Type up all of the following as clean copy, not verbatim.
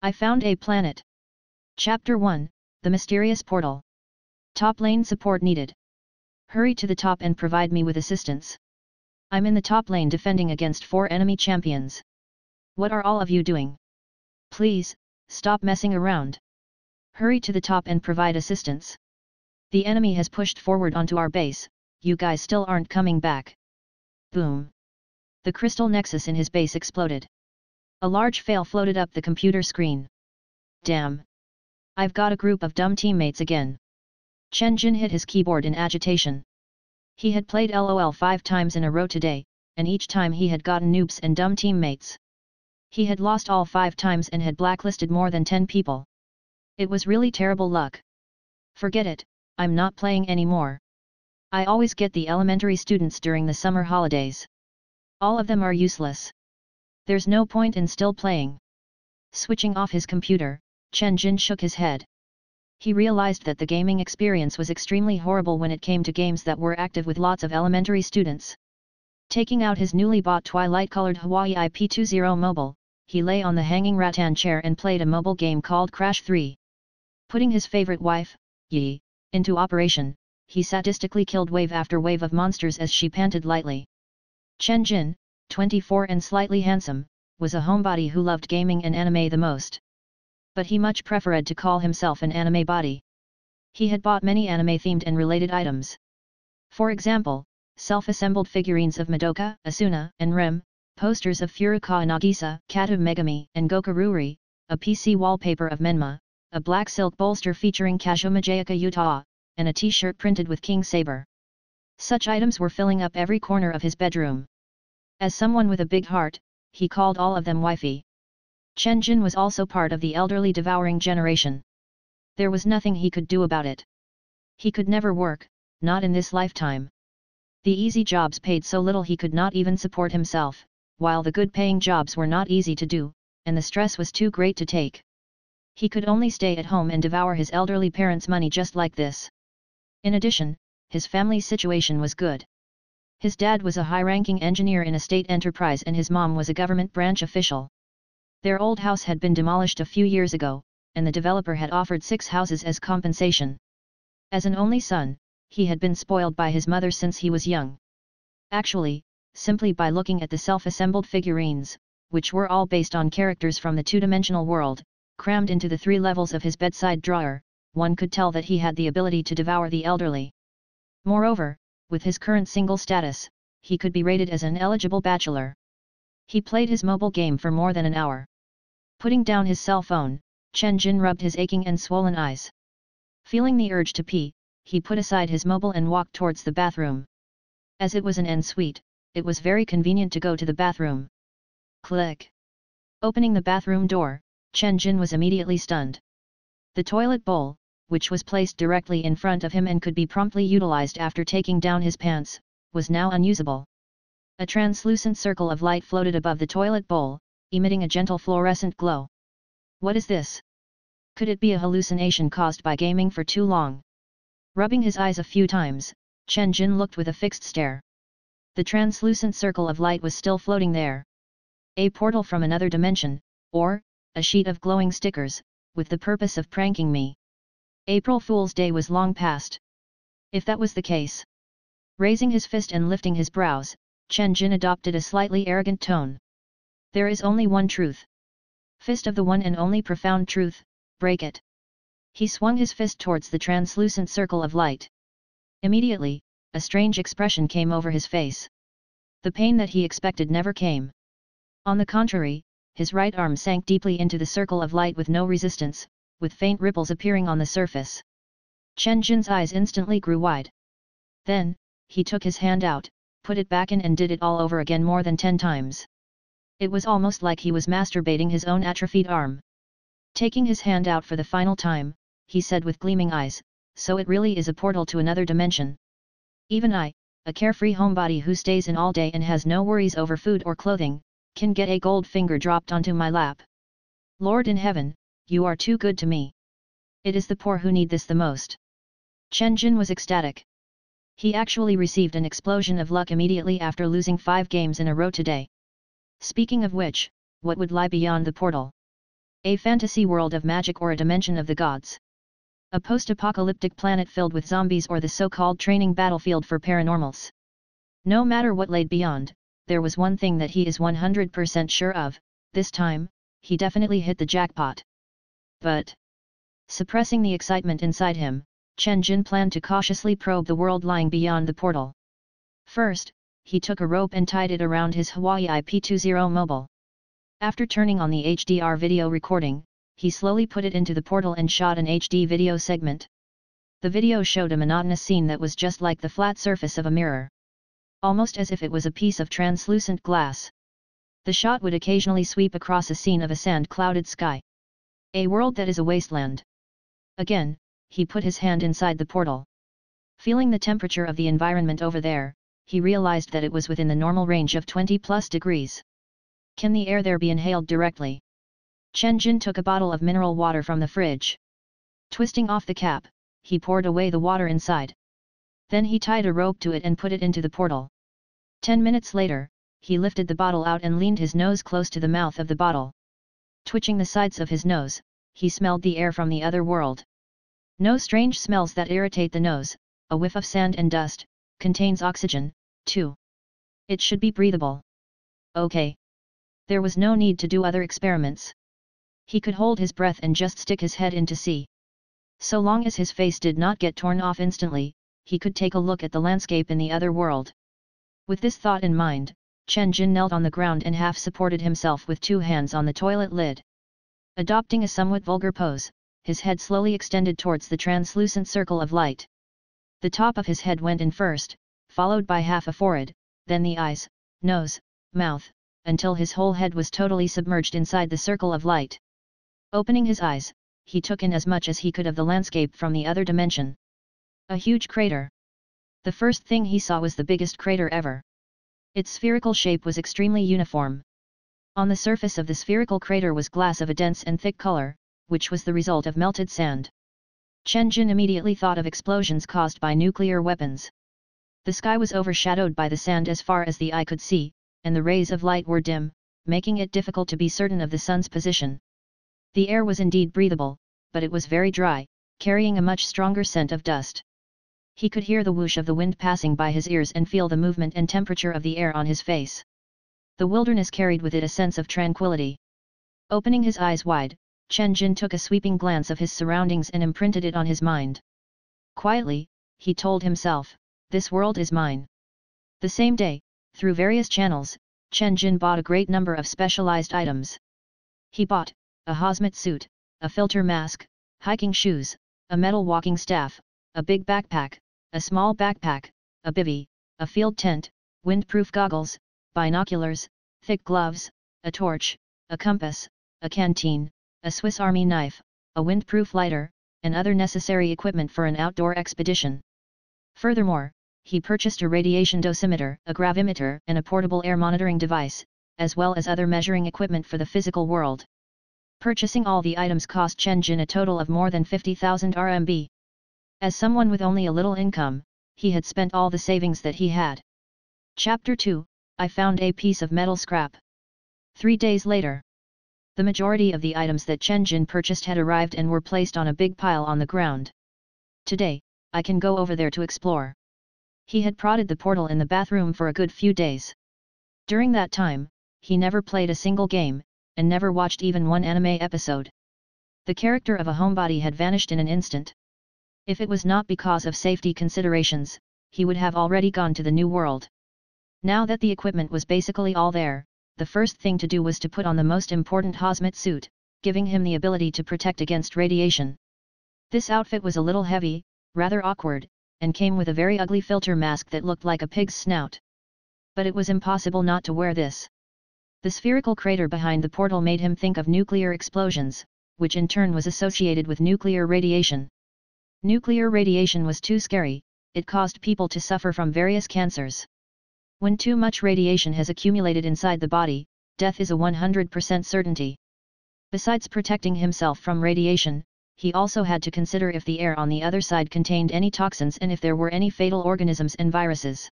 I found a planet. Chapter 1, The Mysterious Portal. Top lane support needed. Hurry to the top and provide me with assistance. I'm in the top lane defending against 4 enemy champions. What are all of you doing? Please, stop messing around. Hurry to the top and provide assistance. The enemy has pushed forward onto our base, you guys still aren't coming back. Boom. The crystal nexus in his base exploded. A large fail floated up the computer screen. Damn. I've got a group of dumb teammates again. Chen Jin hit his keyboard in agitation. He had played LOL 5 times in a row today, and each time he had gotten noobs and dumb teammates. He had lost all 5 times and had blacklisted more than 10 people. It was really terrible luck. Forget it, I'm not playing anymore. I always get the elementary students during the summer holidays. All of them are useless. There's no point in still playing. Switching off his computer, Chen Jin shook his head. He realized that the gaming experience was extremely horrible when it came to games that were active with lots of elementary students. Taking out his newly bought twilight-colored Huawei P20 mobile, he lay on the hanging rattan chair and played a mobile game called Crash 3. Putting his favorite wife, Yi, into operation, he sadistically killed wave after wave of monsters as she panted lightly. Chen Jin, 24 and slightly handsome, was a homebody who loved gaming and anime the most. But he much preferred to call himself an anime body. He had bought many anime-themed and related items. For example, self-assembled figurines of Madoka, Asuna, and Rem, posters of Furukawa Nagisa, Katou Megami, and Gokururi, a PC wallpaper of Menma, a black silk bolster featuring Kashumajiaka Utah, and a t-shirt printed with King Saber. Such items were filling up every corner of his bedroom. As someone with a big heart, he called all of them wifey. Chen Jin was also part of the elderly devouring generation. There was nothing he could do about it. He could never work, not in this lifetime. The easy jobs paid so little he could not even support himself, while the good-paying jobs were not easy to do, and the stress was too great to take. He could only stay at home and devour his elderly parents' money just like this. In addition, his family's situation was good. His dad was a high-ranking engineer in a state enterprise and his mom was a government branch official. Their old house had been demolished a few years ago, and the developer had offered 6 houses as compensation. As an only son, he had been spoiled by his mother since he was young. Actually, simply by looking at the self-assembled figurines, which were all based on characters from the 2-dimensional world, crammed into the 3 levels of his bedside drawer, one could tell that he had the ability to devour the elderly. Moreover, with his current single status, he could be rated as an eligible bachelor. He played his mobile game for more than an hour. Putting down his cell phone, Chen Jin rubbed his aching and swollen eyes. Feeling the urge to pee, he put aside his mobile and walked towards the bathroom. As it was an en-suite, it was very convenient to go to the bathroom. Click. Opening the bathroom door, Chen Jin was immediately stunned. The toilet bowl, which was placed directly in front of him and could be promptly utilized after taking down his pants, was now unusable. A translucent circle of light floated above the toilet bowl, emitting a gentle fluorescent glow. What is this? Could it be a hallucination caused by gaming for too long? Rubbing his eyes a few times, Chen Jin looked with a fixed stare. The translucent circle of light was still floating there. A portal from another dimension, or a sheet of glowing stickers, with the purpose of pranking me. April Fool's Day was long past. If that was the case. Raising his fist and lifting his brows, Chen Jin adopted a slightly arrogant tone. There is only one truth. Fist of the one and only profound truth, break it. He swung his fist towards the translucent circle of light. Immediately, a strange expression came over his face. The pain that he expected never came. On the contrary, his right arm sank deeply into the circle of light with no resistance, with faint ripples appearing on the surface. Chen Jin's eyes instantly grew wide. Then, he took his hand out, put it back in and did it all over again more than 10 times. It was almost like he was masturbating his own atrophied arm. Taking his hand out for the final time, he said with gleaming eyes, so it really is a portal to another dimension. Even I, a carefree homebody who stays in all day and has no worries over food or clothing, can get a gold finger dropped onto my lap. Lord in heaven, you are too good to me. It is the poor who need this the most. Chen Jin was ecstatic. He actually received an explosion of luck immediately after losing 5 games in a row today. Speaking of which, what would lie beyond the portal? a fantasy world of magic or a dimension of the gods. A post-apocalyptic planet filled with zombies or the so-called training battlefield for paranormals. No matter what laid beyond, there was one thing that he is 100% sure of, this time, he definitely hit the jackpot. But, suppressing the excitement inside him, Chen Jin planned to cautiously probe the world lying beyond the portal. First, he took a rope and tied it around his Huawei P20 mobile. After turning on the HDR video recording, he slowly put it into the portal and shot an HD video segment. The video showed a monotonous scene that was just like the flat surface of a mirror. Almost as if it was a piece of translucent glass. The shot would occasionally sweep across a scene of a sand-clouded sky. A world that is a wasteland. Again, he put his hand inside the portal. Feeling the temperature of the environment over there, he realized that it was within the normal range of 20-plus degrees. Can the air there be inhaled directly? Chen Jin took a bottle of mineral water from the fridge. Twisting off the cap, he poured away the water inside. Then he tied a rope to it and put it into the portal. 10 minutes later, he lifted the bottle out and leaned his nose close to the mouth of the bottle. Twitching the sides of his nose, he smelled the air from the other world. No strange smells that irritate the nose, a whiff of sand and dust, contains oxygen, too. It should be breathable. Okay. There was no need to do other experiments. He could hold his breath and just stick his head in to see. So long as his face did not get torn off instantly, he could take a look at the landscape in the other world. With this thought in mind, Chen Jin knelt on the ground and half supported himself with two hands on the toilet lid. Adopting a somewhat vulgar pose, his head slowly extended towards the translucent circle of light. The top of his head went in first, followed by half a forehead, then the eyes, nose, mouth, until his whole head was totally submerged inside the circle of light. Opening his eyes, he took in as much as he could of the landscape from the other dimension. A huge crater. The first thing he saw was the biggest crater ever. Its spherical shape was extremely uniform. On the surface of the spherical crater was glass of a dense and thick color, which was the result of melted sand. Chen Jin immediately thought of explosions caused by nuclear weapons. The sky was overshadowed by the sand as far as the eye could see, and the rays of light were dim, making it difficult to be certain of the sun's position. The air was indeed breathable, but it was very dry, carrying a much stronger scent of dust. He could hear the whoosh of the wind passing by his ears and feel the movement and temperature of the air on his face. The wilderness carried with it a sense of tranquility. Opening his eyes wide, Chen Jin took a sweeping glance of his surroundings and imprinted it on his mind. Quietly, he told himself, "This world is mine." The same day, through various channels, Chen Jin bought a great number of specialized items. He bought a hazmat suit, a filter mask, hiking shoes, a metal walking staff, a big backpack, a small backpack, a bivy, a field tent, windproof goggles, binoculars, thick gloves, a torch, a compass, a canteen, a Swiss Army knife, a windproof lighter, and other necessary equipment for an outdoor expedition. Furthermore, he purchased a radiation dosimeter, a gravimeter, and a portable air monitoring device, as well as other measuring equipment for the physical world. Purchasing all the items cost Chen Jin a total of more than 50,000 RMB. As someone with only a little income, he had spent all the savings that he had. Chapter 2, I found a piece of metal scrap. 3 days later. The majority of the items that Chen Jin purchased had arrived and were placed on a big pile on the ground. Today, I can go over there to explore. He had prodded the portal in the bathroom for a good few days. During that time, he never played a single game, and never watched even one anime episode. The character of a homebody had vanished in an instant. If it was not because of safety considerations, he would have already gone to the new world. Now that the equipment was basically all there, the first thing to do was to put on the most important hazmat suit, giving him the ability to protect against radiation. This outfit was a little heavy, rather awkward, and came with a very ugly filter mask that looked like a pig's snout. But it was impossible not to wear this. The spherical crater behind the portal made him think of nuclear explosions, which in turn was associated with nuclear radiation. Nuclear radiation was too scary, it caused people to suffer from various cancers. When too much radiation has accumulated inside the body, death is a 100% certainty. Besides protecting himself from radiation, he also had to consider if the air on the other side contained any toxins and if there were any fatal organisms and viruses.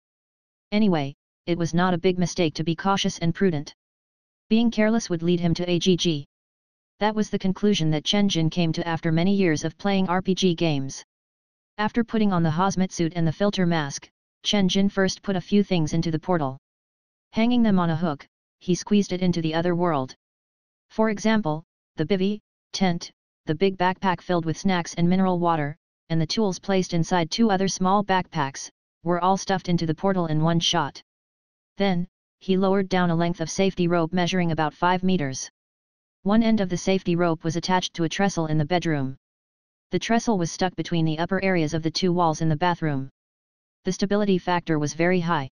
Anyway, it was not a big mistake to be cautious and prudent. Being careless would lead him to AGG. That was the conclusion that Chen Jin came to after many years of playing RPG games. After putting on the hazmat suit and the filter mask, Chen Jin first put a few things into the portal. Hanging them on a hook, he squeezed it into the other world. For example, the bivvy, tent, the big backpack filled with snacks and mineral water, and the tools placed inside two other small backpacks, were all stuffed into the portal in one shot. Then, he lowered down a length of safety rope measuring about 5 meters. One end of the safety rope was attached to a trestle in the bedroom. The trestle was stuck between the upper areas of the two walls in the bathroom. The stability factor was very high.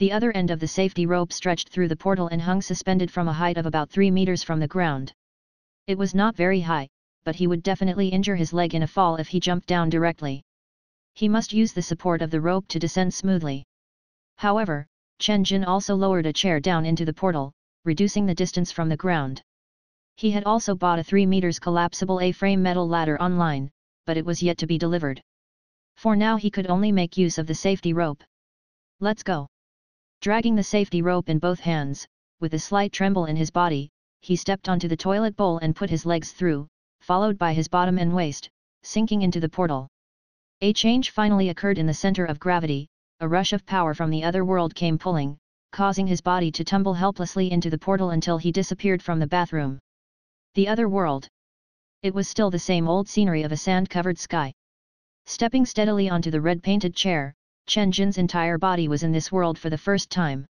The other end of the safety rope stretched through the portal and hung suspended from a height of about 3 meters from the ground. It was not very high, but he would definitely injure his leg in a fall if he jumped down directly. He must use the support of the rope to descend smoothly. However, Chen Jin also lowered a chair down into the portal, reducing the distance from the ground. He had also bought a 3 meters collapsible A-frame metal ladder online, but it was yet to be delivered. For now he could only make use of the safety rope. Let's go. Dragging the safety rope in both hands, with a slight tremble in his body, he stepped onto the toilet bowl and put his legs through, followed by his bottom and waist, sinking into the portal. A change finally occurred in the center of gravity, a rush of power from the other world came pulling, causing his body to tumble helplessly into the portal until he disappeared from the bathroom. The other world. It was still the same old scenery of a sand-covered sky. Stepping steadily onto the red-painted chair, Chen Jin's entire body was in this world for the first time.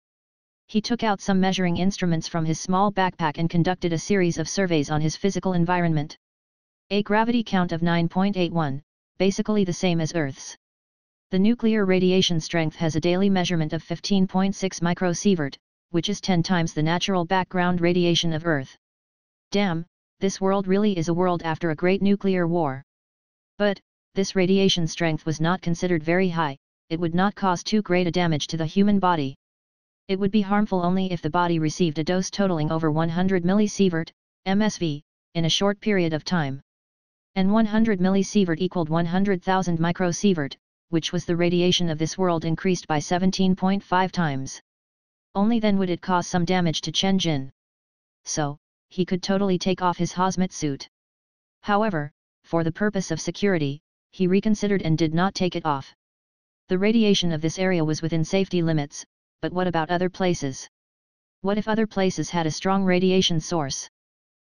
He took out some measuring instruments from his small backpack and conducted a series of surveys on his physical environment. A gravity count of 9.81, basically the same as Earth's. The nuclear radiation strength has a daily measurement of 15.6 microsievert, which is 10 times the natural background radiation of Earth. Damn, this world really is a world after a great nuclear war. But, this radiation strength was not considered very high, it would not cause too great a damage to the human body. It would be harmful only if the body received a dose totaling over 100 millisievert, MSV, in a short period of time. And 100 millisievert equaled 100,000 microsievert, which was the radiation of this world increased by 17.5 times. Only then would it cause some damage to Chen Jin. So, he could totally take off his hazmat suit. However, for the purpose of security, he reconsidered and did not take it off. The radiation of this area was within safety limits, but what about other places? What if other places had a strong radiation source?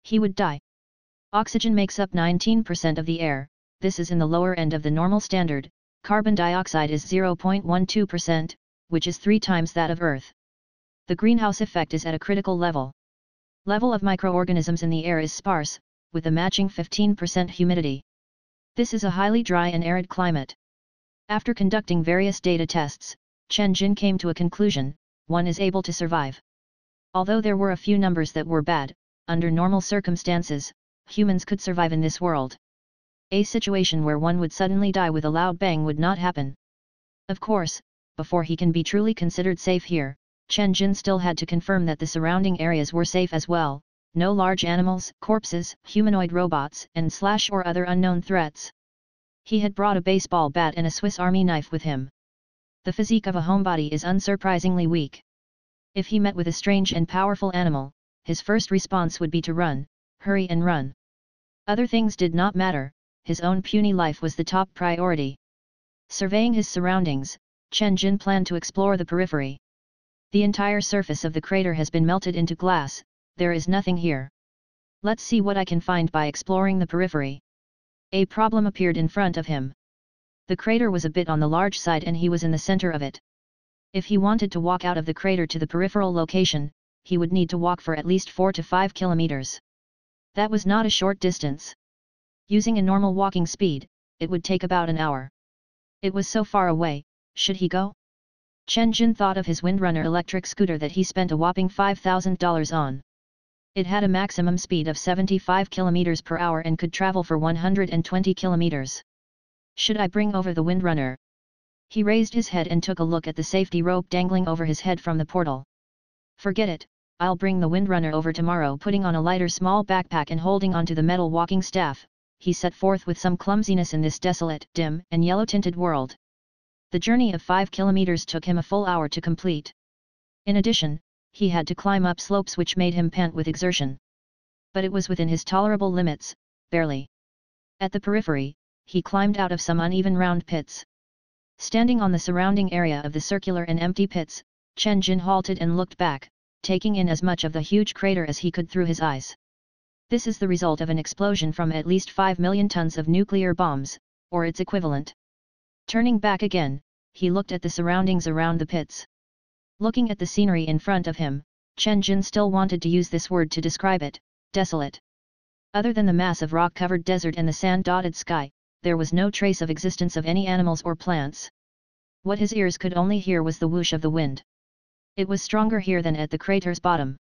He would die. Oxygen makes up 19% of the air, this is in the lower end of the normal standard, carbon dioxide is 0.12%, which is 3 times that of Earth. The greenhouse effect is at a critical level. Level of microorganisms in the air is sparse, with a matching 15% humidity. This is a highly dry and arid climate. After conducting various data tests, Chen Jin came to a conclusion, one is able to survive. Although there were a few numbers that were bad, under normal circumstances, humans could survive in this world. A situation where one would suddenly die with a loud bang would not happen. Of course, before he can be truly considered safe here, Chen Jin still had to confirm that the surrounding areas were safe as well, no large animals, corpses, humanoid robots, and / or other unknown threats. He had brought a baseball bat and a Swiss Army knife with him. The physique of a homebody is unsurprisingly weak. If he met with a strange and powerful animal, his first response would be to run, hurry and run. Other things did not matter, his own puny life was the top priority. Surveying his surroundings, Chen Jin planned to explore the periphery. The entire surface of the crater has been melted into glass, there is nothing here. Let's see what I can find by exploring the periphery. A problem appeared in front of him. The crater was a bit on the large side and he was in the center of it. If he wanted to walk out of the crater to the peripheral location, he would need to walk for at least 4 to 5 kilometers. That was not a short distance. Using a normal walking speed, it would take about an hour. It was so far away, should he go? Chen Jin thought of his Windrunner electric scooter that he spent a whopping $5,000 on. It had a maximum speed of 75 kilometers per hour and could travel for 120 kilometers. Should I bring over the Windrunner? He raised his head and took a look at the safety rope dangling over his head from the portal. Forget it. I'll bring the Windrunner over tomorrow. Putting on a lighter small backpack and holding onto the metal walking staff, he set forth with some clumsiness in this desolate, dim, and yellow-tinted world. The journey of 5 kilometers took him a full hour to complete. In addition, he had to climb up slopes which made him pant with exertion. but it was within his tolerable limits, barely. At the periphery, he climbed out of some uneven round pits. Standing on the surrounding area of the circular and empty pits, Chen Jin halted and looked back, taking in as much of the huge crater as he could through his eyes. This is the result of an explosion from at least 5 million tons of nuclear bombs, or its equivalent. Turning back again, he looked at the surroundings around the pits. Looking at the scenery in front of him, Chen Jin still wanted to use this word to describe it: desolate. Other than the mass of rock-covered desert and the sand-dotted sky, there was no trace of existence of any animals or plants. What his ears could only hear was the whoosh of the wind. It was stronger here than at the crater's bottom.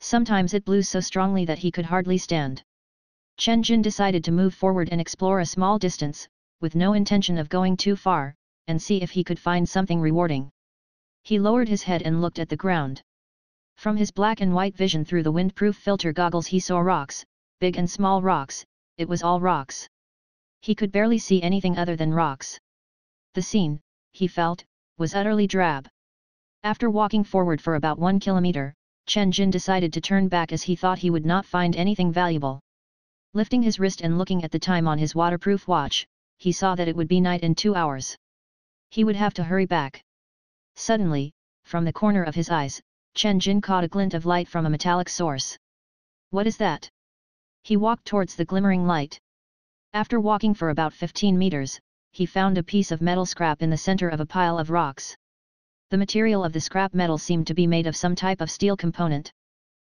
Sometimes it blew so strongly that he could hardly stand. Chen Jin decided to move forward and explore a small distance, with no intention of going too far, and see if he could find something rewarding. He lowered his head and looked at the ground. From his black and white vision through the windproof filter goggles he saw rocks, big and small rocks, it was all rocks. He could barely see anything other than rocks. The scene, he felt, was utterly drab. After walking forward for about 1 kilometer, Chen Jin decided to turn back as he thought he would not find anything valuable. Lifting his wrist and looking at the time on his waterproof watch, he saw that it would be night in 2 hours. He would have to hurry back. Suddenly, from the corner of his eyes, Chen Jin caught a glint of light from a metallic source. What is that? He walked towards the glimmering light. After walking for about 15 meters, he found a piece of metal scrap in the center of a pile of rocks. The material of the scrap metal seemed to be made of some type of steel component.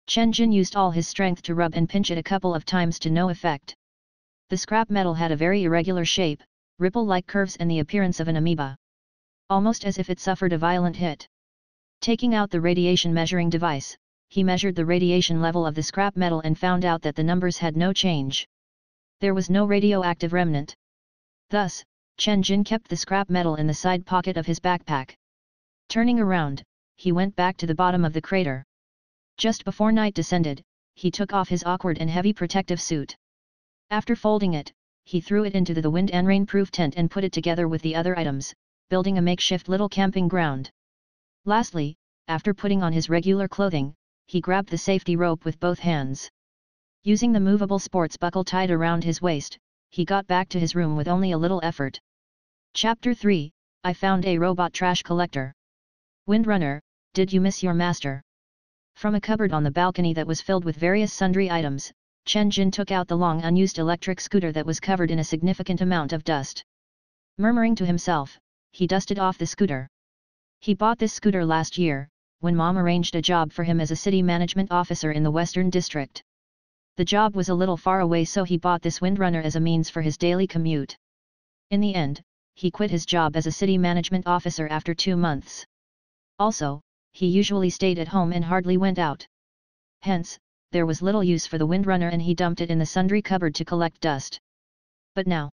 Chen Jin used all his strength to rub and pinch it a couple of times to no effect. The scrap metal had a very irregular shape, ripple-like curves and the appearance of an amoeba, almost as if it suffered a violent hit. Taking out the radiation measuring device, he measured the radiation level of the scrap metal and found out that the numbers had no change. There was no radioactive remnant. Thus, Chen Jin kept the scrap metal in the side pocket of his backpack. Turning around, he went back to the bottom of the crater. Just before night descended, he took off his awkward and heavy protective suit. After folding it, he threw it into the wind and rain-proof tent and put it together with the other items, building a makeshift little camping ground. Lastly, after putting on his regular clothing, he grabbed the safety rope with both hands. Using the movable sports buckle tied around his waist, he got back to his room with only a little effort. Chapter 3, I Found a Robot Trash Collector. Windrunner, did you miss your master? From a cupboard on the balcony that was filled with various sundry items, Chen Jin took out the long unused electric scooter that was covered in a significant amount of dust. Murmuring to himself, he dusted off the scooter. He bought this scooter last year, when Mom arranged a job for him as a city management officer in the Western District. The job was a little far away, so he bought this Windrunner as a means for his daily commute. In the end, he quit his job as a city management officer after 2 months. Also, he usually stayed at home and hardly went out. Hence, there was little use for the Windrunner and he dumped it in the sundry cupboard to collect dust. But now,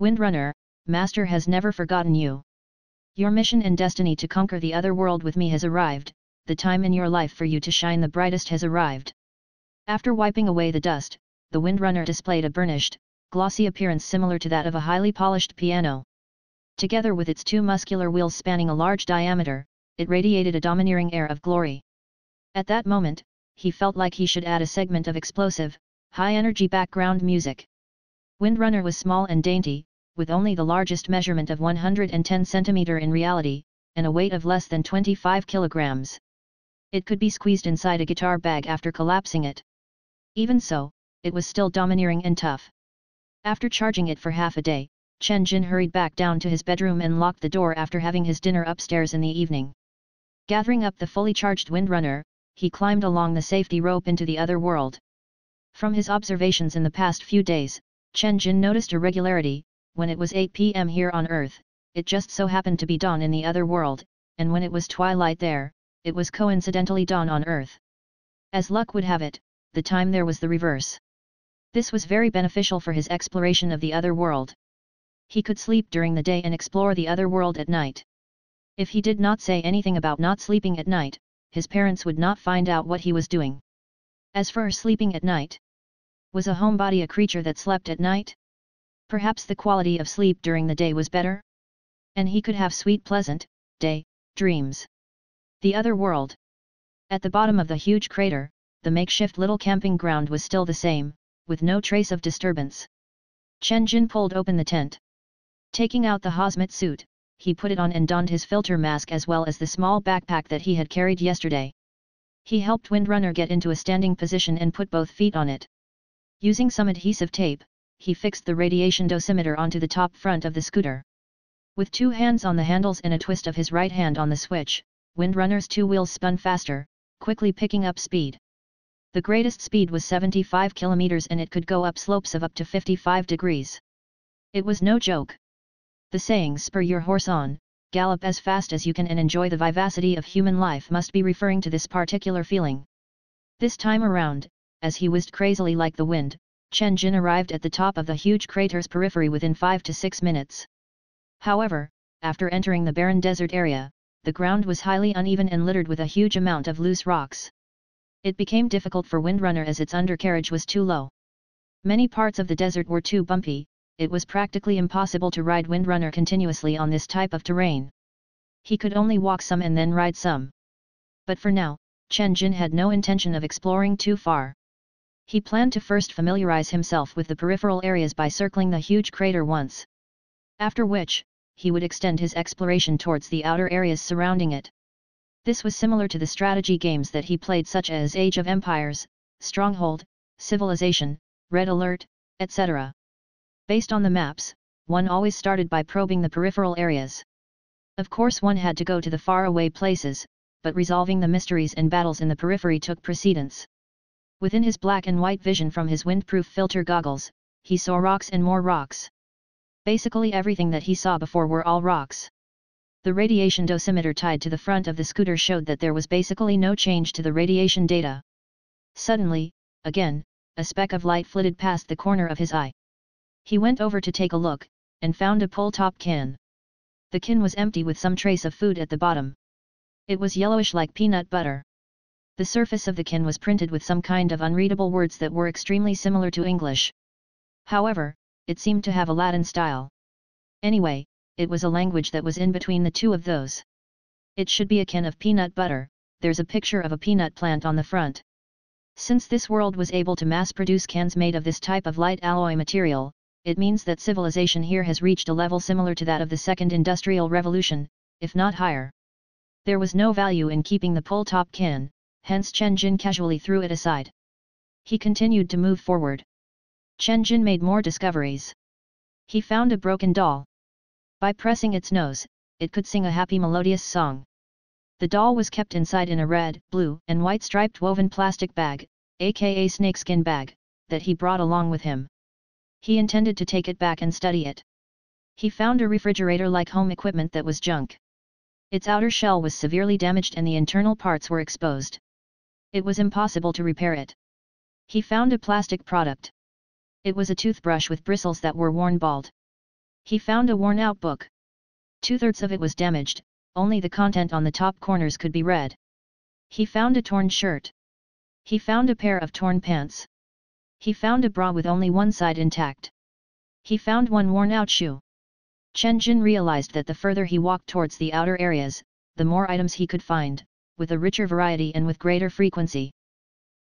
Windrunner, Master has never forgotten you. Your mission and destiny to conquer the other world with me has arrived, the time in your life for you to shine the brightest has arrived. After wiping away the dust, the Windrunner displayed a burnished, glossy appearance similar to that of a highly polished piano. Together with its 2 muscular wheels spanning a large diameter, it radiated a domineering air of glory. At that moment, he felt like he should add a segment of explosive, high-energy background music. Windrunner was small and dainty, with only the largest measurement of 110 cm in reality, and a weight of less than 25 kilograms. It could be squeezed inside a guitar bag after collapsing it. Even so, it was still domineering and tough. After charging it for half a day, Chen Jin hurried back down to his bedroom and locked the door after having his dinner upstairs in the evening. Gathering up the fully charged Windrunner, he climbed along the safety rope into the other world. From his observations in the past few days, Chen Jin noticed a regularity. When it was 8 p.m. here on Earth, it just so happened to be dawn in the other world, and when it was twilight there, it was coincidentally dawn on Earth. As luck would have it, the time there was the reverse. This was very beneficial for his exploration of the other world. He could sleep during the day and explore the other world at night. If he did not say anything about not sleeping at night, his parents would not find out what he was doing. As for sleeping at night, was a homebody a creature that slept at night? Perhaps the quality of sleep during the day was better? And he could have sweet pleasant, day, dreams. The other world. At the bottom of the huge crater, the makeshift little camping ground was still the same, with no trace of disturbance. Chen Jin pulled open the tent. Taking out the hazmat suit, he put it on and donned his filter mask as well as the small backpack that he had carried yesterday. He helped Windrunner get into a standing position and put both feet on it. Using some adhesive tape, he fixed the radiation dosimeter onto the top front of the scooter. With two hands on the handles and a twist of his right hand on the switch, Windrunner's two wheels spun faster, quickly picking up speed. The greatest speed was 75 kilometers and it could go up slopes of up to 55 degrees. It was no joke. The saying "spur your horse on, gallop as fast as you can and enjoy the vivacity of human life" must be referring to this particular feeling. This time around, as he whizzed crazily like the wind, Chen Jin arrived at the top of the huge crater's periphery within 5 to 6 minutes. However, after entering the barren desert area, the ground was highly uneven and littered with a huge amount of loose rocks. It became difficult for Windrunner as its undercarriage was too low. Many parts of the desert were too bumpy. It was practically impossible to ride Windrunner continuously on this type of terrain. He could only walk some and then ride some. But for now, Chen Jin had no intention of exploring too far. He planned to first familiarize himself with the peripheral areas by circling the huge crater once. After which, he would extend his exploration towards the outer areas surrounding it. This was similar to the strategy games that he played such as Age of Empires, Stronghold, Civilization, Red Alert, etc. Based on the maps, one always started by probing the peripheral areas. Of course one had to go to the faraway places, but resolving the mysteries and battles in the periphery took precedence. Within his black and white vision from his windproof filter goggles, he saw rocks and more rocks. Basically everything that he saw before were all rocks. The radiation dosimeter tied to the front of the scooter showed that there was basically no change to the radiation data. Suddenly, again, a speck of light flitted past the corner of his eye. He went over to take a look, and found a pull-top can. The can was empty with some trace of food at the bottom. It was yellowish like peanut butter. The surface of the can was printed with some kind of unreadable words that were extremely similar to English. However, it seemed to have a Latin style. Anyway, it was a language that was in between the two of those. It should be a can of peanut butter, there's a picture of a peanut plant on the front. Since this world was able to mass-produce cans made of this type of light alloy material, it means that civilization here has reached a level similar to that of the Second Industrial Revolution, if not higher. There was no value in keeping the pull-top can, hence Chen Jin casually threw it aside. He continued to move forward. Chen Jin made more discoveries. He found a broken doll. By pressing its nose, it could sing a happy melodious song. The doll was kept inside in a red, blue, and white striped woven plastic bag, aka snakeskin bag, that he brought along with him. He intended to take it back and study it. He found a refrigerator-like home equipment that was junk. Its outer shell was severely damaged and the internal parts were exposed. It was impossible to repair it. He found a plastic product. It was a toothbrush with bristles that were worn bald. He found a worn-out book. 2/3 of it was damaged, only the content on the top corners could be read. He found a torn shirt. He found a pair of torn pants. He found a bra with only one side intact. He found one worn-out shoe. Chen Jin realized that the further he walked towards the outer areas, the more items he could find, with a richer variety and with greater frequency.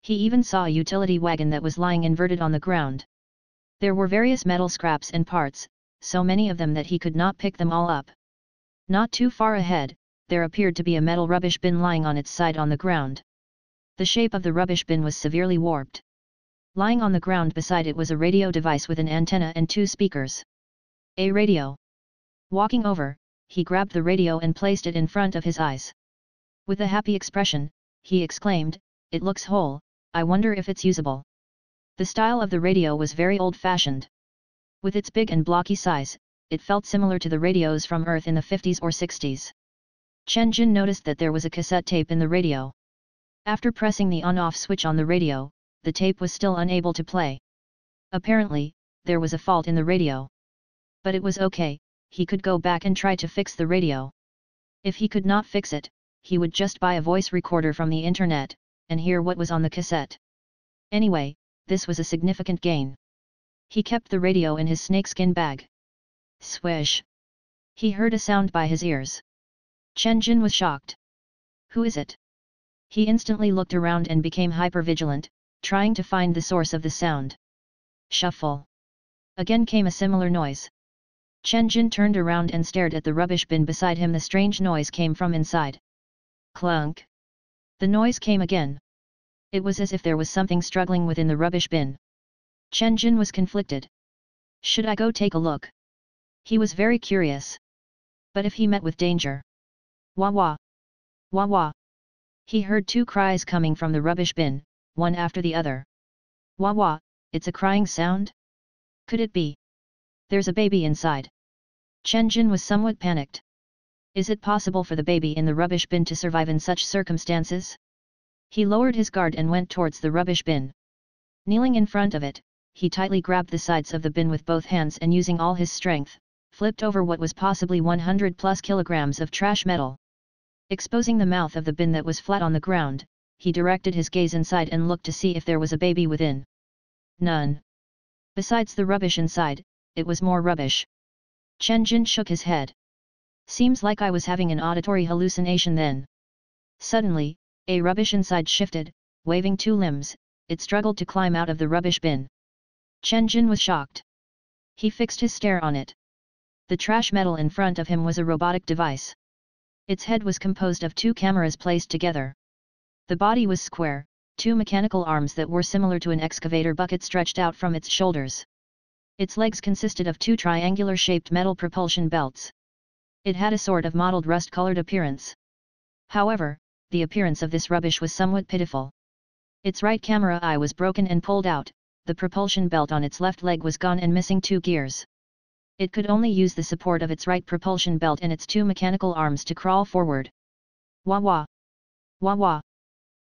He even saw a utility wagon that was lying inverted on the ground. There were various metal scraps and parts, so many of them that he could not pick them all up. Not too far ahead, there appeared to be a metal rubbish bin lying on its side on the ground. The shape of the rubbish bin was severely warped. Lying on the ground beside it was a radio device with an antenna and two speakers. A radio. Walking over, he grabbed the radio and placed it in front of his eyes. With a happy expression, he exclaimed, "It looks whole, I wonder if it's usable." The style of the radio was very old-fashioned. With its big and blocky size, it felt similar to the radios from Earth in the 50s or 60s. Chen Jin noticed that there was a cassette tape in the radio. After pressing the on-off switch on the radio, the tape was still unable to play. Apparently, there was a fault in the radio. But it was okay, he could go back and try to fix the radio. If he could not fix it, he would just buy a voice recorder from the internet, and hear what was on the cassette. Anyway, this was a significant gain. He kept the radio in his snakeskin bag. Swish! He heard a sound by his ears. Chen Jin was shocked. Who is it? He instantly looked around and became hypervigilant, trying to find the source of the sound. Shuffle. Again came a similar noise. Chen Jin turned around and stared at the rubbish bin beside him. The strange noise came from inside. Clunk. The noise came again. It was as if there was something struggling within the rubbish bin. Chen Jin was conflicted. Should I go take a look? He was very curious. But if he met with danger? Wawa! Wawa! He heard two cries coming from the rubbish bin, one after the other. Wawa, it's a crying sound? Could it be? There's a baby inside. Chen Jin was somewhat panicked. Is it possible for the baby in the rubbish bin to survive in such circumstances? He lowered his guard and went towards the rubbish bin. Kneeling in front of it, he tightly grabbed the sides of the bin with both hands and using all his strength, flipped over what was possibly 100+ kilograms of trash metal. Exposing the mouth of the bin that was flat on the ground, he directed his gaze inside and looked to see if there was a baby within. None. Besides the rubbish inside, it was more rubbish. Chen Jin shook his head. Seems like I was having an auditory hallucination then. Suddenly, a rubbish inside shifted, waving two limbs, it struggled to climb out of the rubbish bin. Chen Jin was shocked. He fixed his stare on it. The trash metal in front of him was a robotic device. Its head was composed of two cameras placed together. The body was square, two mechanical arms that were similar to an excavator bucket stretched out from its shoulders. Its legs consisted of two triangular-shaped metal propulsion belts. It had a sort of mottled rust-colored appearance. However, the appearance of this rubbish was somewhat pitiful. Its right camera eye was broken and pulled out, the propulsion belt on its left leg was gone and missing two gears. It could only use the support of its right propulsion belt and its two mechanical arms to crawl forward. Wawa! Wawa!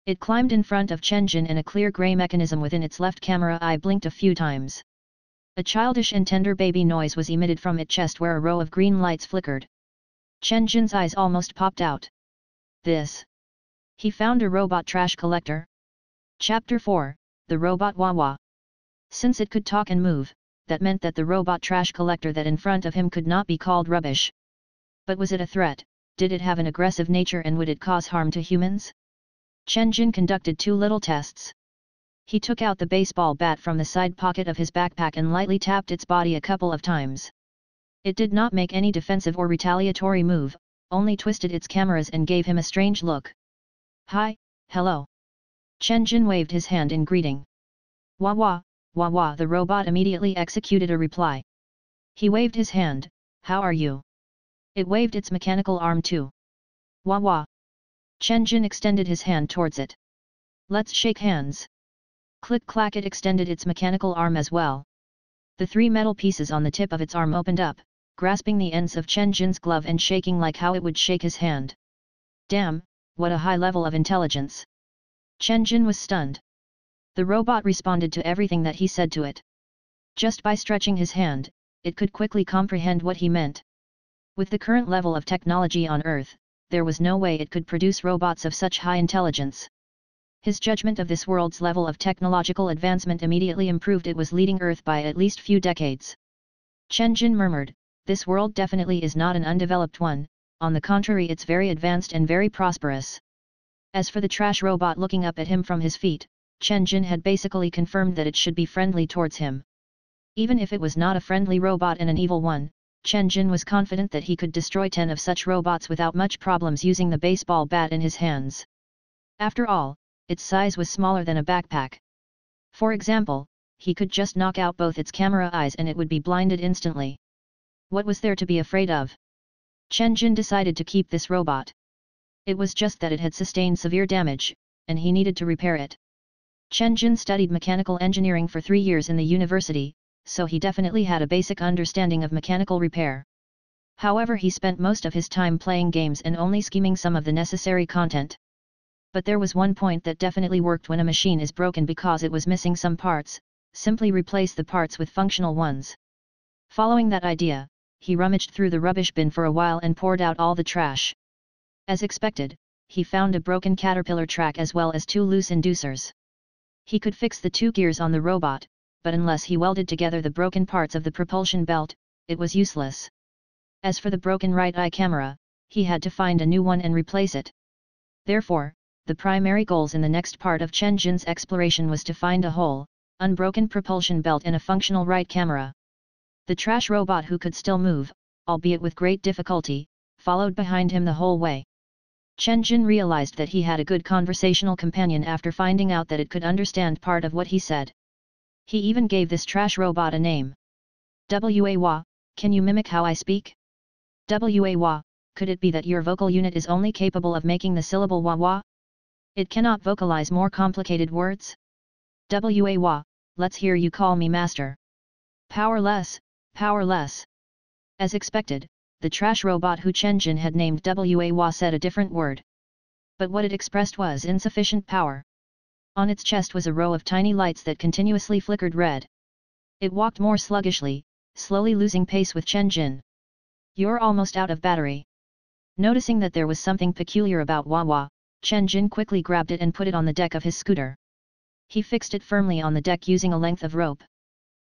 It climbed in front of Chen Jin and a clear grey mechanism within its left camera eye blinked a few times. A childish and tender baby noise was emitted from its chest where a row of green lights flickered. Chen Jin's eyes almost popped out. This. He found a robot trash collector. Chapter 4, The Robot Wawa. Since it could talk and move, that meant that the robot trash collector that in front of him could not be called rubbish. But was it a threat? Did it have an aggressive nature and would it cause harm to humans? Chen Jin conducted two little tests. He took out the baseball bat from the side pocket of his backpack and lightly tapped its body a couple of times. It did not make any defensive or retaliatory move, only twisted its cameras and gave him a strange look. Hi, hello. Chen Jin waved his hand in greeting. Wawa, Wawa. The robot immediately executed a reply. He waved his hand, how are you? It waved its mechanical arm too. Wawa. Chen Jin extended his hand towards it. Let's shake hands. Click clack, it extended its mechanical arm as well. The three metal pieces on the tip of its arm opened up, grasping the ends of Chen Jin's glove and shaking like how it would shake his hand. Damn, what a high level of intelligence. Chen Jin was stunned. The robot responded to everything that he said to it. Just by stretching his hand, it could quickly comprehend what he meant. With the current level of technology on Earth, there was no way it could produce robots of such high intelligence. His judgment of this world's level of technological advancement immediately improved. It was leading Earth by at least few decades. Chen Jin murmured, this world definitely is not an undeveloped one, on the contrary it's very advanced and very prosperous. As for the trash robot looking up at him from his feet, Chen Jin had basically confirmed that it should be friendly towards him. Even if it was not a friendly robot and an evil one, Chen Jin was confident that he could destroy 10 of such robots without much problems using the baseball bat in his hands. After all, its size was smaller than a backpack. For example, he could just knock out both its camera eyes and it would be blinded instantly. What was there to be afraid of? Chen Jin decided to keep this robot. It was just that it had sustained severe damage, and he needed to repair it. Chen Jin studied mechanical engineering for 3 years in the university, so he definitely had a basic understanding of mechanical repair. However, he spent most of his time playing games and only skimming some of the necessary content. But there was one point that definitely worked when a machine is broken because it was missing some parts, simply replace the parts with functional ones. Following that idea, he rummaged through the rubbish bin for a while and poured out all the trash. As expected, he found a broken caterpillar track as well as two loose inducers. He could fix the two gears on the robot, but unless he welded together the broken parts of the propulsion belt, it was useless. As for the broken right eye camera, he had to find a new one and replace it. Therefore, the primary goals in the next part of Chen Jin's exploration was to find a whole, unbroken propulsion belt and a functional right camera. The trash robot, who could still move, albeit with great difficulty, followed behind him the whole way. Chen Jin realized that he had a good conversational companion after finding out that it could understand part of what he said. He even gave this trash robot a name. Wawa, can you mimic how I speak? Wawa, could it be that your vocal unit is only capable of making the syllable wawa? It cannot vocalize more complicated words? Wawa, let's hear you call me master. Powerless, powerless. As expected, the trash robot who Chen Jin had named Wawa said a different word. But what it expressed was insufficient power. On its chest was a row of tiny lights that continuously flickered red. It walked more sluggishly, slowly losing pace with Chen Jin. "You're almost out of battery." Noticing that there was something peculiar about Wawa, Chen Jin quickly grabbed it and put it on the deck of his scooter. He fixed it firmly on the deck using a length of rope.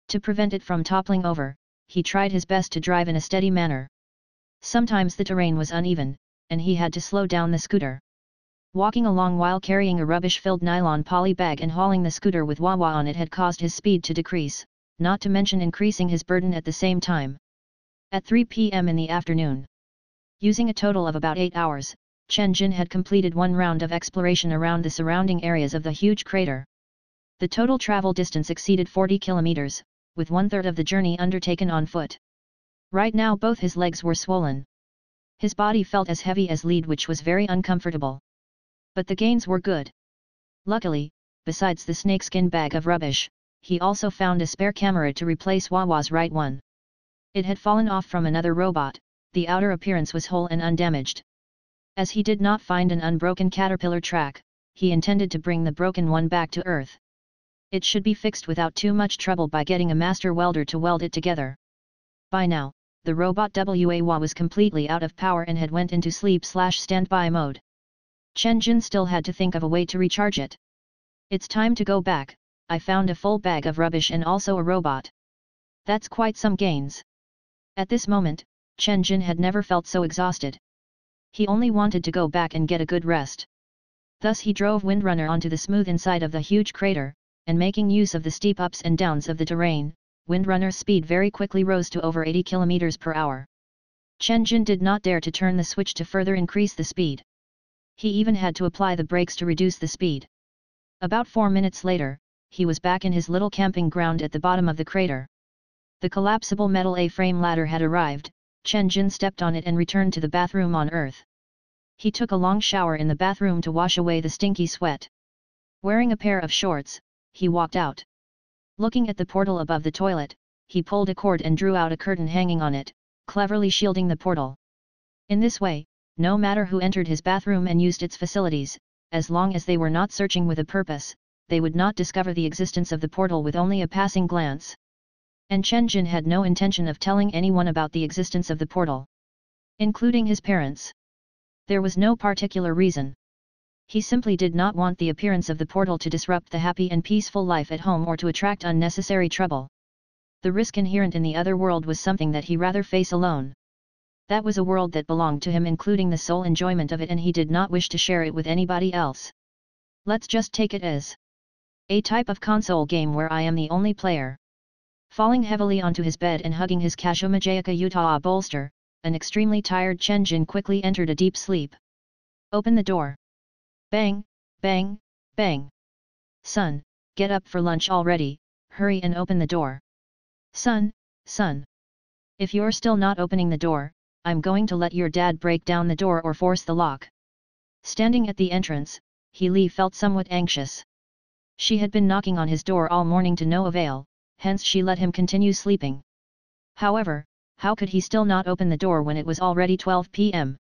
To prevent it from toppling over, he tried his best to drive in a steady manner. Sometimes the terrain was uneven, and he had to slow down the scooter. Walking along while carrying a rubbish-filled nylon poly bag and hauling the scooter with Wawa on it had caused his speed to decrease, not to mention increasing his burden at the same time. At 3 p.m. in the afternoon, using a total of about 8 hours, Chen Jin had completed one round of exploration around the surrounding areas of the huge crater. The total travel distance exceeded 40 kilometers, with one-third of the journey undertaken on foot. Right now both his legs were swollen. His body felt as heavy as lead, which was very uncomfortable. But the gains were good. Luckily, besides the snakeskin bag of rubbish, he also found a spare camera to replace Wawa's right one. It had fallen off from another robot, the outer appearance was whole and undamaged. As he did not find an unbroken caterpillar track, he intended to bring the broken one back to Earth. It should be fixed without too much trouble by getting a master welder to weld it together. By now, the robot Wawa was completely out of power and had went into sleep/standby mode. Chen Jin still had to think of a way to recharge it. "It's time to go back, I found a full bag of rubbish and also a robot. That's quite some gains." At this moment, Chen Jin had never felt so exhausted. He only wanted to go back and get a good rest. Thus he drove Windrunner onto the smooth inside of the huge crater, and making use of the steep ups and downs of the terrain, Windrunner's speed very quickly rose to over 80 kilometers per hour. Chen Jin did not dare to turn the switch to further increase the speed. He even had to apply the brakes to reduce the speed. About 4 minutes later, he was back in his little camping ground at the bottom of the crater. The collapsible metal A-frame ladder had arrived. Chen Jin stepped on it and returned to the bathroom on Earth. He took a long shower in the bathroom to wash away the stinky sweat. Wearing a pair of shorts, he walked out. Looking at the portal above the toilet, he pulled a cord and drew out a curtain hanging on it, cleverly shielding the portal. In this way, no matter who entered his bathroom and used its facilities, as long as they were not searching with a purpose, they would not discover the existence of the portal with only a passing glance. And Chen Jin had no intention of telling anyone about the existence of the portal, including his parents. There was no particular reason. He simply did not want the appearance of the portal to disrupt the happy and peaceful life at home or to attract unnecessary trouble. The risk inherent in the other world was something that he rather face alone. That was a world that belonged to him, including the sole enjoyment of it, and he did not wish to share it with anybody else. "Let's just take it as a type of console game where I am the only player." Falling heavily onto his bed and hugging his Kashumajiaka Utah bolster, an extremely tired Chen Jin quickly entered a deep sleep. Open the door. Bang, bang, bang. "Son, get up for lunch already, hurry and open the door. Son, son. If you're still not opening the door, I'm going to let your dad break down the door or force the lock." Standing at the entrance, He Li felt somewhat anxious. She had been knocking on his door all morning to no avail, hence she let him continue sleeping. However, how could he still not open the door when it was already 12 p.m.?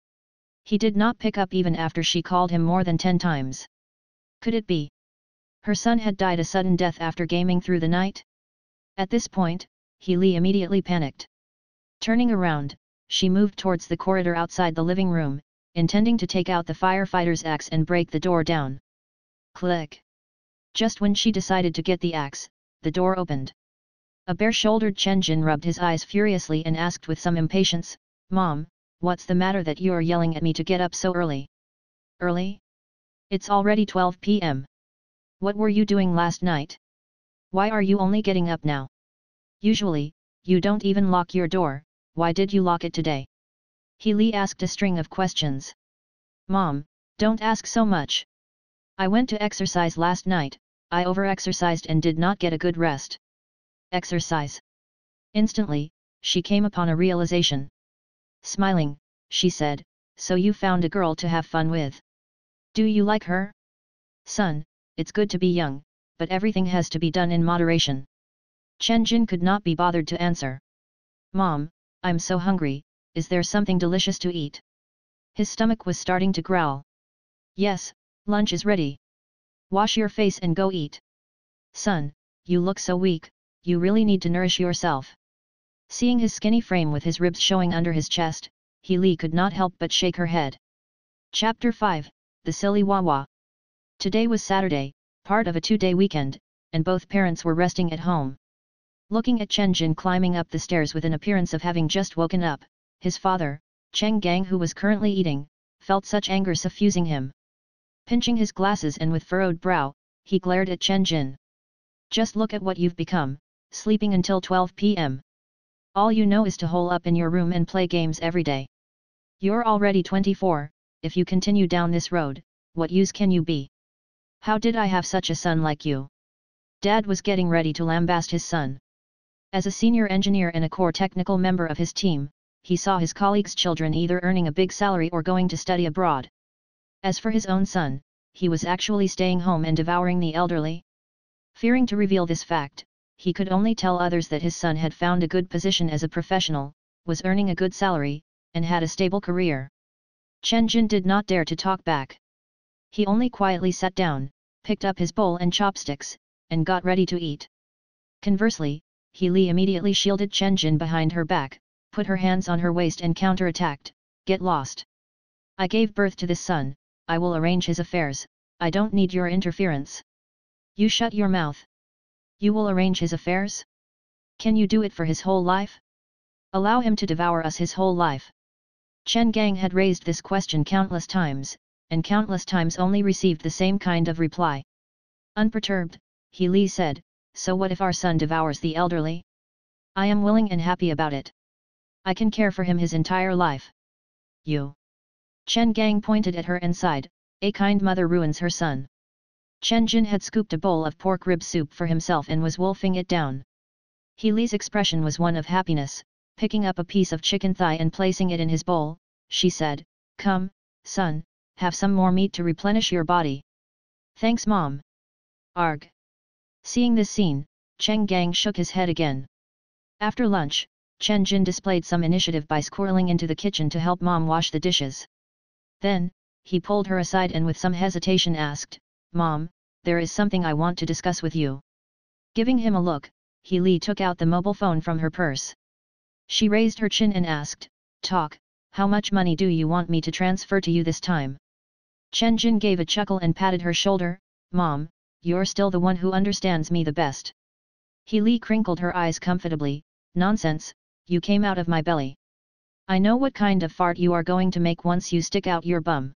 He did not pick up even after she called him more than 10 times. Could it be her son had died a sudden death after gaming through the night? At this point, He Li immediately panicked. Turning around, she moved towards the corridor outside the living room, intending to take out the firefighter's axe and break the door down. Click. Just when she decided to get the axe, the door opened. A bare-shouldered Chen Jin rubbed his eyes furiously and asked with some impatience, "Mom, what's the matter that you're yelling at me to get up so early?" "Early? It's already 12 p.m. What were you doing last night? Why are you only getting up now? Usually, you don't even lock your door, why did you lock it today? He Li asked a string of questions. Mom, don't ask so much. I went to exercise last night, I overexercised and did not get a good rest. Exercise. Instantly, she came upon a realization. Smiling, she said, so you found a girl to have fun with. Do you like her? Son, it's good to be young, but everything has to be done in moderation. Chen Jin could not be bothered to answer. Mom, I'm so hungry, is there something delicious to eat? His stomach was starting to growl. Yes, lunch is ready. Wash your face and go eat. Son, you look so weak, you really need to nourish yourself. Seeing his skinny frame with his ribs showing under his chest, He Li could not help but shake her head. Chapter 5, The Silly Wawa. Today was Saturday, part of a two-day weekend, and both parents were resting at home. Looking at Chen Jin climbing up the stairs with an appearance of having just woken up, his father, Chen Gang, who was currently eating, felt such anger suffusing him. Pinching his glasses and with furrowed brow, he glared at Chen Jin. Just look at what you've become, sleeping until 12 p.m. All you know is to hole up in your room and play games every day. You're already 24, if you continue down this road, what use can you be? How did I have such a son like you? Dad was getting ready to lambaste his son. As a senior engineer and a core technical member of his team, he saw his colleagues' children either earning a big salary or going to study abroad. As for his own son, he was actually staying home and devouring the elderly. Fearing to reveal this fact, he could only tell others that his son had found a good position as a professional, was earning a good salary, and had a stable career. Chen Jin did not dare to talk back. He only quietly sat down, picked up his bowl and chopsticks, and got ready to eat. Conversely, He Li immediately shielded Chen Jin behind her back, put her hands on her waist and counterattacked, get lost. I gave birth to this son, I will arrange his affairs, I don't need your interference. You shut your mouth. You will arrange his affairs? Can you do it for his whole life? Allow him to devour us his whole life. Chen Gang had raised this question countless times, and countless times only received the same kind of reply. Unperturbed, He Li said, so what if our son devours the elderly? I am willing and happy about it. I can care for him his entire life. You. Chen Gang pointed at her and sighed, a kind mother ruins her son. Chen Jin had scooped a bowl of pork rib soup for himself and was wolfing it down. He Li's expression was one of happiness, picking up a piece of chicken thigh and placing it in his bowl, she said, come, son, have some more meat to replenish your body. Thanks mom. Arg. Seeing this scene, Chen Gang shook his head again. After lunch, Chen Jin displayed some initiative by squirreling into the kitchen to help mom wash the dishes. Then, he pulled her aside and with some hesitation asked, Mom, there is something I want to discuss with you. Giving him a look, He Li took out the mobile phone from her purse. She raised her chin and asked, Talk, how much money do you want me to transfer to you this time? Chen Jin gave a chuckle and patted her shoulder, Mom, you're still the one who understands me the best. He Li crinkled her eyes comfortably, Nonsense, you came out of my belly. I know what kind of fart you are going to make once you stick out your bum.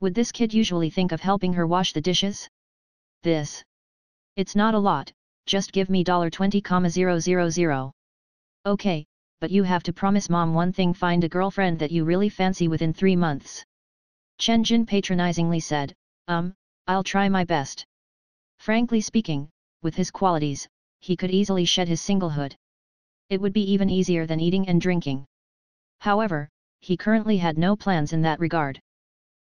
Would this kid usually think of helping her wash the dishes? This. It's not a lot, just give me $20,000. Okay, but you have to promise mom one thing, find a girlfriend that you really fancy within 3 months. Chen Jin patronizingly said, I'll try my best. Frankly speaking, with his qualities, he could easily shed his singlehood. It would be even easier than eating and drinking. However, he currently had no plans in that regard.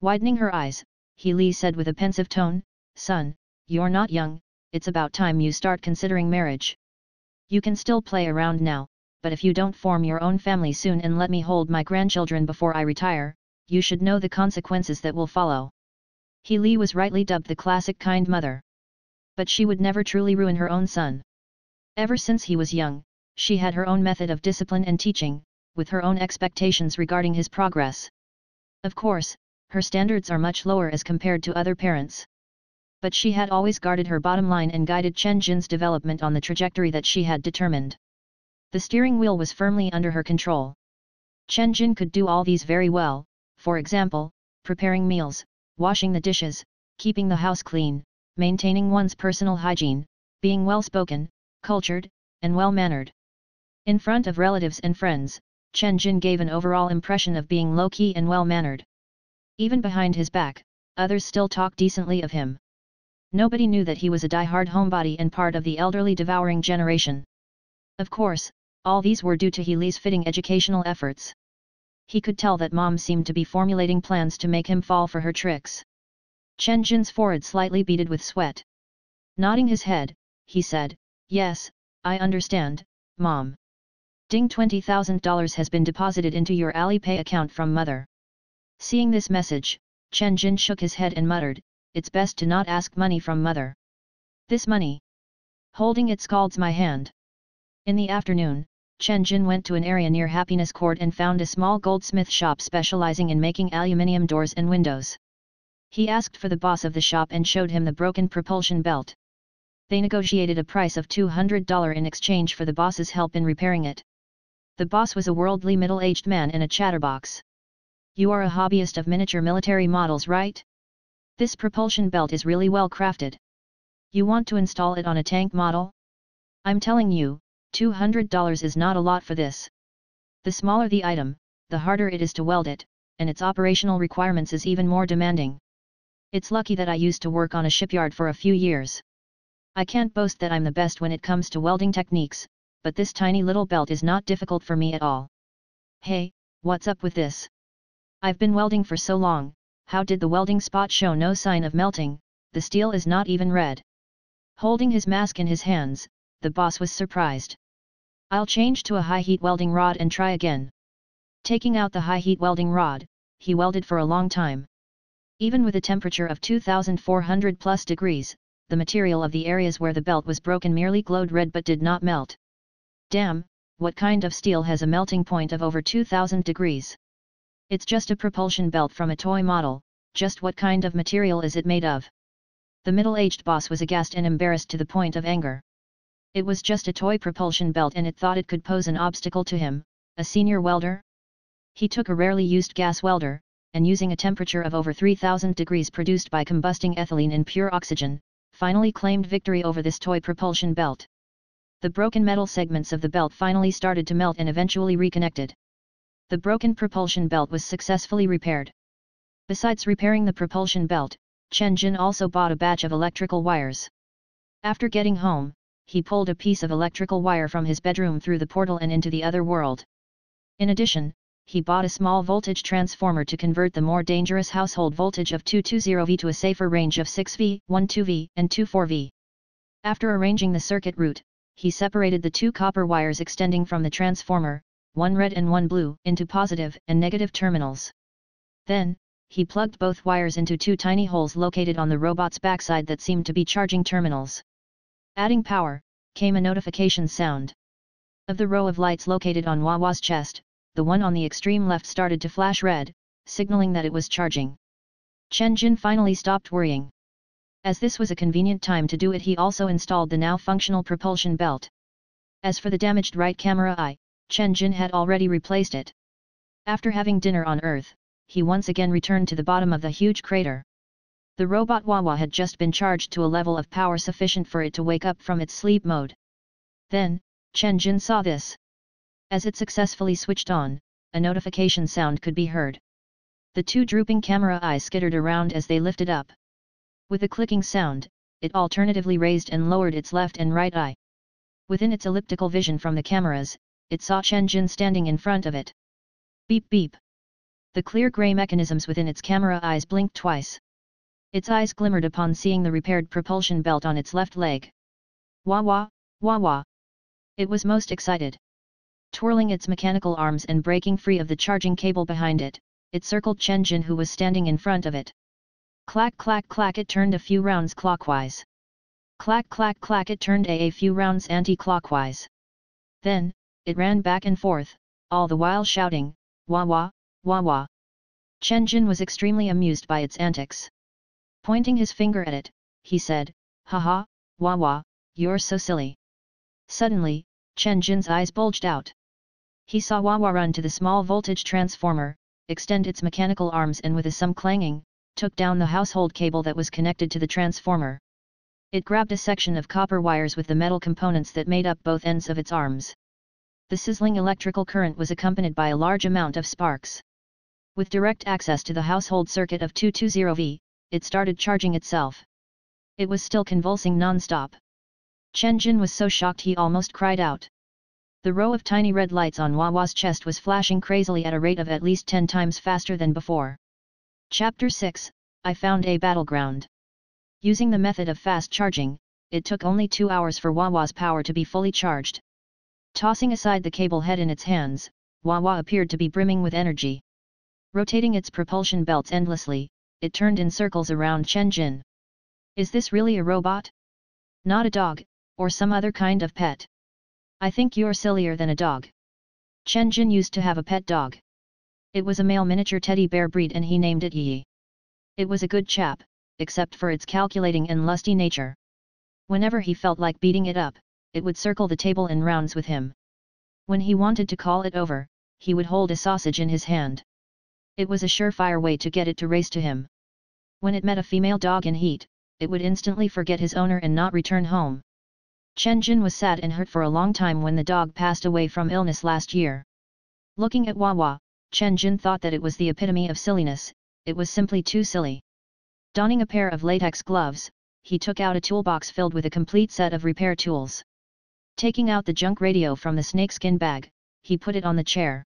Widening her eyes, He Li said with a pensive tone, Son, you're not young, it's about time you start considering marriage. You can still play around now, but if you don't form your own family soon and let me hold my grandchildren before I retire, you should know the consequences that will follow. He Li was rightly dubbed the classic kind mother. But she would never truly ruin her own son. Ever since he was young, she had her own method of discipline and teaching, with her own expectations regarding his progress. Of course, her standards are much lower as compared to other parents. But she had always guarded her bottom line and guided Chen Jin's development on the trajectory that she had determined. The steering wheel was firmly under her control. Chen Jin could do all these very well, for example, preparing meals, washing the dishes, keeping the house clean, maintaining one's personal hygiene, being well-spoken, cultured, and well-mannered. In front of relatives and friends, Chen Jin gave an overall impression of being low-key and well-mannered. Even behind his back, others still talk decently of him. Nobody knew that he was a die-hard homebody and part of the elderly devouring generation. Of course, all these were due to He Li's fitting educational efforts. He could tell that Mom seemed to be formulating plans to make him fall for her tricks. Chen Jin's forehead slightly beaded with sweat. Nodding his head, he said, "Yes, I understand, Mom. Ding, $20,000 has been deposited into your Alipay account from Mother." Seeing this message, Chen Jin shook his head and muttered, "It's best to not ask money from Mother. This money, holding it scalds my hand." In the afternoon, Chen Jin went to an area near Happiness Court and found a small goldsmith shop specializing in making aluminium doors and windows. He asked for the boss of the shop and showed him the broken propulsion belt. They negotiated a price of $200 in exchange for the boss's help in repairing it. The boss was a worldly middle-aged man and a chatterbox. "You are a hobbyist of miniature military models, right? This propulsion belt is really well crafted. You want to install it on a tank model? I'm telling you, $200 is not a lot for this. The smaller the item, the harder it is to weld it, and its operational requirements is even more demanding. It's lucky that I used to work on a shipyard for a few years. I can't boast that I'm the best when it comes to welding techniques, but this tiny little belt is not difficult for me at all. Hey, what's up with this? I've been welding for so long, how did the welding spot show no sign of melting? The steel is not even red." Holding his mask in his hands, the boss was surprised. "I'll change to a high-heat welding rod and try again." Taking out the high-heat welding rod, he welded for a long time. Even with a temperature of 2,400 plus degrees, the material of the areas where the belt was broken merely glowed red but did not melt. "Damn, what kind of steel has a melting point of over 2,000 degrees? It's just a propulsion belt from a toy model, just what kind of material is it made of?" The middle-aged boss was aghast and embarrassed to the point of anger. It was just a toy propulsion belt and it thought it could pose an obstacle to him, a senior welder. He took a rarely used gas welder, and using a temperature of over 3,000 degrees produced by combusting ethylene in pure oxygen, finally claimed victory over this toy propulsion belt. The broken metal segments of the belt finally started to melt and eventually reconnected. The broken propulsion belt was successfully repaired. Besides repairing the propulsion belt, Chen Jin also bought a batch of electrical wires. After getting home, he pulled a piece of electrical wire from his bedroom through the portal and into the other world. In addition, he bought a small voltage transformer to convert the more dangerous household voltage of 220V to a safer range of 6V, 12V, and 24V. After arranging the circuit route, he separated the two copper wires extending from the transformer, one red and one blue, into positive and negative terminals. Then, he plugged both wires into two tiny holes located on the robot's backside that seemed to be charging terminals. Adding power, came a notification sound. Of the row of lights located on Wawa's chest, the one on the extreme left started to flash red, signaling that it was charging. Chen Jin finally stopped worrying. As this was a convenient time to do it, he also installed the now functional propulsion belt. As for the damaged right camera eye, Chen Jin had already replaced it. After having dinner on Earth, he once again returned to the bottom of the huge crater. The robot Wawa had just been charged to a level of power sufficient for it to wake up from its sleep mode. Then, Chen Jin saw this. As it successfully switched on, a notification sound could be heard. The two drooping camera eyes skittered around as they lifted up. With a clicking sound, it alternatively raised and lowered its left and right eye. Within its elliptical vision from the cameras, it saw Chen Jin standing in front of it. Beep beep. The clear gray mechanisms within its camera eyes blinked twice. Its eyes glimmered upon seeing the repaired propulsion belt on its left leg. Wawa, Wawa. It was most excited. Twirling its mechanical arms and breaking free of the charging cable behind it, it circled Chen Jin who was standing in front of it. Clack clack clack, it turned a few rounds clockwise. Clack clack clack, it turned a few rounds anti-clockwise. Then, it ran back and forth, all the while shouting, "Wawa, Wawa." Chen Jin was extremely amused by its antics. Pointing his finger at it, he said, "Haha, Wawa, you're so silly." Suddenly, Chen Jin's eyes bulged out. He saw Wawa run to the small voltage transformer, extend its mechanical arms and with a some clanging, took down the household cable that was connected to the transformer. It grabbed a section of copper wires with the metal components that made up both ends of its arms. The sizzling electrical current was accompanied by a large amount of sparks. With direct access to the household circuit of 220V, it started charging itself. It was still convulsing non-stop. Chen Jin was so shocked he almost cried out. The row of tiny red lights on Wawa's chest was flashing crazily at a rate of at least 10 times faster than before. Chapter 6, I found a battleground. Using the method of fast charging, it took only 2 hours for Wawa's power to be fully charged. Tossing aside the cable head in its hands, Wawa appeared to be brimming with energy. Rotating its propulsion belts endlessly, it turned in circles around Chen Jin. Is this really a robot? Not a dog, or some other kind of pet. I think you're sillier than a dog. Chen Jin used to have a pet dog. It was a male miniature teddy bear breed and he named it Yi. It was a good chap, except for its calculating and lusty nature. Whenever he felt like beating it up, it would circle the table in rounds with him. When he wanted to call it over, he would hold a sausage in his hand. It was a surefire way to get it to race to him. When it met a female dog in heat, it would instantly forget his owner and not return home. Chen Jin was sad and hurt for a long time when the dog passed away from illness last year. Looking at Wawa, Chen Jin thought that it was the epitome of silliness, it was simply too silly. Donning a pair of latex gloves, he took out a toolbox filled with a complete set of repair tools. Taking out the junk radio from the snakeskin bag, he put it on the chair.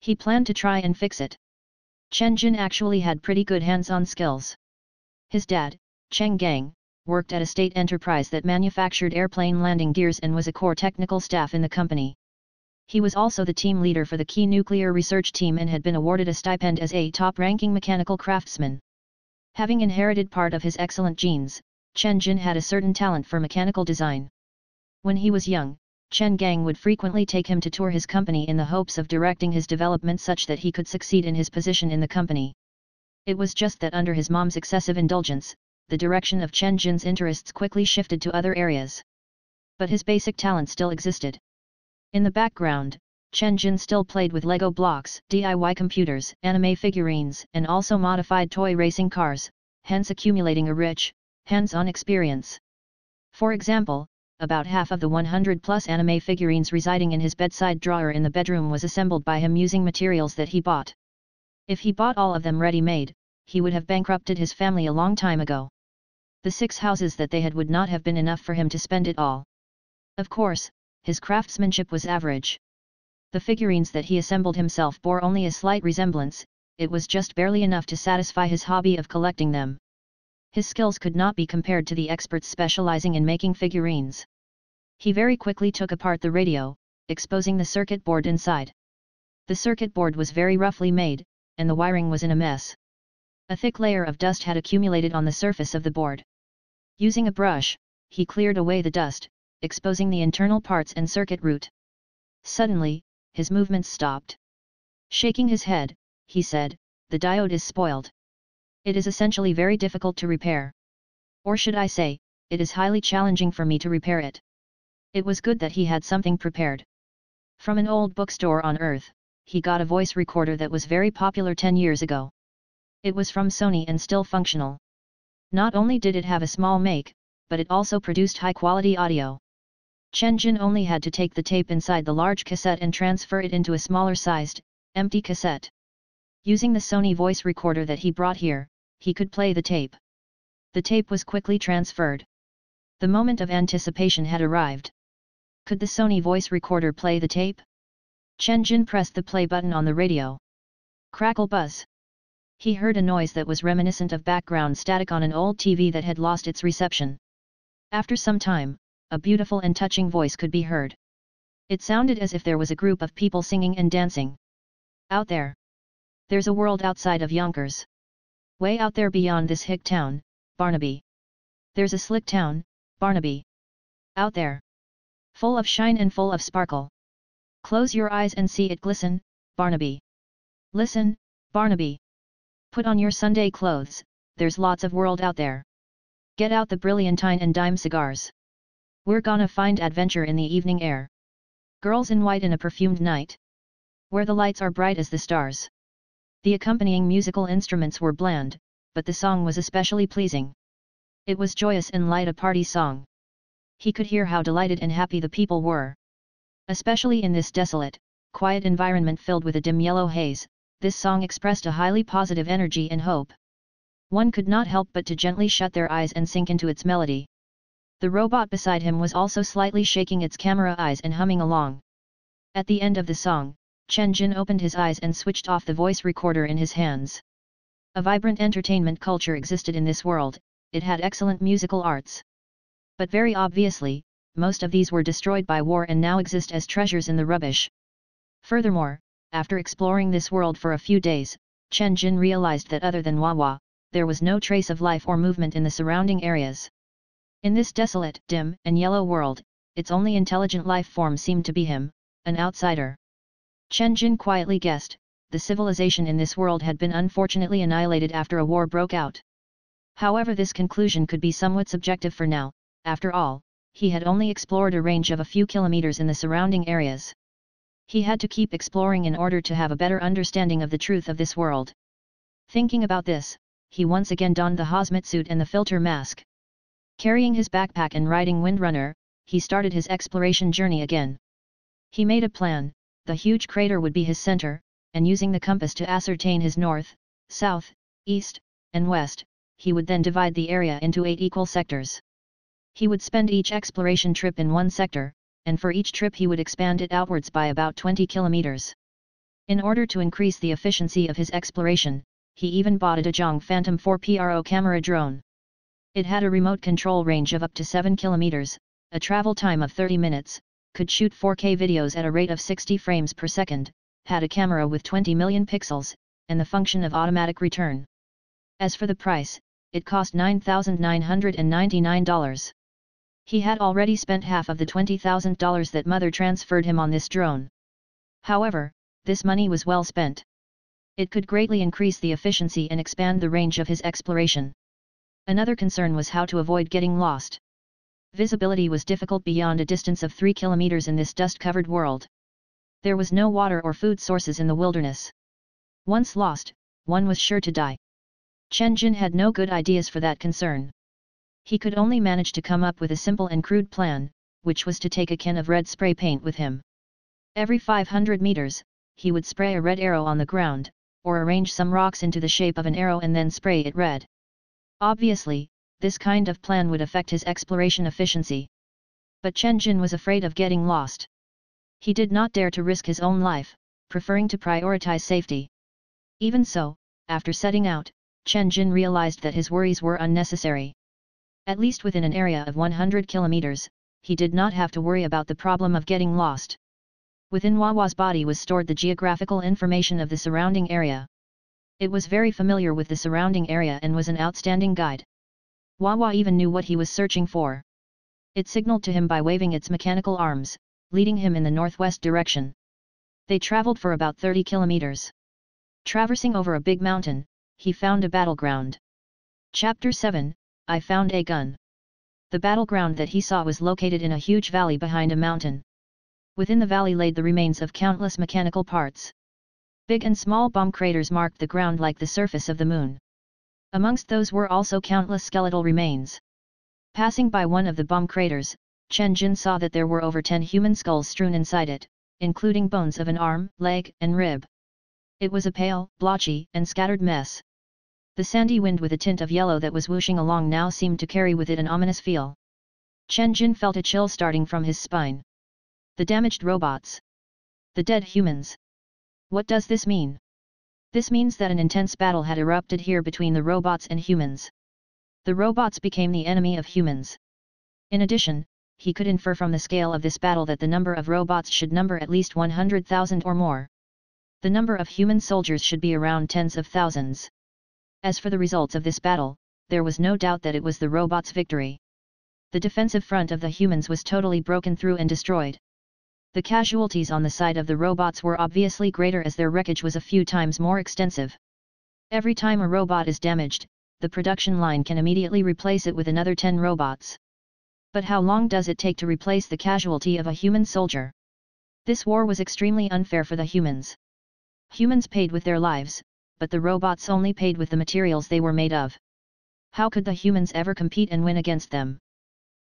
He planned to try and fix it. Chen Jin actually had pretty good hands-on skills. His dad, Chen Gang, worked at a state enterprise that manufactured airplane landing gears and was a core technical staff in the company. He was also the team leader for the key nuclear research team and had been awarded a stipend as a top-ranking mechanical craftsman. Having inherited part of his excellent genes, Chen Jin had a certain talent for mechanical design. When he was young, Chen Gang would frequently take him to tour his company in the hopes of directing his development such that he could succeed in his position in the company. It was just that under his mom's excessive indulgence, the direction of Chen Jin's interests quickly shifted to other areas. But his basic talent still existed. In the background, Chen Jin still played with Lego blocks, DIY computers, anime figurines, and also modified toy racing cars, hence accumulating a rich, hands-on experience. For example, about half of the 100-plus anime figurines residing in his bedside drawer in the bedroom was assembled by him using materials that he bought. If he bought all of them ready-made, he would have bankrupted his family a long time ago. The 6 houses that they had would not have been enough for him to spend it all. Of course, his craftsmanship was average. The figurines that he assembled himself bore only a slight resemblance, it was just barely enough to satisfy his hobby of collecting them. His skills could not be compared to the experts specializing in making figurines. He very quickly took apart the radio, exposing the circuit board inside. The circuit board was very roughly made, and the wiring was in a mess. A thick layer of dust had accumulated on the surface of the board. Using a brush, he cleared away the dust, exposing the internal parts and circuit root. Suddenly, his movements stopped. Shaking his head, he said, "The diode is spoiled. It is essentially very difficult to repair. Or should I say, it is highly challenging for me to repair it." It was good that he had something prepared. From an old bookstore on Earth, he got a voice recorder that was very popular 10 years ago. It was from Sony and still functional. Not only did it have a small make, but it also produced high-quality audio. Chen Jin only had to take the tape inside the large cassette and transfer it into a smaller-sized, empty cassette. Using the Sony voice recorder that he brought here, he could play the tape. The tape was quickly transferred. The moment of anticipation had arrived. Could the Sony voice recorder play the tape? Chen Jin pressed the play button on the radio. Crackle buzz. He heard a noise that was reminiscent of background static on an old TV that had lost its reception. After some time, a beautiful and touching voice could be heard. It sounded as if there was a group of people singing and dancing. Out there. There's a world outside of Yonkers. Way out there beyond this hick town, Barnaby. There's a slick town, Barnaby. Out there. Full of shine and full of sparkle. Close your eyes and see it glisten, Barnaby. Listen, Barnaby. Put on your Sunday clothes, there's lots of world out there. Get out the brilliantine and dime cigars. We're gonna find adventure in the evening air. Girls in white in a perfumed night. Where the lights are bright as the stars. The accompanying musical instruments were bland, but the song was especially pleasing. It was joyous and light, a party song. He could hear how delighted and happy the people were. Especially in this desolate, quiet environment filled with a dim yellow haze, this song expressed a highly positive energy and hope. One could not help but to gently shut their eyes and sink into its melody. The robot beside him was also slightly shaking its camera eyes and humming along. At the end of the song, Chen Jin opened his eyes and switched off the voice recorder in his hands. A vibrant entertainment culture existed in this world, it had excellent musical arts. But very obviously, most of these were destroyed by war and now exist as treasures in the rubbish. Furthermore, after exploring this world for a few days, Chen Jin realized that other than Wawa, there was no trace of life or movement in the surrounding areas. In this desolate, dim, and yellow world, its only intelligent life form seemed to be him, an outsider. Chen Jin quietly guessed, the civilization in this world had been unfortunately annihilated after a war broke out. However, this conclusion could be somewhat subjective for now, after all, he had only explored a range of a few kilometers in the surrounding areas. He had to keep exploring in order to have a better understanding of the truth of this world. Thinking about this, he once again donned the hazmat suit and the filter mask. Carrying his backpack and riding Windrunner, he started his exploration journey again. He made a plan, the huge crater would be his center, and using the compass to ascertain his north, south, east, and west, he would then divide the area into 8 equal sectors. He would spend each exploration trip in one sector, and for each trip he would expand it outwards by about 20 kilometers. In order to increase the efficiency of his exploration, he even bought a DJI Phantom 4 Pro camera drone. It had a remote control range of up to 7 kilometers, a travel time of 30 minutes, could shoot 4K videos at a rate of 60 frames per second, had a camera with 20 million pixels, and the function of automatic return. As for the price, it cost $9,999. He had already spent half of the $20,000 that Mother transferred him on this drone. However, this money was well spent. It could greatly increase the efficiency and expand the range of his exploration. Another concern was how to avoid getting lost. Visibility was difficult beyond a distance of 3 kilometers in this dust-covered world. There was no water or food sources in the wilderness. Once lost, one was sure to die. Chen Jin had no good ideas for that concern. He could only manage to come up with a simple and crude plan, which was to take a can of red spray paint with him. Every 500 meters, he would spray a red arrow on the ground, or arrange some rocks into the shape of an arrow and then spray it red. Obviously, this kind of plan would affect his exploration efficiency. But Chen Jin was afraid of getting lost. He did not dare to risk his own life, preferring to prioritize safety. Even so, after setting out, Chen Jin realized that his worries were unnecessary. At least within an area of 100 kilometers, he did not have to worry about the problem of getting lost. Within Wawa's body was stored the geographical information of the surrounding area. It was very familiar with the surrounding area and was an outstanding guide. Wawa even knew what he was searching for. It signaled to him by waving its mechanical arms, leading him in the northwest direction. They traveled for about 30 kilometers. Traversing over a big mountain, he found a battleground. Chapter 7, I found a gun. The battleground that he saw was located in a huge valley behind a mountain. Within the valley lay the remains of countless mechanical parts. Big and small bomb craters marked the ground like the surface of the moon. Amongst those were also countless skeletal remains. Passing by one of the bomb craters, Chen Jin saw that there were over 10 human skulls strewn inside it, including bones of an arm, leg, and rib. It was a pale, blotchy, and scattered mess. The sandy wind with a tint of yellow that was whooshing along now seemed to carry with it an ominous feel. Chen Jin felt a chill starting from his spine. The damaged robots. The dead humans. What does this mean? This means that an intense battle had erupted here between the robots and humans. The robots became the enemy of humans. In addition, he could infer from the scale of this battle that the number of robots should number at least 100,000 or more. The number of human soldiers should be around tens of thousands. As for the results of this battle, there was no doubt that it was the robots' victory. The defensive front of the humans was totally broken through and destroyed. The casualties on the side of the robots were obviously greater as their wreckage was a few times more extensive. Every time a robot is damaged, the production line can immediately replace it with another 10 robots. But how long does it take to replace the casualty of a human soldier? This war was extremely unfair for the humans. Humans paid with their lives, but the robots only paid with the materials they were made of. How could the humans ever compete and win against them?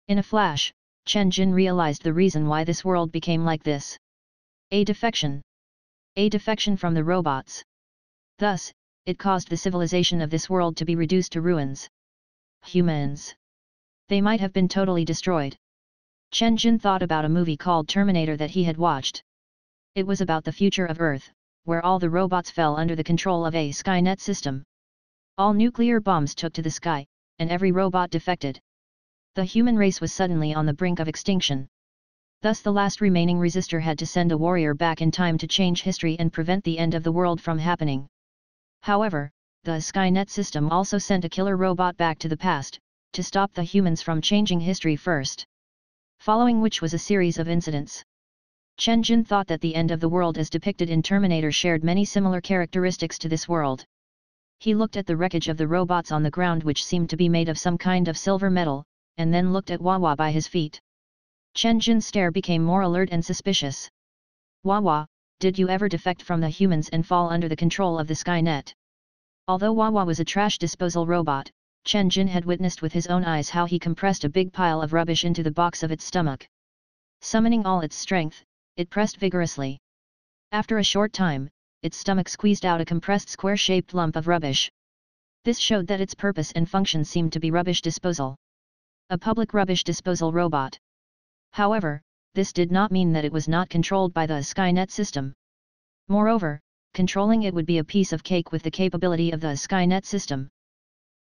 In a flash, Chen Jin realized the reason why this world became like this. A defection. A defection from the robots. Thus, it caused the civilization of this world to be reduced to ruins. Humans. They might have been totally destroyed. Chen Jin thought about a movie called Terminator that he had watched. It was about the future of Earth, where all the robots fell under the control of a Skynet system. All nuclear bombs took to the sky, and every robot defected. The human race was suddenly on the brink of extinction. Thus the last remaining resistor had to send a warrior back in time to change history and prevent the end of the world from happening. However, the Skynet system also sent a killer robot back to the past, to stop the humans from changing history first. Following which was a series of incidents. Chen Jin thought that the end of the world as depicted in Terminator shared many similar characteristics to this world. He looked at the wreckage of the robots on the ground which seemed to be made of some kind of silver metal, and then looked at Wawa by his feet. Chen Jin's stare became more alert and suspicious. Wawa, did you ever defect from the humans and fall under the control of the Skynet? Although Wawa was a trash disposal robot, Chen Jin had witnessed with his own eyes how he compressed a big pile of rubbish into the box of its stomach. Summoning all its strength, it pressed vigorously. After a short time, its stomach squeezed out a compressed square-shaped lump of rubbish. This showed that its purpose and function seemed to be rubbish disposal. A public rubbish disposal robot. However, this did not mean that it was not controlled by the Skynet system. Moreover, controlling it would be a piece of cake with the capability of the Skynet system.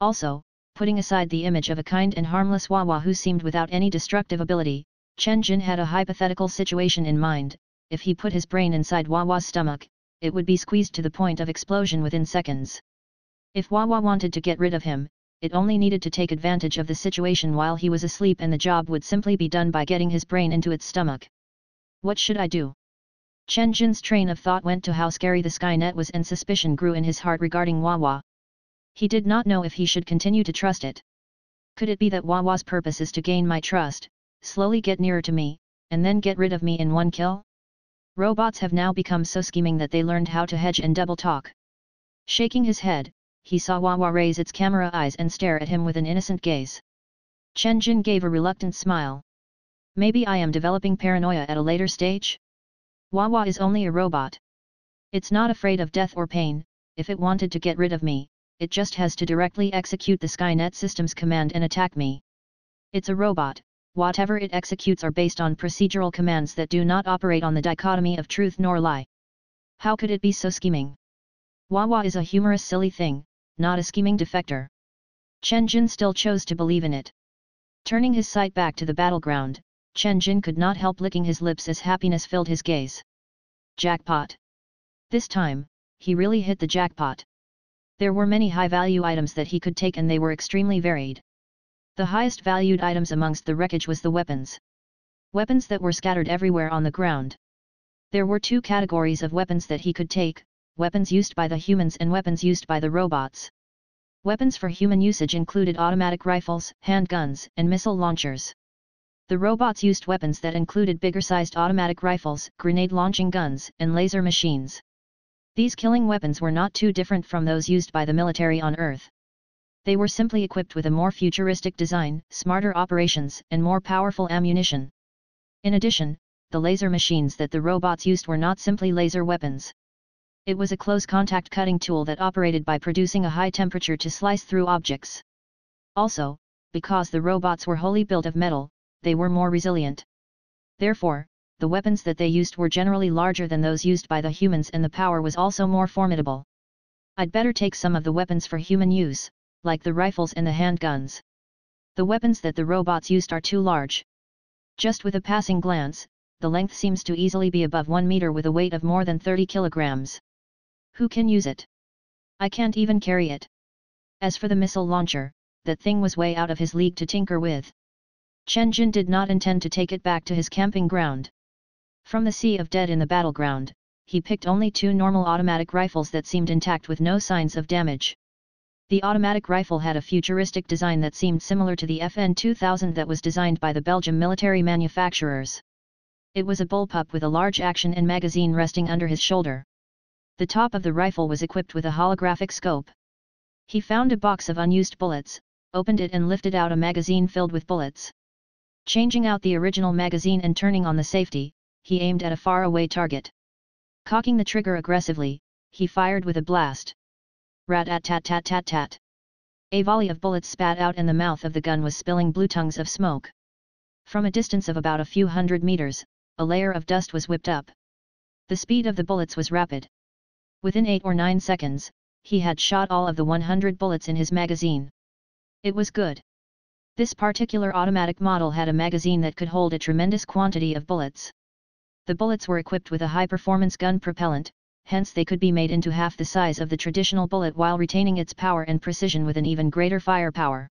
Also, putting aside the image of a kind and harmless Wawa who seemed without any destructive ability, Chen Jin had a hypothetical situation in mind. If he put his brain inside Wawa's stomach, it would be squeezed to the point of explosion within seconds. If Wawa wanted to get rid of him, it only needed to take advantage of the situation while he was asleep, and the job would simply be done by getting his brain into its stomach. What should I do? Chen Jin's train of thought went to how scary the Skynet was, and suspicion grew in his heart regarding Wawa. He did not know if he should continue to trust it. Could it be that Wawa's purpose is to gain my trust, slowly get nearer to me, and then get rid of me in one kill? Robots have now become so scheming that they learned how to hedge and double talk. Shaking his head, he saw Wawa raise its camera eyes and stare at him with an innocent gaze. Chen Jin gave a reluctant smile. Maybe I am developing paranoia at a later stage? Wawa is only a robot. It's not afraid of death or pain. If it wanted to get rid of me, it just has to directly execute the Skynet system's command and attack me. It's a robot. Whatever it executes are based on procedural commands that do not operate on the dichotomy of truth nor lie. How could it be so scheming? Wawa is a humorous, silly thing, not a scheming defector. Chen Jin still chose to believe in it. Turning his sight back to the battleground, Chen Jin could not help licking his lips as happiness filled his gaze. Jackpot. This time, he really hit the jackpot. There were many high-value items that he could take, and they were extremely varied. The highest valued items amongst the wreckage was the weapons. Weapons that were scattered everywhere on the ground. There were two categories of weapons that he could take: weapons used by the humans and weapons used by the robots. Weapons for human usage included automatic rifles, handguns, and missile launchers. The robots used weapons that included bigger-sized automatic rifles, grenade-launching guns, and laser machines. These killing weapons were not too different from those used by the military on Earth. They were simply equipped with a more futuristic design, smarter operations, and more powerful ammunition. In addition, the laser machines that the robots used were not simply laser weapons. It was a close-contact cutting tool that operated by producing a high temperature to slice through objects. Also, because the robots were wholly built of metal, they were more resilient. Therefore, the weapons that they used were generally larger than those used by the humans, and the power was also more formidable. I'd better take some of the weapons for human use, like the rifles and the handguns. The weapons that the robots used are too large. Just with a passing glance, the length seems to easily be above 1 meter with a weight of more than 30 kilograms. Who can use it? I can't even carry it. As for the missile launcher, that thing was way out of his league to tinker with. Chen Jin did not intend to take it back to his camping ground. From the sea of dead in the battleground, he picked only two normal automatic rifles that seemed intact with no signs of damage. The automatic rifle had a futuristic design that seemed similar to the FN 2000 that was designed by the Belgian military manufacturers. It was a bullpup with a large action and magazine resting under his shoulder. the top of the rifle was equipped with a holographic scope. He found a box of unused bullets, opened it and lifted out a magazine filled with bullets. Changing out the original magazine and turning on the safety, he aimed at a faraway target. Cocking the trigger aggressively, he fired with a blast. Rat-tat-tat-tat-tat. A volley of bullets spat out and the mouth of the gun was spilling blue tongues of smoke. From a distance of about a few hundred meters, a layer of dust was whipped up. The speed of the bullets was rapid. Within 8 or 9 seconds, he had shot all of the 100 bullets in his magazine. It was good. This particular automatic model had a magazine that could hold a tremendous quantity of bullets. The bullets were equipped with a high-performance gun propellant, hence they could be made into half the size of the traditional bullet while retaining its power and precision with an even greater firepower.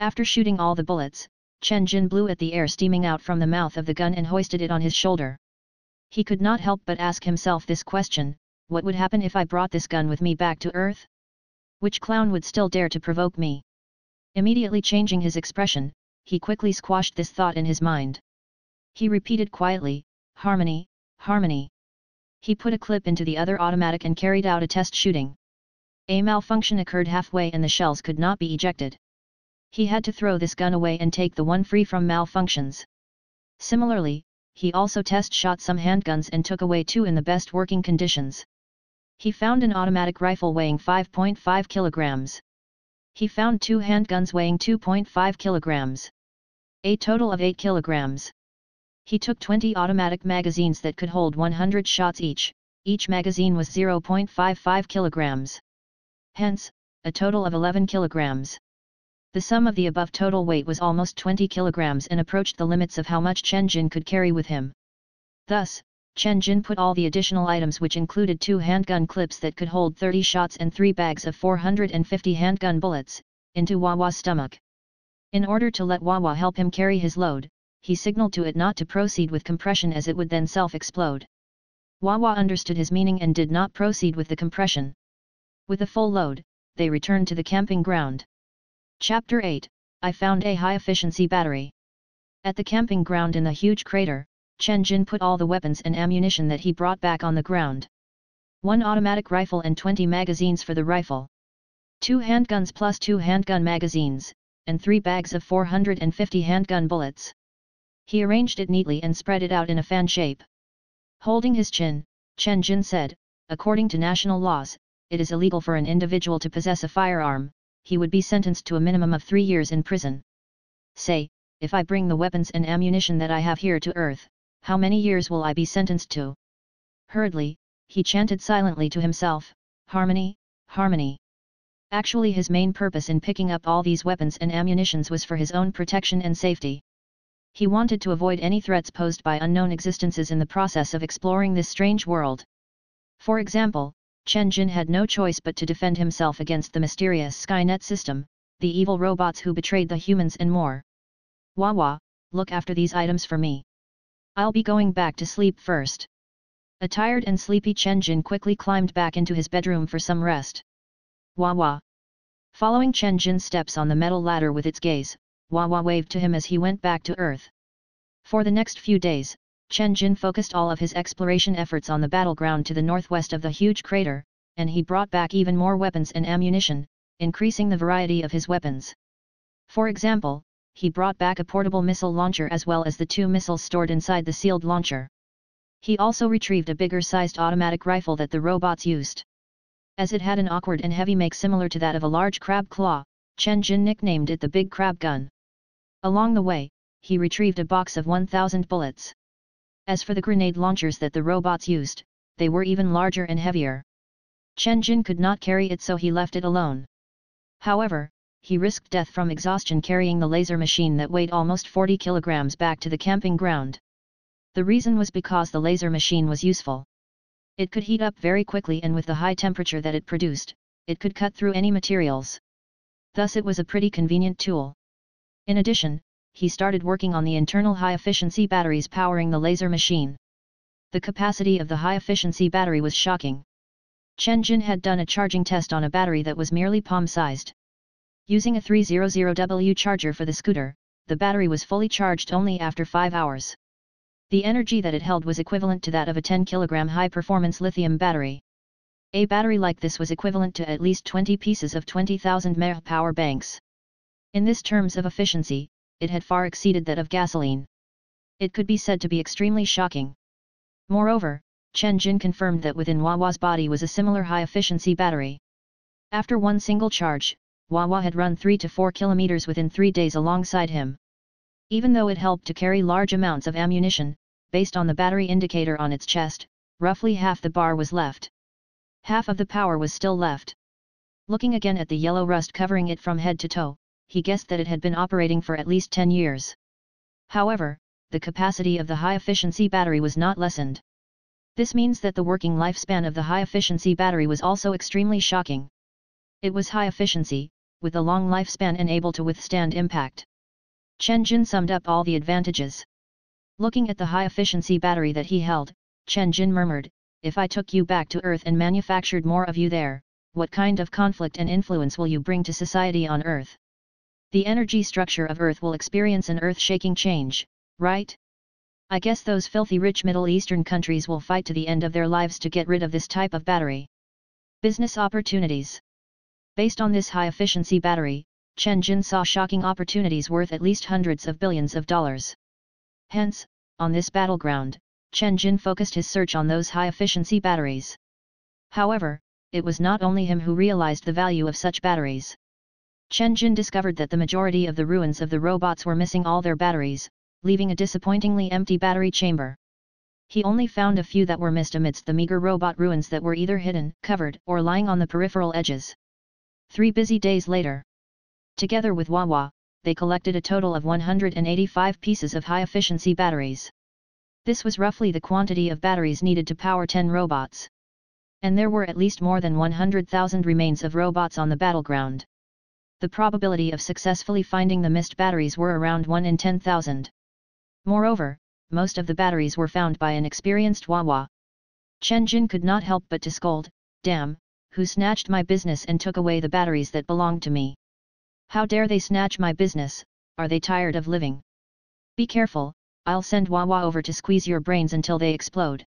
After shooting all the bullets, Chen Jin blew at the air steaming out from the mouth of the gun and hoisted it on his shoulder. He could not help but ask himself this question, what would happen if I brought this gun with me back to Earth? Which clown would still dare to provoke me? Immediately changing his expression, he quickly squashed this thought in his mind. He repeated quietly, "Harmony, harmony." He put a clip into the other automatic and carried out a test shooting. A malfunction occurred halfway and the shells could not be ejected. He had to throw this gun away and take the one free from malfunctions. Similarly, he also test shot some handguns and took away 2 in the best working conditions. He found an automatic rifle weighing 5.5 kilograms. He found 2 handguns weighing 2.5 kilograms. A total of 8 kilograms. He took 20 automatic magazines that could hold 100 shots each. Each magazine was 0.55 kilograms. Hence, a total of 11 kilograms. The sum of the above total weight was almost 20 kilograms and approached the limits of how much Chen Jin could carry with him. Thus, Chen Jin put all the additional items, which included 2 handgun clips that could hold 30 shots and 3 bags of 450 handgun bullets, into Wawa's stomach. In order to let Wawa help him carry his load, he signaled to it not to proceed with compression as it would then self-explode. Wawa understood his meaning and did not proceed with the compression. With a full load, they returned to the camping ground. Chapter 8, I found a high-efficiency battery. At the camping ground in the huge crater, Chen Jin put all the weapons and ammunition that he brought back on the ground. 1 automatic rifle and 20 magazines for the rifle. 2 handguns plus 2 handgun magazines, and 3 bags of 450 handgun bullets. He arranged it neatly and spread it out in a fan shape. Holding his chin, Chen Jin said, according to national laws, it is illegal for an individual to possess a firearm, he would be sentenced to a minimum of 3 years in prison. Say, if I bring the weapons and ammunition that I have here to Earth, how many years will I be sentenced to? Hurriedly, he chanted silently to himself, harmony, harmony. Actually his main purpose in picking up all these weapons and ammunitions was for his own protection and safety. He wanted to avoid any threats posed by unknown existences in the process of exploring this strange world. For example, Chen Jin had no choice but to defend himself against the mysterious Skynet system, the evil robots who betrayed the humans and more. Wawa, look after these items for me. I'll be going back to sleep first. A tired and sleepy Chen Jin quickly climbed back into his bedroom for some rest. Wawa. Following Chen Jin's steps on the metal ladder with its gaze, Wawa waved to him as he went back to Earth. For the next few days, Chen Jin focused all of his exploration efforts on the battleground to the northwest of the huge crater, and he brought back even more weapons and ammunition, increasing the variety of his weapons. For example, he brought back a portable missile launcher as well as the 2 missiles stored inside the sealed launcher. He also retrieved a bigger-sized automatic rifle that the robots used. As it had an awkward and heavy make similar to that of a large crab claw, Chen Jin nicknamed it the Big Crab Gun. Along the way, he retrieved a box of 1,000 bullets. As for the grenade launchers that the robots used, they were even larger and heavier. Chen Jin could not carry it, so he left it alone. However, he risked death from exhaustion carrying the laser machine that weighed almost 40 kilograms back to the camping ground. The reason was because the laser machine was useful. It could heat up very quickly, and with the high temperature that it produced, it could cut through any materials. Thus it was a pretty convenient tool. In addition, he started working on the internal high-efficiency batteries powering the laser machine. The capacity of the high-efficiency battery was shocking. Chen Jin had done a charging test on a battery that was merely palm-sized. Using a 300W charger for the scooter, the battery was fully charged only after 5 hours. The energy that it held was equivalent to that of a 10 kg high-performance lithium battery. A battery like this was equivalent to at least 20 pieces of 20,000 mAh power banks. In this terms of efficiency, it had far exceeded that of gasoline. It could be said to be extremely shocking. Moreover, Chen Jin confirmed that within Wawa's body was a similar high-efficiency battery. After one single charge, Wawa had run 3 to 4 kilometers within 3 days alongside him. Even though it helped to carry large amounts of ammunition, based on the battery indicator on its chest, roughly half the bar was left. Half of the power was still left. Looking again at the yellow rust covering it from head to toe, he guessed that it had been operating for at least 10 years. However, the capacity of the high-efficiency battery was not lessened. This means that the working lifespan of the high-efficiency battery was also extremely shocking. It was high-efficiency, with a long lifespan and able to withstand impact. Chen Jin summed up all the advantages. Looking at the high-efficiency battery that he held, Chen Jin murmured, "If I took you back to Earth and manufactured more of you there, what kind of conflict and influence will you bring to society on Earth? The energy structure of Earth will experience an earth-shaking change, right? I guess those filthy rich Middle Eastern countries will fight to the end of their lives to get rid of this type of battery. Business opportunities." Based on this high-efficiency battery, Chen Jin saw shocking opportunities worth at least hundreds of billions of dollars. Hence, on this battleground, Chen Jin focused his search on those high-efficiency batteries. However, it was not only him who realized the value of such batteries. Chen Jin discovered that the majority of the ruins of the robots were missing all their batteries, leaving a disappointingly empty battery chamber. He only found a few that were missed amidst the meager robot ruins that were either hidden, covered, or lying on the peripheral edges. 3 busy days later, together with Wawa, they collected a total of 185 pieces of high-efficiency batteries. This was roughly the quantity of batteries needed to power 10 robots. And there were at least more than 100,000 remains of robots on the battleground. The probability of successfully finding the missed batteries were around 1 in 10,000. Moreover, most of the batteries were found by an experienced Wawa. Chen Jin could not help but to scold, "Damn, who snatched my business and took away the batteries that belonged to me? How dare they snatch my business? Are they tired of living? Be careful. I'll send Wawa over to squeeze your brains until they explode."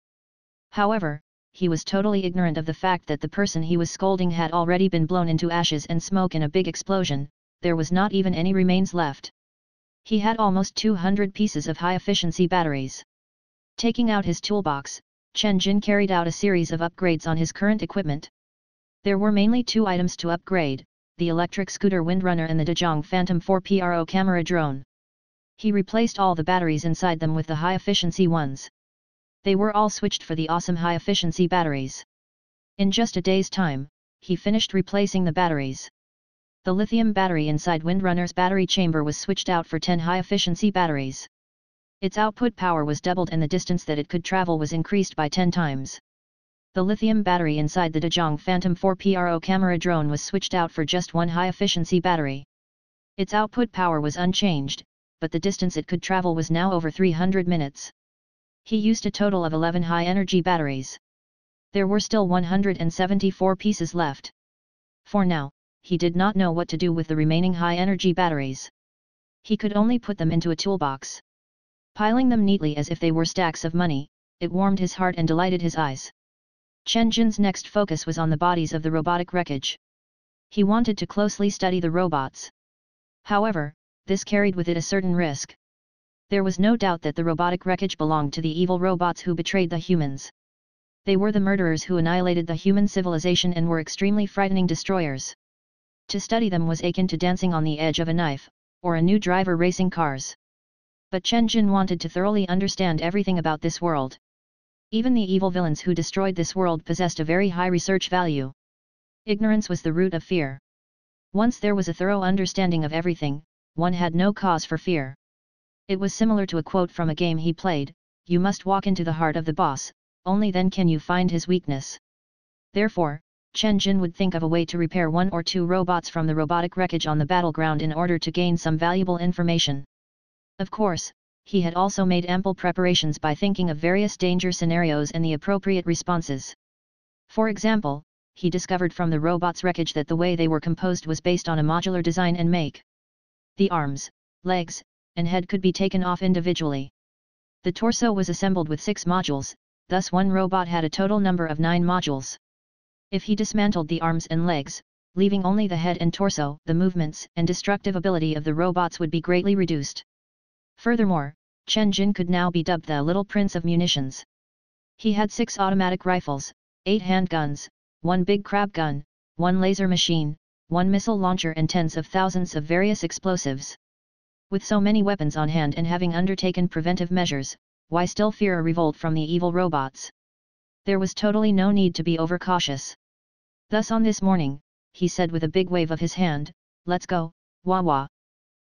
However, he was totally ignorant of the fact that the person he was scolding had already been blown into ashes and smoke in a big explosion. There was not even any remains left. He had almost 200 pieces of high-efficiency batteries. Taking out his toolbox, Chen Jin carried out a series of upgrades on his current equipment. There were mainly 2 items to upgrade, the electric scooter Windrunner and the DJI Phantom 4 Pro camera drone. He replaced all the batteries inside them with the high-efficiency ones. They were all switched for the awesome high-efficiency batteries. In just a day's time, he finished replacing the batteries. The lithium battery inside Windrunner's battery chamber was switched out for 10 high-efficiency batteries. Its output power was doubled and the distance that it could travel was increased by 10 times. The lithium battery inside the Daqiang Phantom 4 Pro camera drone was switched out for just 1 high-efficiency battery. Its output power was unchanged, but the distance it could travel was now over 300 minutes. He used a total of 11 high-energy batteries. There were still 174 pieces left. For now, he did not know what to do with the remaining high-energy batteries. He could only put them into a toolbox. Piling them neatly as if they were stacks of money, it warmed his heart and delighted his eyes. Chen Jin's next focus was on the bodies of the robotic wreckage. He wanted to closely study the robots. However, this carried with it a certain risk. There was no doubt that the robotic wreckage belonged to the evil robots who betrayed the humans. They were the murderers who annihilated the human civilization and were extremely frightening destroyers. To study them was akin to dancing on the edge of a knife, or a new driver racing cars. But Chen Jin wanted to thoroughly understand everything about this world. Even the evil villains who destroyed this world possessed a very high research value. Ignorance was the root of fear. Once there was a thorough understanding of everything, one had no cause for fear. It was similar to a quote from a game he played, "You must walk into the heart of the boss, only then can you find his weakness." Therefore, Chen Jin would think of a way to repair 1 or 2 robots from the robotic wreckage on the battleground in order to gain some valuable information. Of course, he had also made ample preparations by thinking of various danger scenarios and the appropriate responses. For example, he discovered from the robots' wreckage that the way they were composed was based on a modular design and make. The arms, legs, and head could be taken off individually. The torso was assembled with 6 modules, thus one robot had a total number of 9 modules. If he dismantled the arms and legs, leaving only the head and torso, the movements and destructive ability of the robots would be greatly reduced. Furthermore, Chen Jin could now be dubbed the Little Prince of Munitions. He had 6 automatic rifles, 8 handguns, 1 big crab gun, 1 laser machine, 1 missile launcher and tens of thousands of various explosives. With so many weapons on hand and having undertaken preventive measures, why still fear a revolt from the evil robots? There was totally no need to be overcautious. Thus on this morning, he said with a big wave of his hand, "Let's go, Wawa.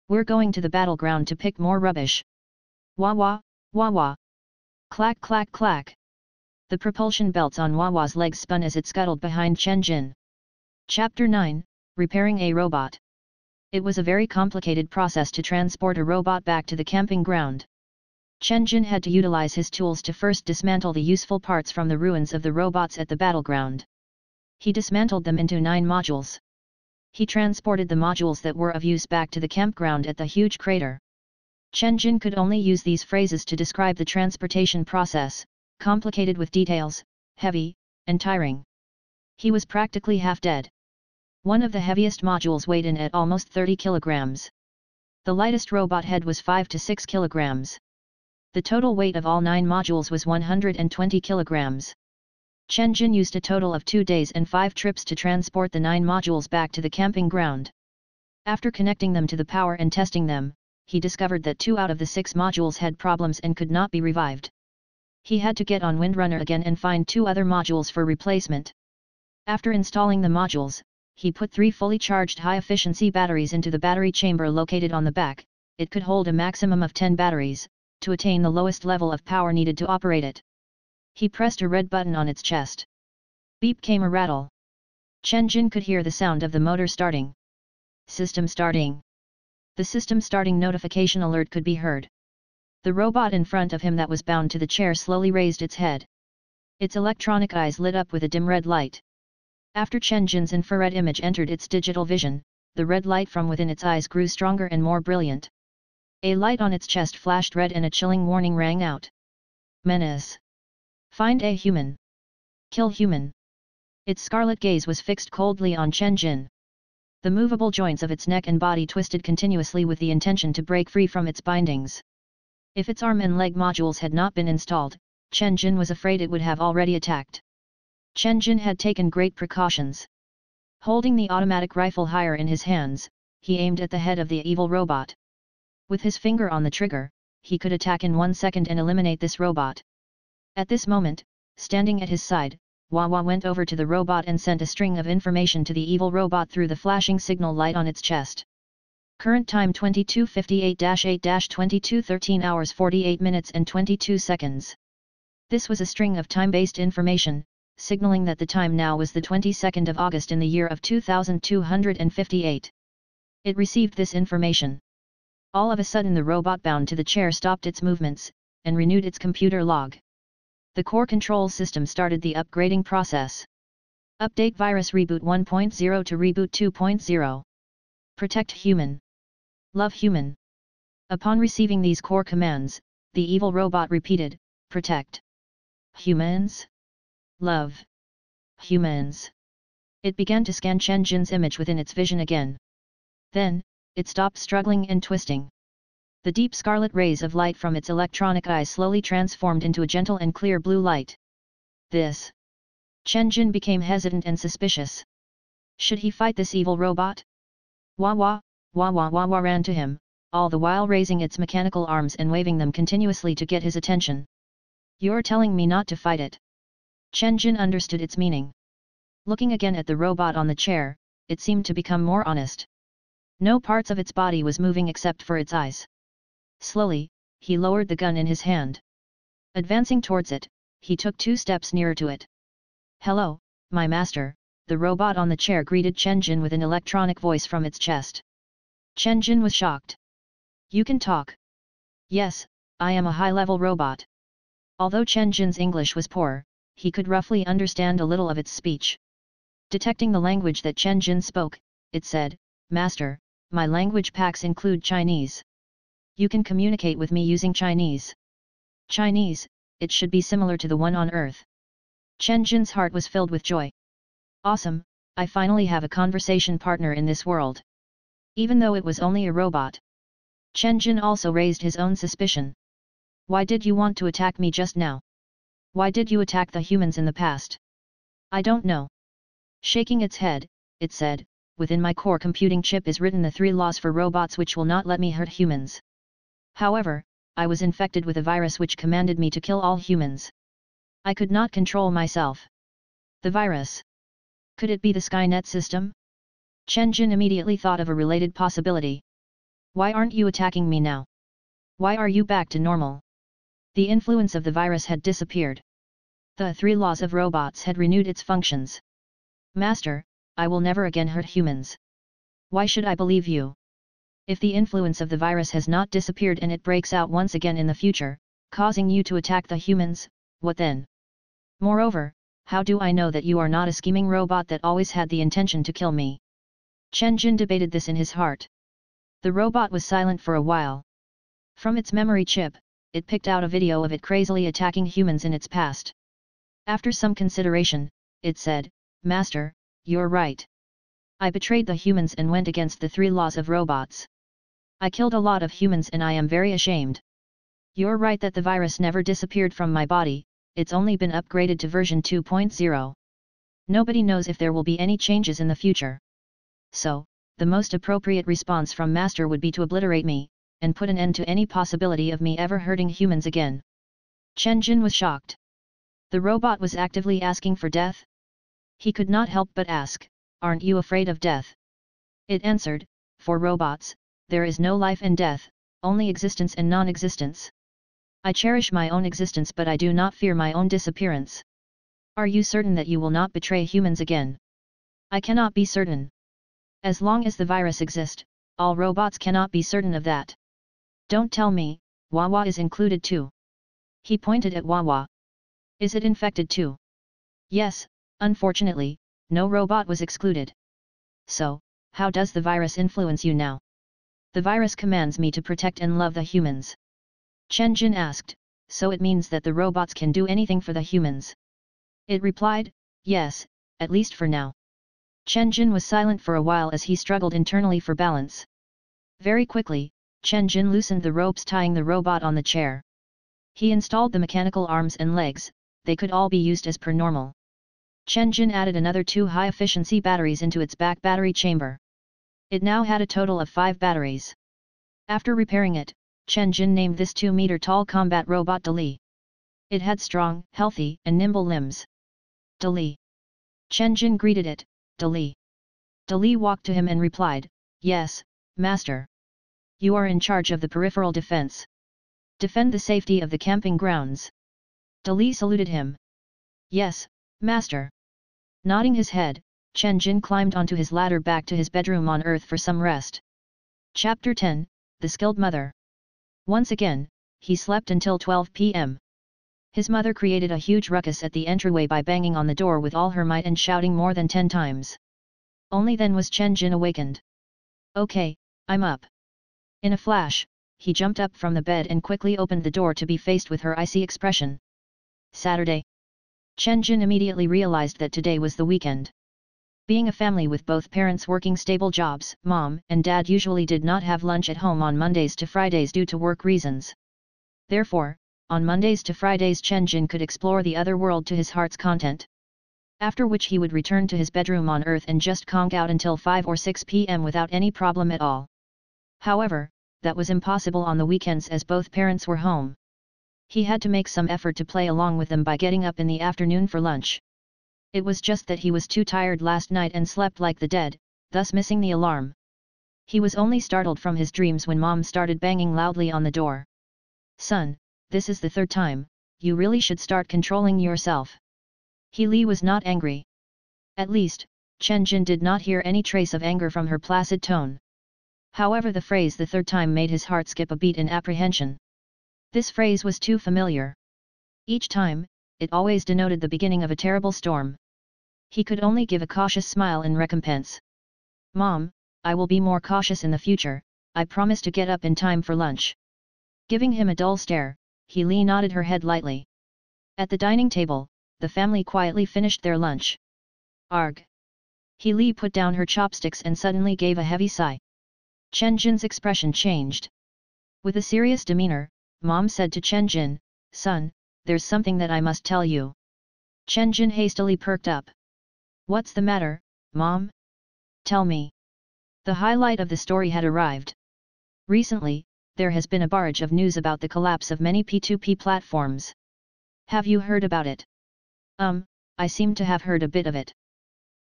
We're going to the battleground to pick more rubbish. Wawa, Wawa." Clack clack clack. The propulsion belts on Wawa's legs spun as it scuttled behind Chen Jin. Chapter 9, Repairing a Robot. It was a very complicated process to transport a robot back to the camping ground. Chen Jin had to utilize his tools to first dismantle the useful parts from the ruins of the robots at the battleground. He dismantled them into 9 modules. He transported the modules that were of use back to the campground at the huge crater. Chen Jin could only use these phrases to describe the transportation process, complicated with details, heavy, and tiring. He was practically half dead. One of the heaviest modules weighed in at almost 30 kilograms. The lightest robot head was 5 to 6 kilograms. The total weight of all 9 modules was 120 kilograms. Chen Jin used a total of 2 days and 5 trips to transport the 9 modules back to the camping ground. After connecting them to the power and testing them, he discovered that 2 out of the 6 modules had problems and could not be revived. He had to get on Windrunner again and find 2 other modules for replacement. After installing the modules, he put 3 fully charged high-efficiency batteries into the battery chamber located on the back. It could hold a maximum of 10 batteries, to attain the lowest level of power needed to operate it. He pressed a red button on its chest. Beep came a rattle. Chen Jin could hear the sound of the motor starting. System starting. The system starting notification alert could be heard. The robot in front of him that was bound to the chair slowly raised its head. Its electronic eyes lit up with a dim red light. After Chen Jin's infrared image entered its digital vision, the red light from within its eyes grew stronger and more brilliant. A light on its chest flashed red and a chilling warning rang out. Menace. Find a human. Kill human. Its scarlet gaze was fixed coldly on Chen Jin. The movable joints of its neck and body twisted continuously with the intention to break free from its bindings. If its arm and leg modules had not been installed, Chen Jin was afraid it would have already attacked. Chen Jin had taken great precautions. Holding the automatic rifle higher in his hands, he aimed at the head of the evil robot. With his finger on the trigger, he could attack in 1 second and eliminate this robot. At this moment, standing at his side, Wawa went over to the robot and sent a string of information to the evil robot through the flashing signal light on its chest. Current time 22:58-8-22:13 hours 48 minutes and 22 seconds. This was a string of time-based information, signaling that the time now was the 22nd of August in the year of 2258. It received this information. All of a sudden the robot bound to the chair stopped its movements, and renewed its computer log. The core control system started the upgrading process. Update virus reboot 1.0 to reboot 2.0. Protect human. Love human. Upon receiving these core commands, the evil robot repeated, protect humans. Love humans. It began to scan Chen Jin's image within its vision again. Then, it stopped struggling and twisting. The deep scarlet rays of light from its electronic eye slowly transformed into a gentle and clear blue light. This. Chen Jin became hesitant and suspicious. Should he fight this evil robot? Wawa, Wawa, Wawa ran to him, all the while raising its mechanical arms and waving them continuously to get his attention. "You're telling me not to fight it." Chen Jin understood its meaning. Looking again at the robot on the chair, it seemed to become more honest. No parts of its body was moving except for its eyes. Slowly, he lowered the gun in his hand. Advancing towards it, he took 2 steps nearer to it. "Hello, my master," the robot on the chair greeted Chen Jin with an electronic voice from its chest. Chen Jin was shocked. "You can talk?" "Yes, I am a high-level robot." Although Chen Jin's English was poor, he could roughly understand a little of its speech. Detecting the language that Chen Jin spoke, it said, "Master, my language packs include Chinese. You can communicate with me using Chinese. Chinese, it should be similar to the one on Earth." Chen Jin's heart was filled with joy. Awesome, I finally have a conversation partner in this world. Even though it was only a robot. Chen Jin also raised his own suspicion. Why did you want to attack me just now? Why did you attack the humans in the past? I don't know. Shaking its head, it said, within my core computing chip is written the 3 laws for robots which will not let me hurt humans. However, I was infected with a virus which commanded me to kill all humans. I could not control myself. The virus. Could it be the Skynet system? Chen Jin immediately thought of a related possibility. Why aren't you attacking me now? Why are you back to normal? The influence of the virus had disappeared. The 3 laws of robots had renewed its functions. Master, I will never again hurt humans. Why should I believe you? If the influence of the virus has not disappeared and it breaks out once again in the future, causing you to attack the humans, what then? Moreover, how do I know that you are not a scheming robot that always had the intention to kill me? Chen Jin debated this in his heart. The robot was silent for a while. From its memory chip, it picked out a video of it crazily attacking humans in its past. After some consideration, it said, Master, you're right. I betrayed the humans and went against the 3 laws of robots. I killed a lot of humans and I am very ashamed. You're right that the virus never disappeared from my body, it's only been upgraded to version 2.0. Nobody knows if there will be any changes in the future. So, the most appropriate response from Master would be to obliterate me, and put an end to any possibility of me ever hurting humans again. Chen Jin was shocked. The robot was actively asking for death. He could not help but ask, aren't you afraid of death? It answered, for robots, there is no life and death, only existence and non-existence. I cherish my own existence but I do not fear my own disappearance. Are you certain that you will not betray humans again? I cannot be certain. As long as the virus exists, all robots cannot be certain of that. Don't tell me, Wawa is included too. He pointed at Wawa. Is it infected too? Yes, unfortunately, no robot was excluded. So, how does the virus influence you now? The virus commands me to protect and love the humans. Chen Jin asked, so it means that the robots can do anything for the humans. It replied, yes, at least for now. Chen Jin was silent for a while as he struggled internally for balance. Very quickly, Chen Jin loosened the ropes tying the robot on the chair. He installed the mechanical arms and legs, they could all be used as per normal. Chen Jin added another 2 high-efficiency batteries into its back battery chamber. It now had a total of 5 batteries. After repairing it, Chen Jin named this 2-meter-tall combat robot Deli. It had strong, healthy, and nimble limbs. Deli. Chen Jin greeted it, Deli. Deli walked to him and replied, yes, Master. You are in charge of the peripheral defense. Defend the safety of the camping grounds. Deli saluted him. Yes, Master. Nodding his head, Chen Jin climbed onto his ladder back to his bedroom on Earth for some rest. Chapter 10, The Skilled Mother. Once again, he slept until 12 p.m. His mother created a huge ruckus at the entryway by banging on the door with all her might and shouting more than 10 times. Only then was Chen Jin awakened. Okay, I'm up. In a flash, he jumped up from the bed and quickly opened the door to be faced with her icy expression. Saturday. Chen Jin immediately realized that today was the weekend. Being a family with both parents working stable jobs, Mom and Dad usually did not have lunch at home on Mondays to Fridays due to work reasons. Therefore, on Mondays to Fridays Chen Jin could explore the other world to his heart's content. After which he would return to his bedroom on Earth and just conk out until 5 or 6 p.m. without any problem at all. However, that was impossible on the weekends as both parents were home. He had to make some effort to play along with them by getting up in the afternoon for lunch. It was just that he was too tired last night and slept like the dead, thus missing the alarm. He was only startled from his dreams when Mom started banging loudly on the door. Son, this is the 3rd time, you really should start controlling yourself. He Li was not angry. At least, Chen Jin did not hear any trace of anger from her placid tone. However, the phrase the 3rd time made his heart skip a beat in apprehension. This phrase was too familiar. Each time, it always denoted the beginning of a terrible storm. He could only give a cautious smile in recompense. Mom, I will be more cautious in the future, I promise to get up in time for lunch. Giving him a dull stare, He Li nodded her head lightly. At the dining table, the family quietly finished their lunch. Arg, He Li put down her chopsticks and suddenly gave a heavy sigh. Chen Jin's expression changed. With a serious demeanor, Mom said to Chen Jin, "Son, there's something that I must tell you." Chen Jin hastily perked up. "What's the matter, Mom? Tell me." The highlight of the story had arrived. Recently, there has been a barrage of news about the collapse of many P2P platforms. Have you heard about it? I seem to have heard a bit of it.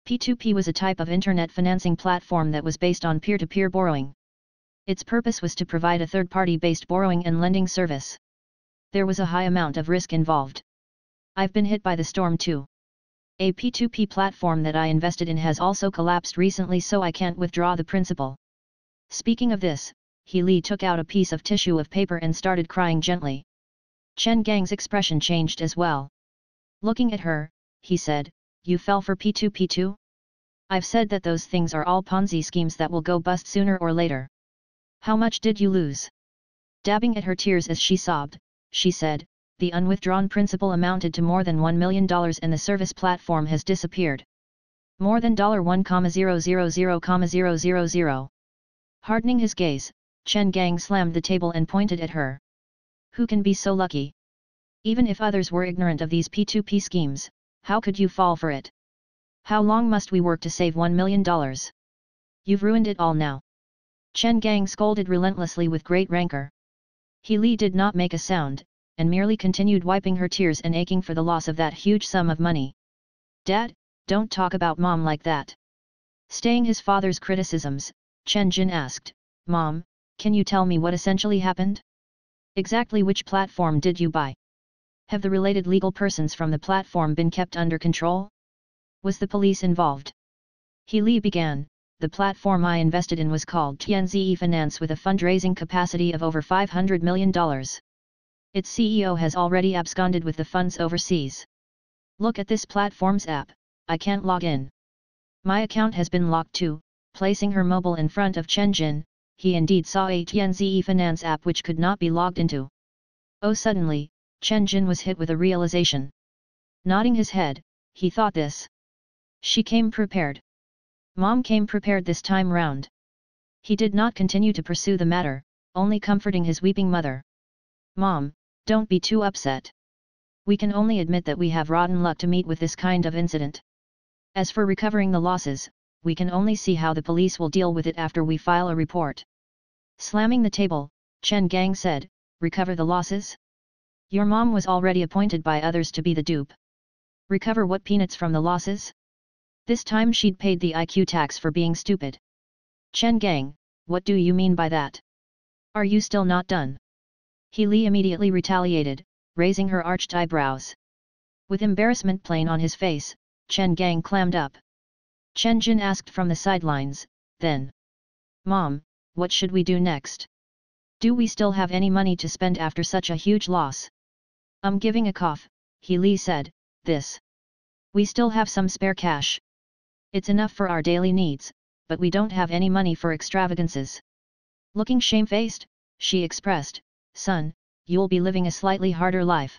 P2P was a type of internet financing platform that was based on peer-to-peer borrowing. Its purpose was to provide a third-party based borrowing and lending service. There was a high amount of risk involved. I've been hit by the storm too. A P2P platform that I invested in has also collapsed recently, so I can't withdraw the principal. Speaking of this, He Li took out a piece of tissue of paper and started crying gently. Chen Gang's expression changed as well. Looking at her, he said, "You fell for P2P too? I've said that those things are all Ponzi schemes that will go bust sooner or later. How much did you lose?" Dabbing at her tears as she sobbed, she said, "The unwithdrawn principal amounted to more than $1 million and the service platform has disappeared. More than $1,000,000,000." Hardening his gaze, Chen Gang slammed the table and pointed at her. "Who can be so lucky? Even if others were ignorant of these P2P schemes, how could you fall for it? How long must we work to save $1 million? You've ruined it all now." Chen Gang scolded relentlessly with great rancor. He Li did not make a sound, and merely continued wiping her tears and aching for the loss of that huge sum of money. "Dad, don't talk about Mom like that." Staying his father's criticisms, Chen Jin asked, "Mom, can you tell me what essentially happened? Exactly which platform did you buy? Have the related legal persons from the platform been kept under control? Was the police involved?" He Li began, "The platform I invested in was called Tianzhi Finance with a fundraising capacity of over $500 million. Its CEO has already absconded with the funds overseas. Look at this platform's app, I can't log in. My account has been locked too." Placing her mobile in front of Chen Jin, he indeed saw a Tianzhi Finance app which could not be logged into. Oh, suddenly, Chen Jin was hit with a realization. Nodding his head, he thought this. She came prepared. Mom came prepared this time round. He did not continue to pursue the matter, only comforting his weeping mother. "Mom, don't be too upset. We can only admit that we have rotten luck to meet with this kind of incident. As for recovering the losses, we can only see how the police will deal with it after we file a report." Slamming the table, Chen Gang said, "Recover the losses? Your mom was already appointed by others to be the dupe. Recover what peanuts from the losses? This time she'd paid the IQ tax for being stupid." "Chen Gang, what do you mean by that? Are you still not done?" He Li immediately retaliated, raising her arched eyebrows. With embarrassment plain on his face, Chen Gang clammed up. Chen Jin asked from the sidelines, then, "Mom, what should we do next? Do we still have any money to spend after such a huge loss?" Giving a cough, He Li said, "This. We still have some spare cash. It's enough for our daily needs, but we don't have any money for extravagances." Looking shamefaced, she expressed, "Son, you'll be living a slightly harder life.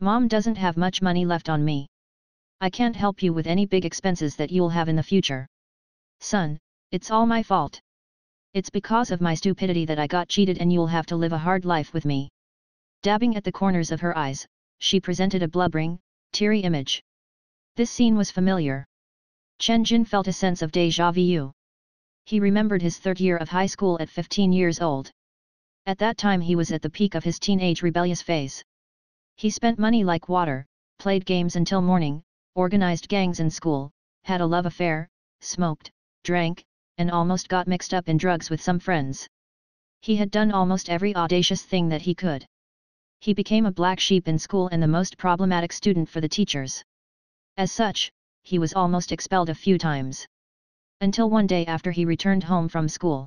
Mom doesn't have much money left on me. I can't help you with any big expenses that you'll have in the future. Son, it's all my fault. It's because of my stupidity that I got cheated and you'll have to live a hard life with me." Dabbing at the corners of her eyes, she presented a blubbering, teary image. This scene was familiar. Chen Jin felt a sense of deja vu. He remembered his third year of high school at 15 years old. At that time he was at the peak of his teenage rebellious phase. He spent money like water, played games until morning, organized gangs in school, had a love affair, smoked, drank, and almost got mixed up in drugs with some friends. He had done almost every audacious thing that he could. He became a black sheep in school and the most problematic student for the teachers. As such, he was almost expelled a few times. Until one day after he returned home from school.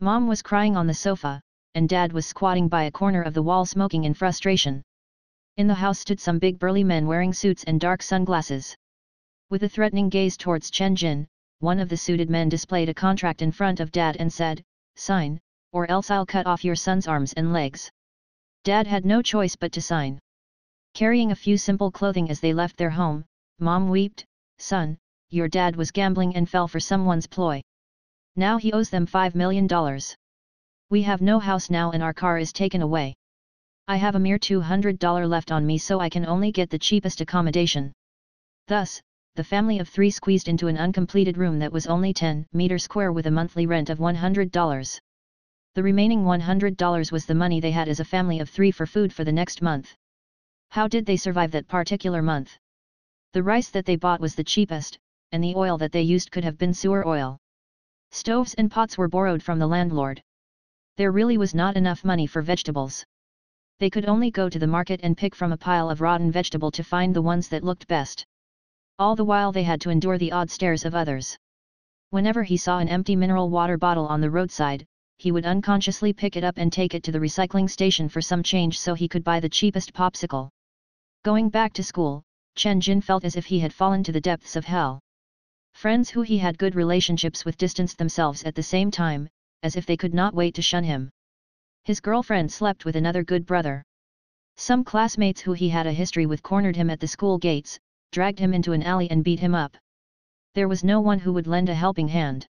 Mom was crying on the sofa, and Dad was squatting by a corner of the wall smoking in frustration. In the house stood some big burly men wearing suits and dark sunglasses. With a threatening gaze towards Chen Jin, one of the suited men displayed a contract in front of Dad and said, "Sign, or else I'll cut off your son's arms and legs." Dad had no choice but to sign. Carrying a few simple clothing as they left their home, Mom wept, "Son, your dad was gambling and fell for someone's ploy. Now he owes them $5 million. We have no house now and our car is taken away. I have a mere $200 left on me, so I can only get the cheapest accommodation. Thus, the family of three squeezed into an uncompleted room that was only 10 meters square with a monthly rent of $100. The remaining $100 was the money they had as a family of three for food for the next month. How did they survive that particular month? The rice that they bought was the cheapest, and the oil that they used could have been sewer oil. Stoves and pots were borrowed from the landlord. There really was not enough money for vegetables. They could only go to the market and pick from a pile of rotten vegetable to find the ones that looked best. All the while they had to endure the odd stares of others. Whenever he saw an empty mineral water bottle on the roadside, he would unconsciously pick it up and take it to the recycling station for some change so he could buy the cheapest popsicle. Going back to school, Chen Jin felt as if he had fallen to the depths of hell. Friends who he had good relationships with distanced themselves at the same time, as if they could not wait to shun him. His girlfriend slept with another good brother. Some classmates who he had a history with cornered him at the school gates, dragged him into an alley and beat him up. There was no one who would lend a helping hand.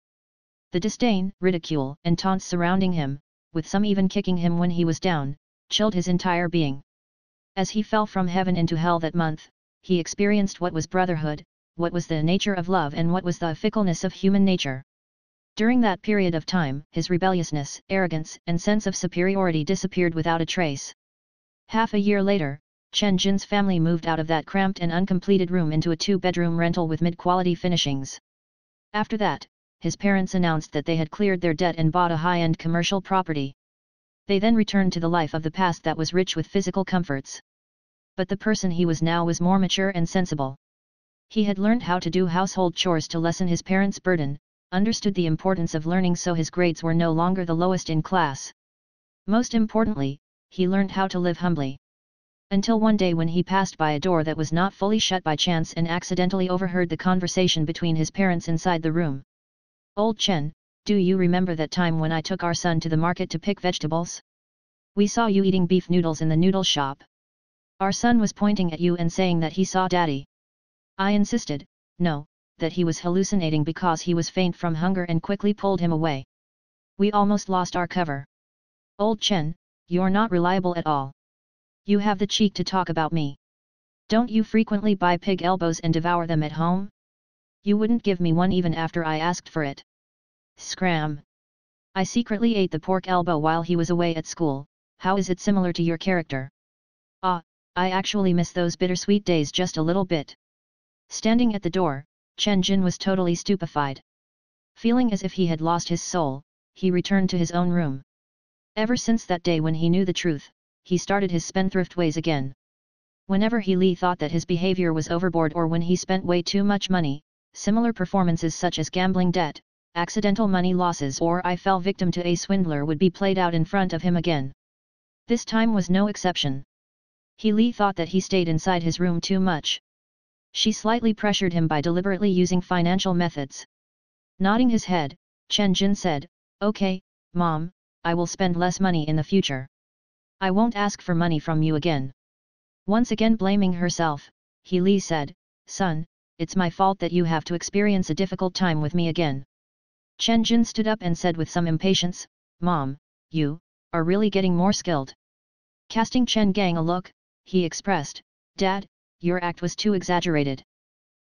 The disdain, ridicule, and taunts surrounding him, with some even kicking him when he was down, chilled his entire being. As he fell from heaven into hell that month, he experienced what was brotherhood, what was the nature of love, and what was the fickleness of human nature. During that period of time, his rebelliousness, arrogance, and sense of superiority disappeared without a trace. Half a year later, Chen Jin's family moved out of that cramped and uncompleted room into a two-bedroom rental with mid-quality finishings. After that, his parents announced that they had cleared their debt and bought a high-end commercial property. They then returned to the life of the past that was rich with physical comforts. But the person he was now was more mature and sensible. He had learned how to do household chores to lessen his parents' burden, understood the importance of learning so his grades were no longer the lowest in class. Most importantly, he learned how to live humbly. Until one day when he passed by a door that was not fully shut by chance and accidentally overheard the conversation between his parents inside the room. "Old Chen, do you remember that time when I took our son to the market to pick vegetables? We saw you eating beef noodles in the noodle shop. Our son was pointing at you and saying that he saw Daddy. I insisted, no, that he was hallucinating because he was faint from hunger and quickly pulled him away. We almost lost our cover. Old Chen, you're not reliable at all. You have the cheek to talk about me. Don't you frequently buy pig elbows and devour them at home? You wouldn't give me one even after I asked for it. Scram! I secretly ate the pork elbow while he was away at school. How is it similar to your character? Ah, I actually miss those bittersweet days just a little bit." Standing at the door, Chen Jin was totally stupefied. Feeling as if he had lost his soul, he returned to his own room. Ever since that day when he knew the truth, he started his spendthrift ways again. Whenever He Li thought that his behavior was overboard or when he spent way too much money, similar performances such as gambling debt, accidental money losses, or "I fell victim to a swindler" would be played out in front of him again. This time was no exception. He Li thought that he stayed inside his room too much. She slightly pressured him by deliberately using financial methods. Nodding his head, Chen Jin said, "Okay, Mom, I will spend less money in the future. I won't ask for money from you again." Once again blaming herself, He Li said, "Son, it's my fault that you have to experience a difficult time with me again." Chen Jin stood up and said with some impatience, "Mom, you are really getting more skilled." Casting Chen Gang a look, he expressed, "Dad, your act was too exaggerated."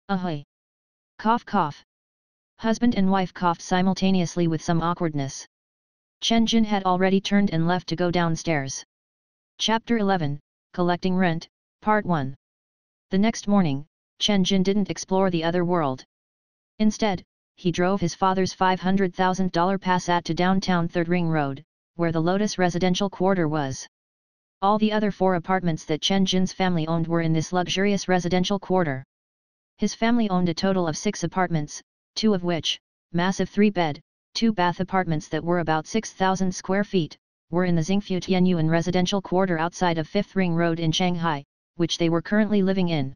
"Ahoy!" Cough cough. Husband and wife coughed simultaneously with some awkwardness. Chen Jin had already turned and left to go downstairs. Chapter 11, Collecting Rent, Part 1. The next morning, Chen Jin didn't explore the other world. Instead, he drove his father's $500,000 Passat to downtown Third Ring Road, where the Lotus Residential Quarter was. All the other four apartments that Chen Jin's family owned were in this luxurious residential quarter. His family owned a total of 6 apartments, 2 of which, massive 3-bed, 2-bath apartments that were about 6,000 square feet, were in the Xingfu Tianyuan Residential Quarter outside of Fifth Ring Road in Shanghai, which they were currently living in.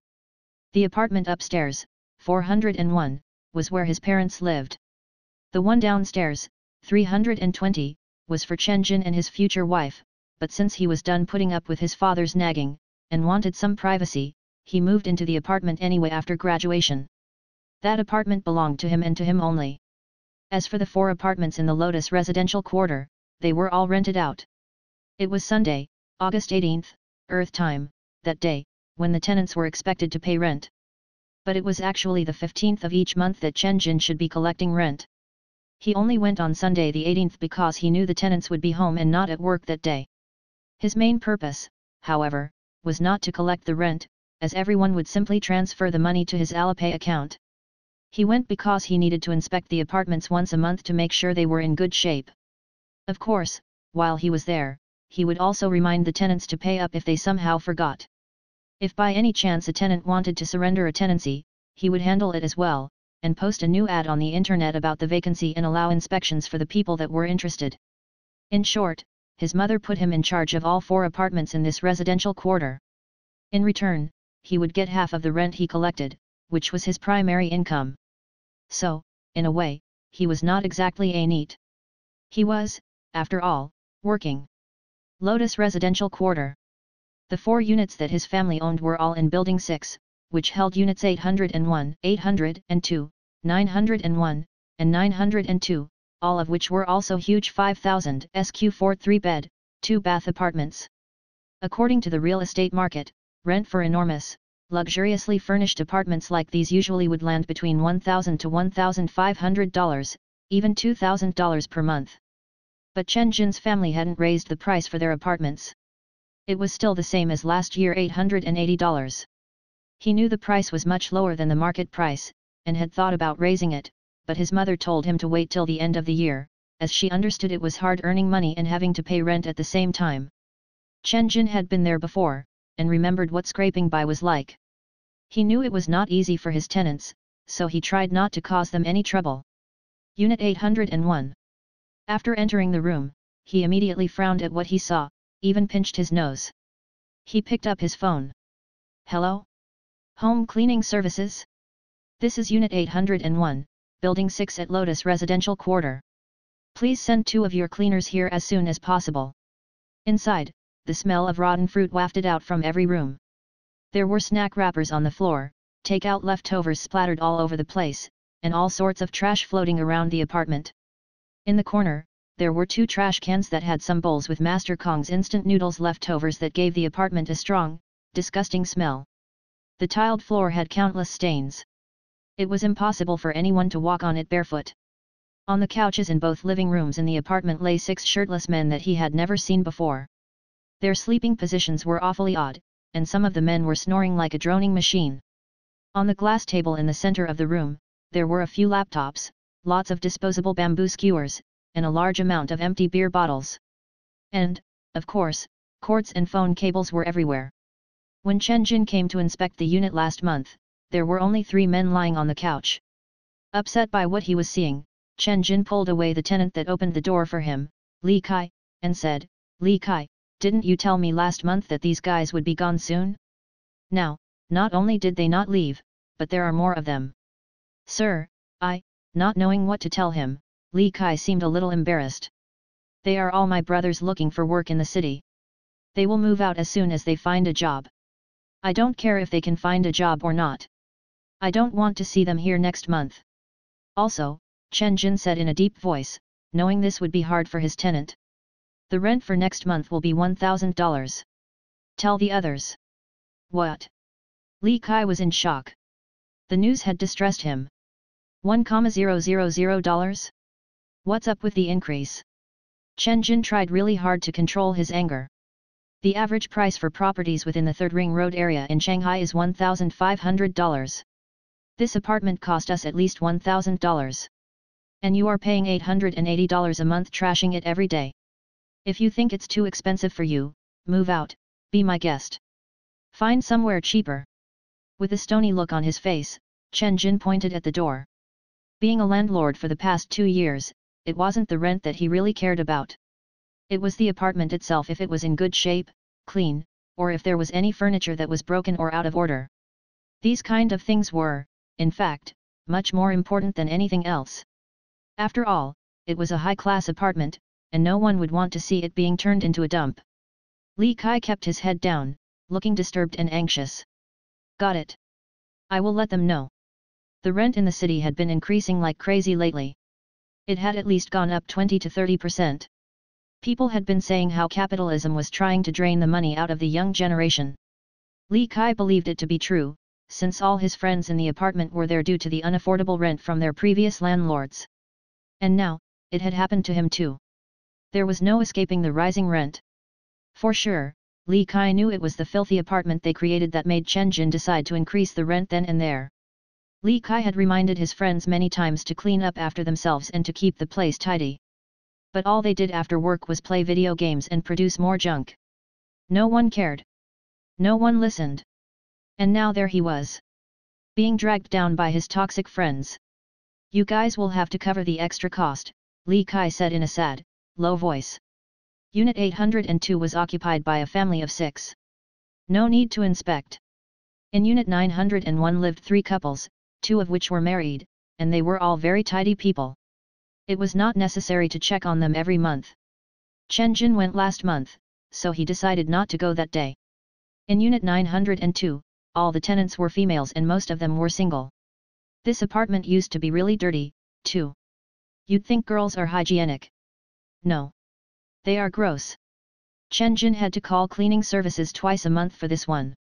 The apartment upstairs, 401, was where his parents lived. The one downstairs, 320, was for Chen Jin and his future wife, but since he was done putting up with his father's nagging, and wanted some privacy, he moved into the apartment anyway after graduation. That apartment belonged to him and to him only. As for the four apartments in the Lotus Residential Quarter, they were all rented out. It was Sunday, August 18th, Earth time, that day, when the tenants were expected to pay rent. But it was actually the 15th of each month that Chen Jin should be collecting rent. He only went on Sunday the 18th because he knew the tenants would be home and not at work that day. His main purpose, however, was not to collect the rent, as everyone would simply transfer the money to his Alipay account. He went because he needed to inspect the apartments once a month to make sure they were in good shape. Of course, while he was there, he would also remind the tenants to pay up if they somehow forgot. If by any chance a tenant wanted to surrender a tenancy, he would handle it as well, and post a new ad on the internet about the vacancy and allow inspections for the people that were interested. In short, his mother put him in charge of all four apartments in this residential quarter. In return, he would get half of the rent he collected, which was his primary income. So, in a way, he was not exactly a neat. He was, after all, working. Lotus Residential Quarter. The 4 units that his family owned were all in Building 6, which held units 801, 802, 901, and 902, all of which were also huge 5,000 sq4 3-bed, 2-bath apartments. According to the real estate market, rent for enormous, luxuriously furnished apartments like these usually would land between $1,000 to $1,500, even $2,000 per month. But Chen Jin's family hadn't raised the price for their apartments. It was still the same as last year, $880. He knew the price was much lower than the market price, and had thought about raising it, but his mother told him to wait till the end of the year, as she understood it was hard earning money and having to pay rent at the same time. Chen Jin had been there before, and remembered what scraping by was like. He knew it was not easy for his tenants, so he tried not to cause them any trouble. Unit 801. After entering the room, he immediately frowned at what he saw, even pinched his nose. He picked up his phone. Hello? Home cleaning services? This is Unit 801, Building 6 at Lotus Residential Quarter. Please send 2 of your cleaners here as soon as possible. Inside, the smell of rotten fruit wafted out from every room. There were snack wrappers on the floor, takeout leftovers splattered all over the place, and all sorts of trash floating around the apartment. In the corner, there were 2 trash cans that had some bowls with Master Kong's instant noodles leftovers that gave the apartment a strong, disgusting smell. The tiled floor had countless stains. It was impossible for anyone to walk on it barefoot. On the couches in both living rooms in the apartment lay 6 shirtless men that he had never seen before. Their sleeping positions were awfully odd, and some of the men were snoring like a droning machine. On the glass table in the center of the room, there were a few laptops, lots of disposable bamboo skewers, and a large amount of empty beer bottles. And, of course, cords and phone cables were everywhere. When Chen Jin came to inspect the unit last month, there were only 3 men lying on the couch. Upset by what he was seeing, Chen Jin pulled away the tenant that opened the door for him, Li Kai, and said, "Li Kai, didn't you tell me last month that these guys would be gone soon? Now, not only did they not leave, but there are more of them." "Sir, not knowing what to tell him," Li Kai seemed a little embarrassed. "They are all my brothers looking for work in the city. They will move out as soon as they find a job. I don't care if they can find a job or not. I don't want to see them here next month." Also, Chen Jin said in a deep voice, knowing this would be hard for his tenant, "The rent for next month will be $1,000. Tell the others." "What?" Li Kai was in shock. The news had distressed him. $1,000? What's up with the increase? Chen Jin tried really hard to control his anger. The average price for properties within the Third Ring Road area in Shanghai is $1,500. This apartment cost us at least $1,000. And you are paying $880 a month trashing it every day. If you think it's too expensive for you, move out, be my guest. Find somewhere cheaper." With a stony look on his face, Chen Jin pointed at the door. Being a landlord for the past 2 years, it wasn't the rent that he really cared about. It was the apartment itself, if it was in good shape, clean, or if there was any furniture that was broken or out of order. These kind of things were, in fact, much more important than anything else. After all, it was a high-class apartment, and no one would want to see it being turned into a dump. Li Kai kept his head down, looking disturbed and anxious. "Got it. I will let them know. The rent in the city had been increasing like crazy lately. It had at least gone up 20 to 30%. People had been saying how capitalism was trying to drain the money out of the young generation. Li Kai believed it to be true, since all his friends in the apartment were there due to the unaffordable rent from their previous landlords. And now, it had happened to him too. There was no escaping the rising rent. For sure, Li Kai knew it was the filthy apartment they created that made Chen Jin decide to increase the rent then and there. Li Kai had reminded his friends many times to clean up after themselves and to keep the place tidy. But all they did after work was play video games and produce more junk. No one cared. No one listened. And now there he was, being dragged down by his toxic friends. "You guys will have to cover the extra cost," Li Kai said in a sad, low voice. Unit 802 was occupied by a family of 6. No need to inspect. In Unit 901 lived 3 couples, 2 of which were married, and they were all very tidy people. It was not necessary to check on them every month. Chen Jin went last month, so he decided not to go that day. In Unit 902, all the tenants were females and most of them were single. This apartment used to be really dirty, too. You'd think girls are hygienic. No. They are gross. Chen Jin had to call cleaning services twice a month for this one.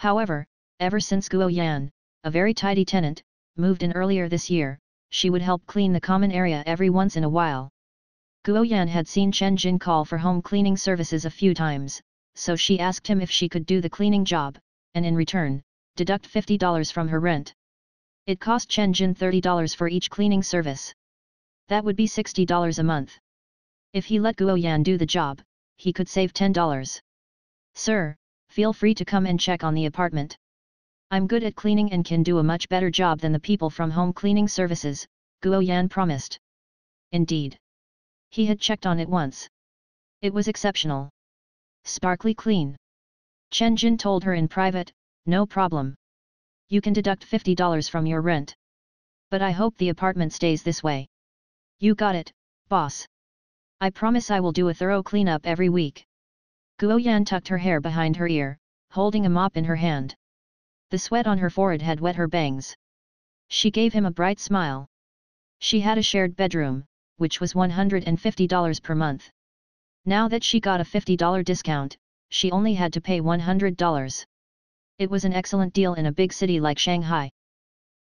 However, ever since Guo Yan, a very tidy tenant, moved in earlier this year, she would help clean the common area every once in a while. Guo Yan had seen Chen Jin call for home cleaning services a few times, so she asked him if she could do the cleaning job, and in return, deduct $50 from her rent. It cost Chen Jin $30 for each cleaning service. That would be $60 a month. If he let Guo Yan do the job, he could save $10. "Sir, feel free to come and check on the apartment. I'm good at cleaning and can do a much better job than the people from home cleaning services," Guo Yan promised. Indeed. He had checked on it once. It was exceptional. Sparkly clean. Chen Jin told her in private, "No problem. You can deduct $50 from your rent. But I hope the apartment stays this way." "You got it, boss. I promise I will do a thorough cleanup every week." Guo Yan tucked her hair behind her ear, holding a mop in her hand. The sweat on her forehead had wet her bangs. She gave him a bright smile. She had a shared bedroom, which was $150 per month. Now that she got a $50 discount, she only had to pay $100. It was an excellent deal in a big city like Shanghai.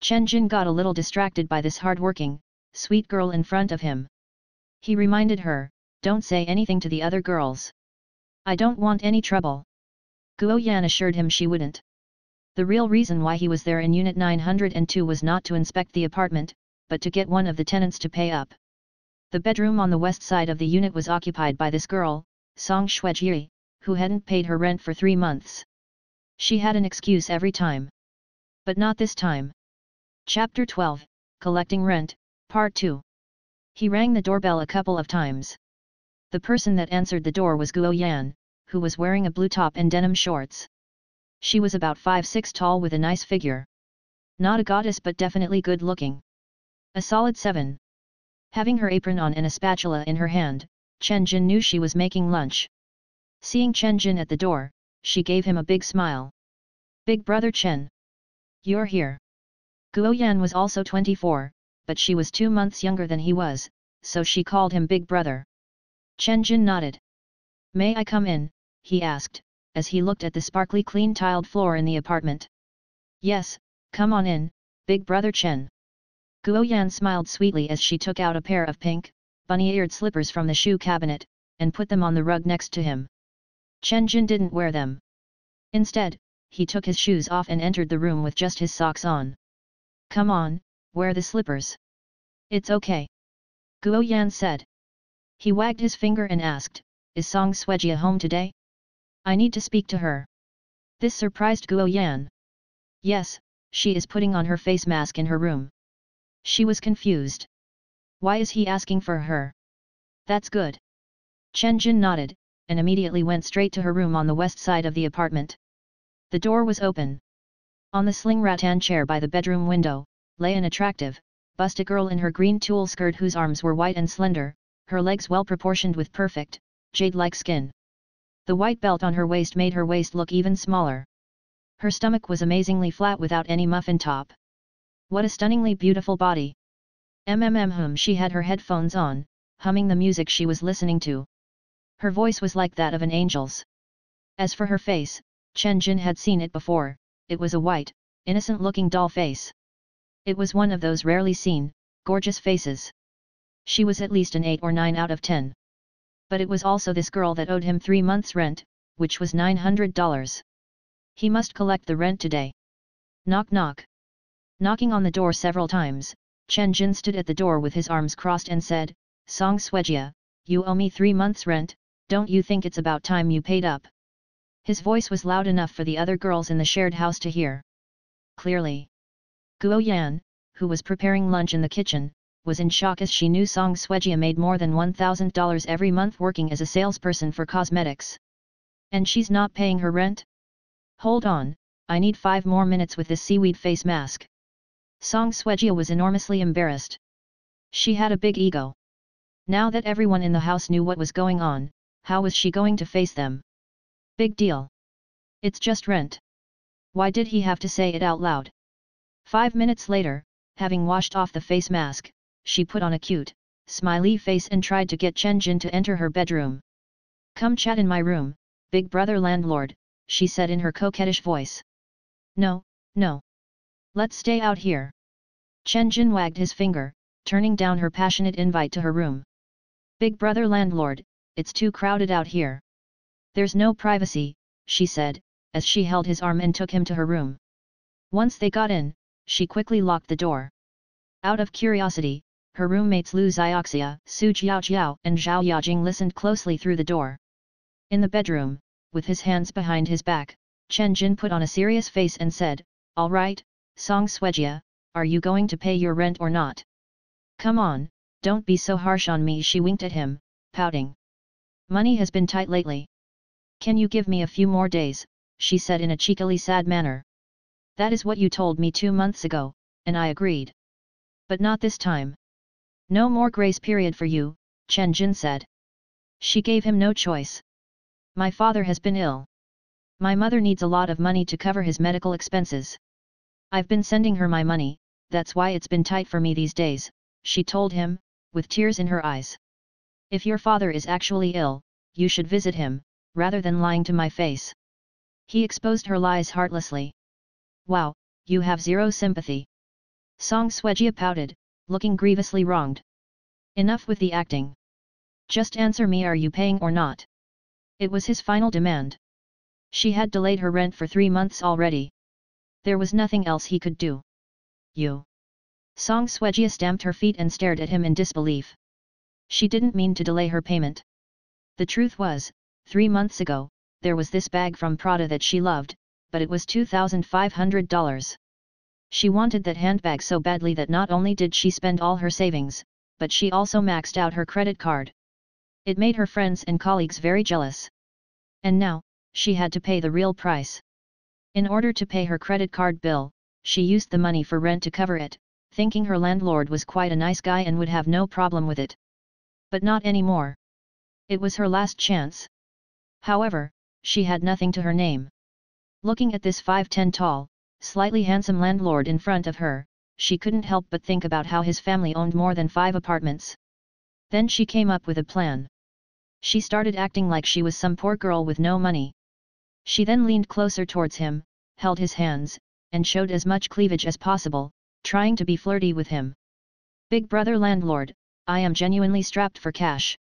Chen Jin got a little distracted by this hardworking, sweet girl in front of him. He reminded her, "Don't say anything to the other girls. I don't want any trouble." Guo Yan assured him she wouldn't. The real reason why he was there in Unit 902 was not to inspect the apartment, but to get one of the tenants to pay up. The bedroom on the west side of the unit was occupied by this girl, Song Shuejie, who hadn't paid her rent for 3 months. She had an excuse every time. But not this time. Chapter 12, Collecting Rent, Part 2. He rang the doorbell a couple of times. The person that answered the door was Guo Yan, who was wearing a blue top and denim shorts. She was about 5'6" tall with a nice figure. Not a goddess but definitely good looking. A solid 7. Having her apron on and a spatula in her hand, Chen Jin knew she was making lunch. Seeing Chen Jin at the door, she gave him a big smile. "Big brother Chen. You're here." Guo Yan was also 24, but she was 2 months younger than he was, so she called him big brother. Chen Jin nodded. "May I come in?" he asked, as he looked at the sparkly clean tiled floor in the apartment. "Yes, come on in, big brother Chen." Guo Yan smiled sweetly as she took out a pair of pink, bunny-eared slippers from the shoe cabinet, and put them on the rug next to him. Chen Jin didn't wear them. Instead, he took his shoes off and entered the room with just his socks on. "Come on, wear the slippers. It's okay," Guo Yan said. He wagged his finger and asked, "Is Song Shuejie home today? I need to speak to her." This surprised Guo Yan. "Yes, she is putting on her face mask in her room." She was confused. "Why is he asking for her?" "That's good." Chen Jin nodded, and immediately went straight to her room on the west side of the apartment. The door was open. On the sling rattan chair by the bedroom window, lay an attractive, busty girl in her green tulle skirt whose arms were white and slender, her legs well proportioned with perfect, jade-like skin. The white belt on her waist made her waist look even smaller. Her stomach was amazingly flat without any muffin top. What a stunningly beautiful body. She had her headphones on, humming the music she was listening to. Her voice was like that of an angel's. As for her face, Chen Jin had seen it before. It was a white, innocent-looking doll face. It was one of those rarely seen, gorgeous faces. She was at least an 8 or 9 out of 10. But it was also this girl that owed him 3 months' rent, which was $900. He must collect the rent today. Knock knock. Knocking on the door several times, Chen Jin stood at the door with his arms crossed and said, "Song Suejia, you owe me 3 months' rent, don't you think it's about time you paid up?" His voice was loud enough for the other girls in the shared house to hear. Clearly. Guo Yan, who was preparing lunch in the kitchen, was in shock as she knew Song Suejia made more than $1,000 every month working as a salesperson for cosmetics. And she's not paying her rent? Hold on, I need 5 more minutes with this seaweed face mask. Song Suejia was enormously embarrassed. She had a big ego. Now that everyone in the house knew what was going on, how was she going to face them? Big deal. It's just rent. Why did he have to say it out loud? 5 minutes later, having washed off the face mask, she put on a cute, smiley face and tried to get Chen Jin to enter her bedroom. "Come chat in my room, big brother landlord," she said in her coquettish voice. "No, no. Let's stay out here." Chen Jin wagged his finger, turning down her passionate invite to her room. "Big brother landlord, it's too crowded out here. There's no privacy," she said, as she held his arm and took him to her room. Once they got in, she quickly locked the door. Out of curiosity, her roommates Liu Zioxia, Su Jiaojiao and Zhao Yajing listened closely through the door. In the bedroom, with his hands behind his back, Chen Jin put on a serious face and said, "All right, Song Suejia, are you going to pay your rent or not? Come on, don't be so harsh on me." She winked at him, pouting. "Money has been tight lately. Can you give me a few more days?" she said in a cheekily sad manner. "That is what you told me 2 months ago, and I agreed. But not this time. No more grace period for you," Chen Jin said. She gave him no choice. "My father has been ill. My mother needs a lot of money to cover his medical expenses. I've been sending her my money, that's why it's been tight for me these days," she told him, with tears in her eyes. "If your father is actually ill, you should visit him, rather than lying to my face." He exposed her lies heartlessly. "Wow, you have zero sympathy." Song Suejia pouted, looking grievously wronged. "Enough with the acting. Just answer me, are you paying or not?" It was his final demand. She had delayed her rent for 3 months already. There was nothing else he could do. "You." Song Suejia stamped her feet and stared at him in disbelief. She didn't mean to delay her payment. The truth was, 3 months ago, there was this bag from Prada that she loved, but it was $2,500. She wanted that handbag so badly that not only did she spend all her savings, but she also maxed out her credit card. It made her friends and colleagues very jealous. And now, she had to pay the real price. In order to pay her credit card bill, she used the money for rent to cover it, thinking her landlord was quite a nice guy and would have no problem with it. But not anymore. It was her last chance. However, she had nothing to her name. Looking at this 5'10" tall, slightly handsome landlord in front of her, she couldn't help but think about how his family owned more than 5 apartments. Then she came up with a plan. She started acting like she was some poor girl with no money. She then leaned closer towards him, held his hands, and showed as much cleavage as possible, trying to be flirty with him. "Big brother landlord, I am genuinely strapped for cash.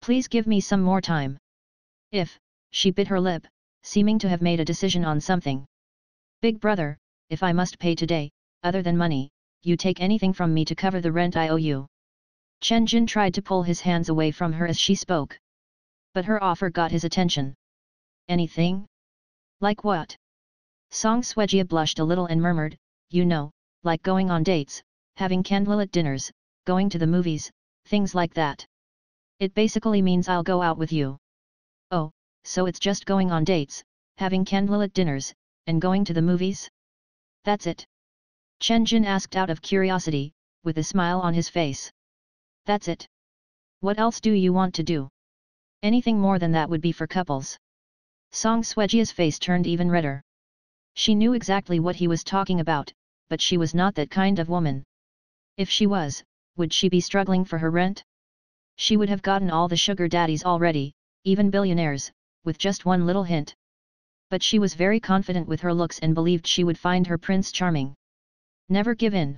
Please give me some more time." "If," she bit her lip, seeming to have made a decision on something. "Big brother, if I must pay today, other than money, you take anything from me to cover the rent I owe you." Chen Jin tried to pull his hands away from her as she spoke. But her offer got his attention. "Anything? Like what?" Song Suejia blushed a little and murmured, "You know, like going on dates, having candlelit dinners, going to the movies, things like that. It basically means I'll go out with you." "Oh, so it's just going on dates, having candlelit dinners, and going to the movies? That's it?" Chen Jin asked out of curiosity, with a smile on his face. "That's it. What else do you want to do? Anything more than that would be for couples." Song Suejia's face turned even redder. She knew exactly what he was talking about, but she was not that kind of woman. If she was, would she be struggling for her rent? She would have gotten all the sugar daddies already, even billionaires, with just one little hint. But she was very confident with her looks and believed she would find her prince charming. Never give in.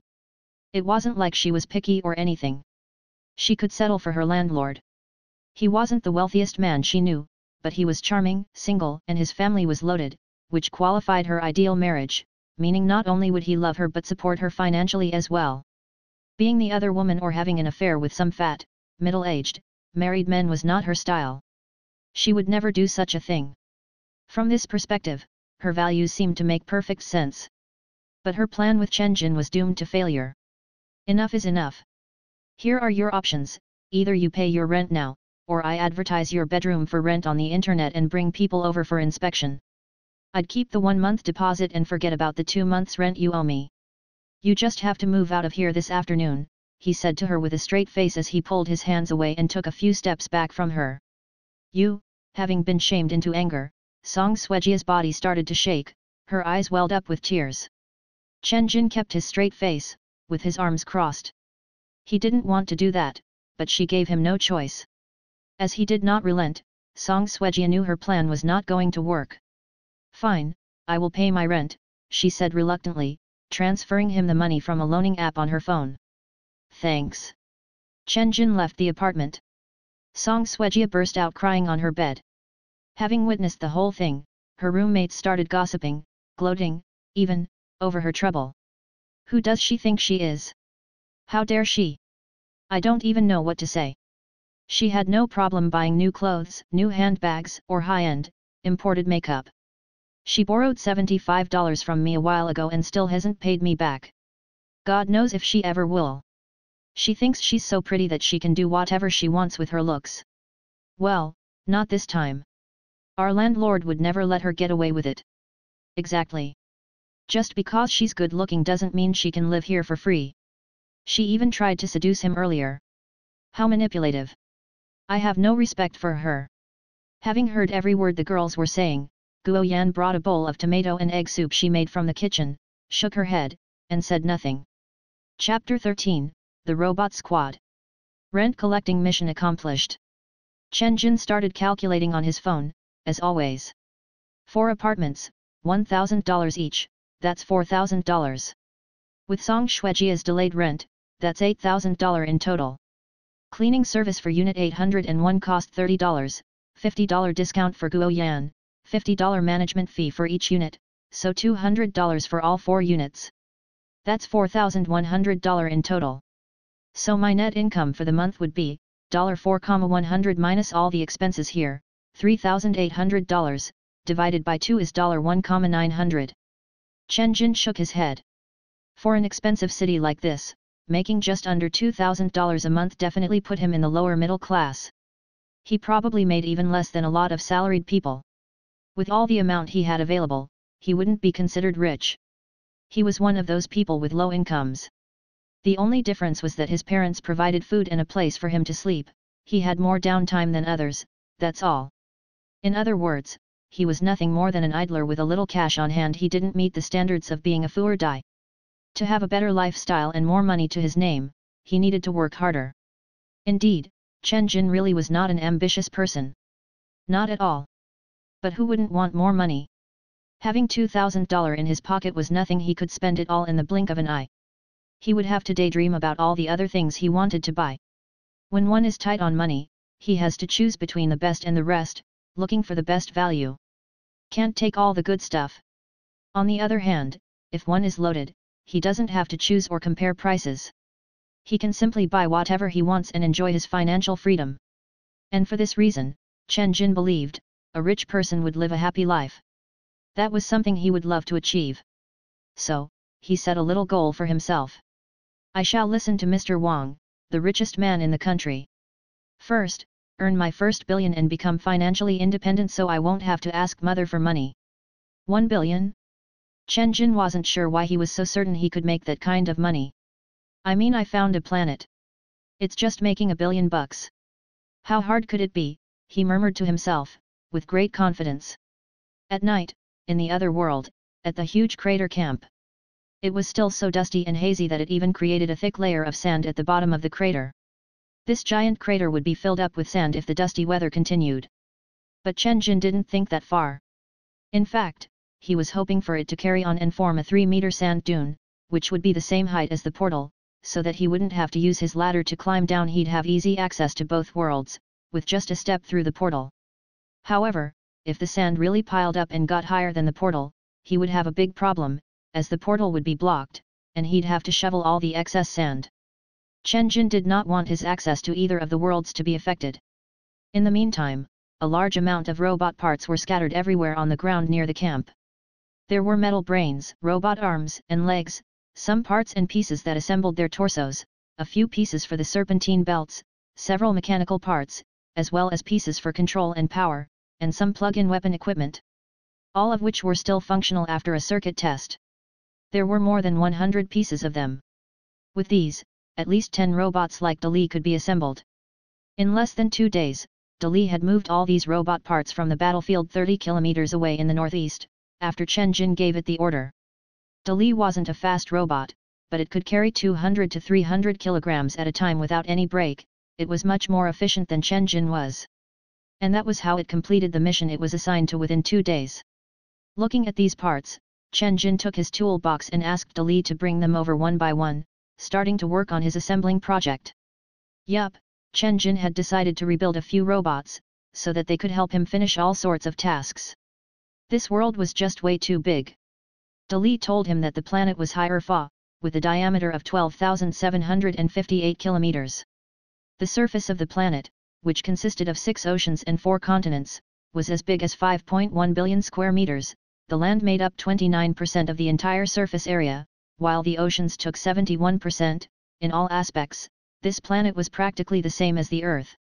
It wasn't like she was picky or anything. She could settle for her landlord. He wasn't the wealthiest man she knew, but he was charming, single, and his family was loaded, which qualified her ideal marriage, meaning not only would he love her but support her financially as well. Being the other woman or having an affair with some fat, middle-aged, married men was not her style. She would never do such a thing. From this perspective, her values seemed to make perfect sense. But her plan with Chen Jin was doomed to failure. Enough is enough. Here are your options, either you pay your rent now, or I advertise your bedroom for rent on the internet and bring people over for inspection. I'd keep the 1 month deposit and forget about the 2 months rent you owe me. You just have to move out of here this afternoon, he said to her with a straight face as he pulled his hands away and took a few steps back from her. You, having been shamed into anger, Song Suejia's body started to shake, her eyes welled up with tears. Chen Jin kept his straight face, with his arms crossed. He didn't want to do that, but she gave him no choice. As he did not relent, Song Suejia knew her plan was not going to work. Fine, I will pay my rent, she said reluctantly, transferring him the money from a loaning app on her phone. Thanks. Chen Jin left the apartment. Song Suejia burst out crying on her bed. Having witnessed the whole thing, her roommates started gossiping, gloating, even, over her trouble. Who does she think she is? How dare she? I don't even know what to say. She had no problem buying new clothes, new handbags, or high-end, imported makeup. She borrowed $75 from me a while ago and still hasn't paid me back. God knows if she ever will. She thinks she's so pretty that she can do whatever she wants with her looks. Well, not this time. Our landlord would never let her get away with it. Exactly. Just because she's good-looking doesn't mean she can live here for free. She even tried to seduce him earlier. How manipulative. I have no respect for her. Having heard every word the girls were saying, Guo Yan brought a bowl of tomato and egg soup she made from the kitchen, shook her head, and said nothing. Chapter 13, The Robot Squad. Rent collecting mission accomplished. Chen Jin started calculating on his phone, as always. 4 apartments, $1,000 each, that's $4,000. With Song Shuejia's delayed rent, that's $8,000 in total. Cleaning service for Unit 801 cost $30, $50 discount for Guo Yan, $50 management fee for each unit, so $200 for all 4 units. That's $4,100 in total. So my net income for the month would be, $4,100 minus all the expenses here, $3,800, divided by 2 is $1,900. Chen Jin shook his head. For an expensive city like this, making just under $2,000 a month definitely put him in the lower middle class. He probably made even less than a lot of salaried people. With all the amount he had available, he wouldn't be considered rich. He was one of those people with low incomes. The only difference was that his parents provided food and a place for him to sleep, he had more downtime than others, that's all. In other words, he was nothing more than an idler with a little cash on hand. He didn't meet the standards of being a fou or die. To have a better lifestyle and more money to his name, he needed to work harder. Indeed, Chen Jin really was not an ambitious person. Not at all. But who wouldn't want more money? Having $2,000 in his pocket was nothing. He could spend it all in the blink of an eye. He would have to daydream about all the other things he wanted to buy. When one is tight on money, he has to choose between the best and the rest, looking for the best value. Can't take all the good stuff. On the other hand, if one is loaded, he doesn't have to choose or compare prices. He can simply buy whatever he wants and enjoy his financial freedom. And for this reason, Chen Jin believed, a rich person would live a happy life. That was something he would love to achieve. So, he set a little goal for himself. I shall listen to Mr. Wang, the richest man in the country. First, earn my first billion and become financially independent so I won't have to ask mother for money. 1 billion? Chen Jin wasn't sure why he was so certain he could make that kind of money. I mean, I found a planet. It's just making $1 billion. How hard could it be, he murmured to himself, with great confidence. At night, in the other world, at the huge crater camp. it was still so dusty and hazy that it even created a thick layer of sand at the bottom of the crater. This giant crater would be filled up with sand if the dusty weather continued. But Chen Jin didn't think that far. In fact, he was hoping for it to carry on and form a 3-meter sand dune, which would be the same height as the portal, so that he wouldn't have to use his ladder to climb down. He'd have easy access to both worlds, with just a step through the portal. However, if the sand really piled up and got higher than the portal, he would have a big problem, as the portal would be blocked, and he'd have to shovel all the excess sand. Chen Jin did not want his access to either of the worlds to be affected. In the meantime, a large amount of robot parts were scattered everywhere on the ground near the camp. There were metal brains, robot arms and legs, some parts and pieces that assembled their torsos, a few pieces for the serpentine belts, several mechanical parts, as well as pieces for control and power, and some plug-in weapon equipment, all of which were still functional after a circuit test. There were more than 100 pieces of them. With these, at least 10 robots like Deli could be assembled. In less than 2 days, Deli had moved all these robot parts from the battlefield 30 kilometers away in the northeast, after Chen Jin gave it the order. Deli wasn't a fast robot, but it could carry 200 to 300 kilograms at a time without any break. It was much more efficient than Chen Jin was. And that was how it completed the mission it was assigned to within 2 days. Looking at these parts, Chen Jin took his toolbox and asked Deli to bring them over one by one, starting to work on his assembling project. Yup, Chen Jin had decided to rebuild a few robots, so that they could help him finish all sorts of tasks. This world was just way too big. Deli told him that the planet was Hi'erfa, with a diameter of 12,758 kilometers. The surface of the planet, which consisted of 6 oceans and 4 continents, was as big as 5.1 billion square meters. The land made up 29% of the entire surface area, while the oceans took 71%, in all aspects, this planet was practically the same as the Earth.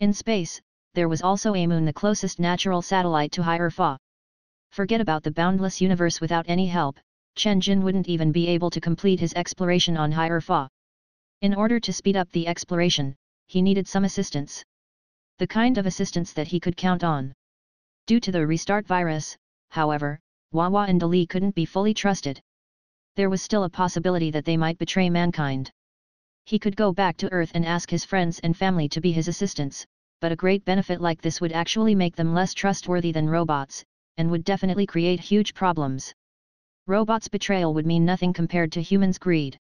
In space, there was also a moon, the closest natural satellite to Hi'erfa. Forget about the boundless universe. Without any help, Chen Jin wouldn't even be able to complete his exploration on Hi'erfa. In order to speed up the exploration, he needed some assistance. The kind of assistance that he could count on. Due to the restart virus, however, Wawa and Deli couldn't be fully trusted. There was still a possibility that they might betray mankind. He could go back to Earth and ask his friends and family to be his assistants, but a great benefit like this would actually make them less trustworthy than robots, and would definitely create huge problems. Robots' betrayal would mean nothing compared to humans' greed.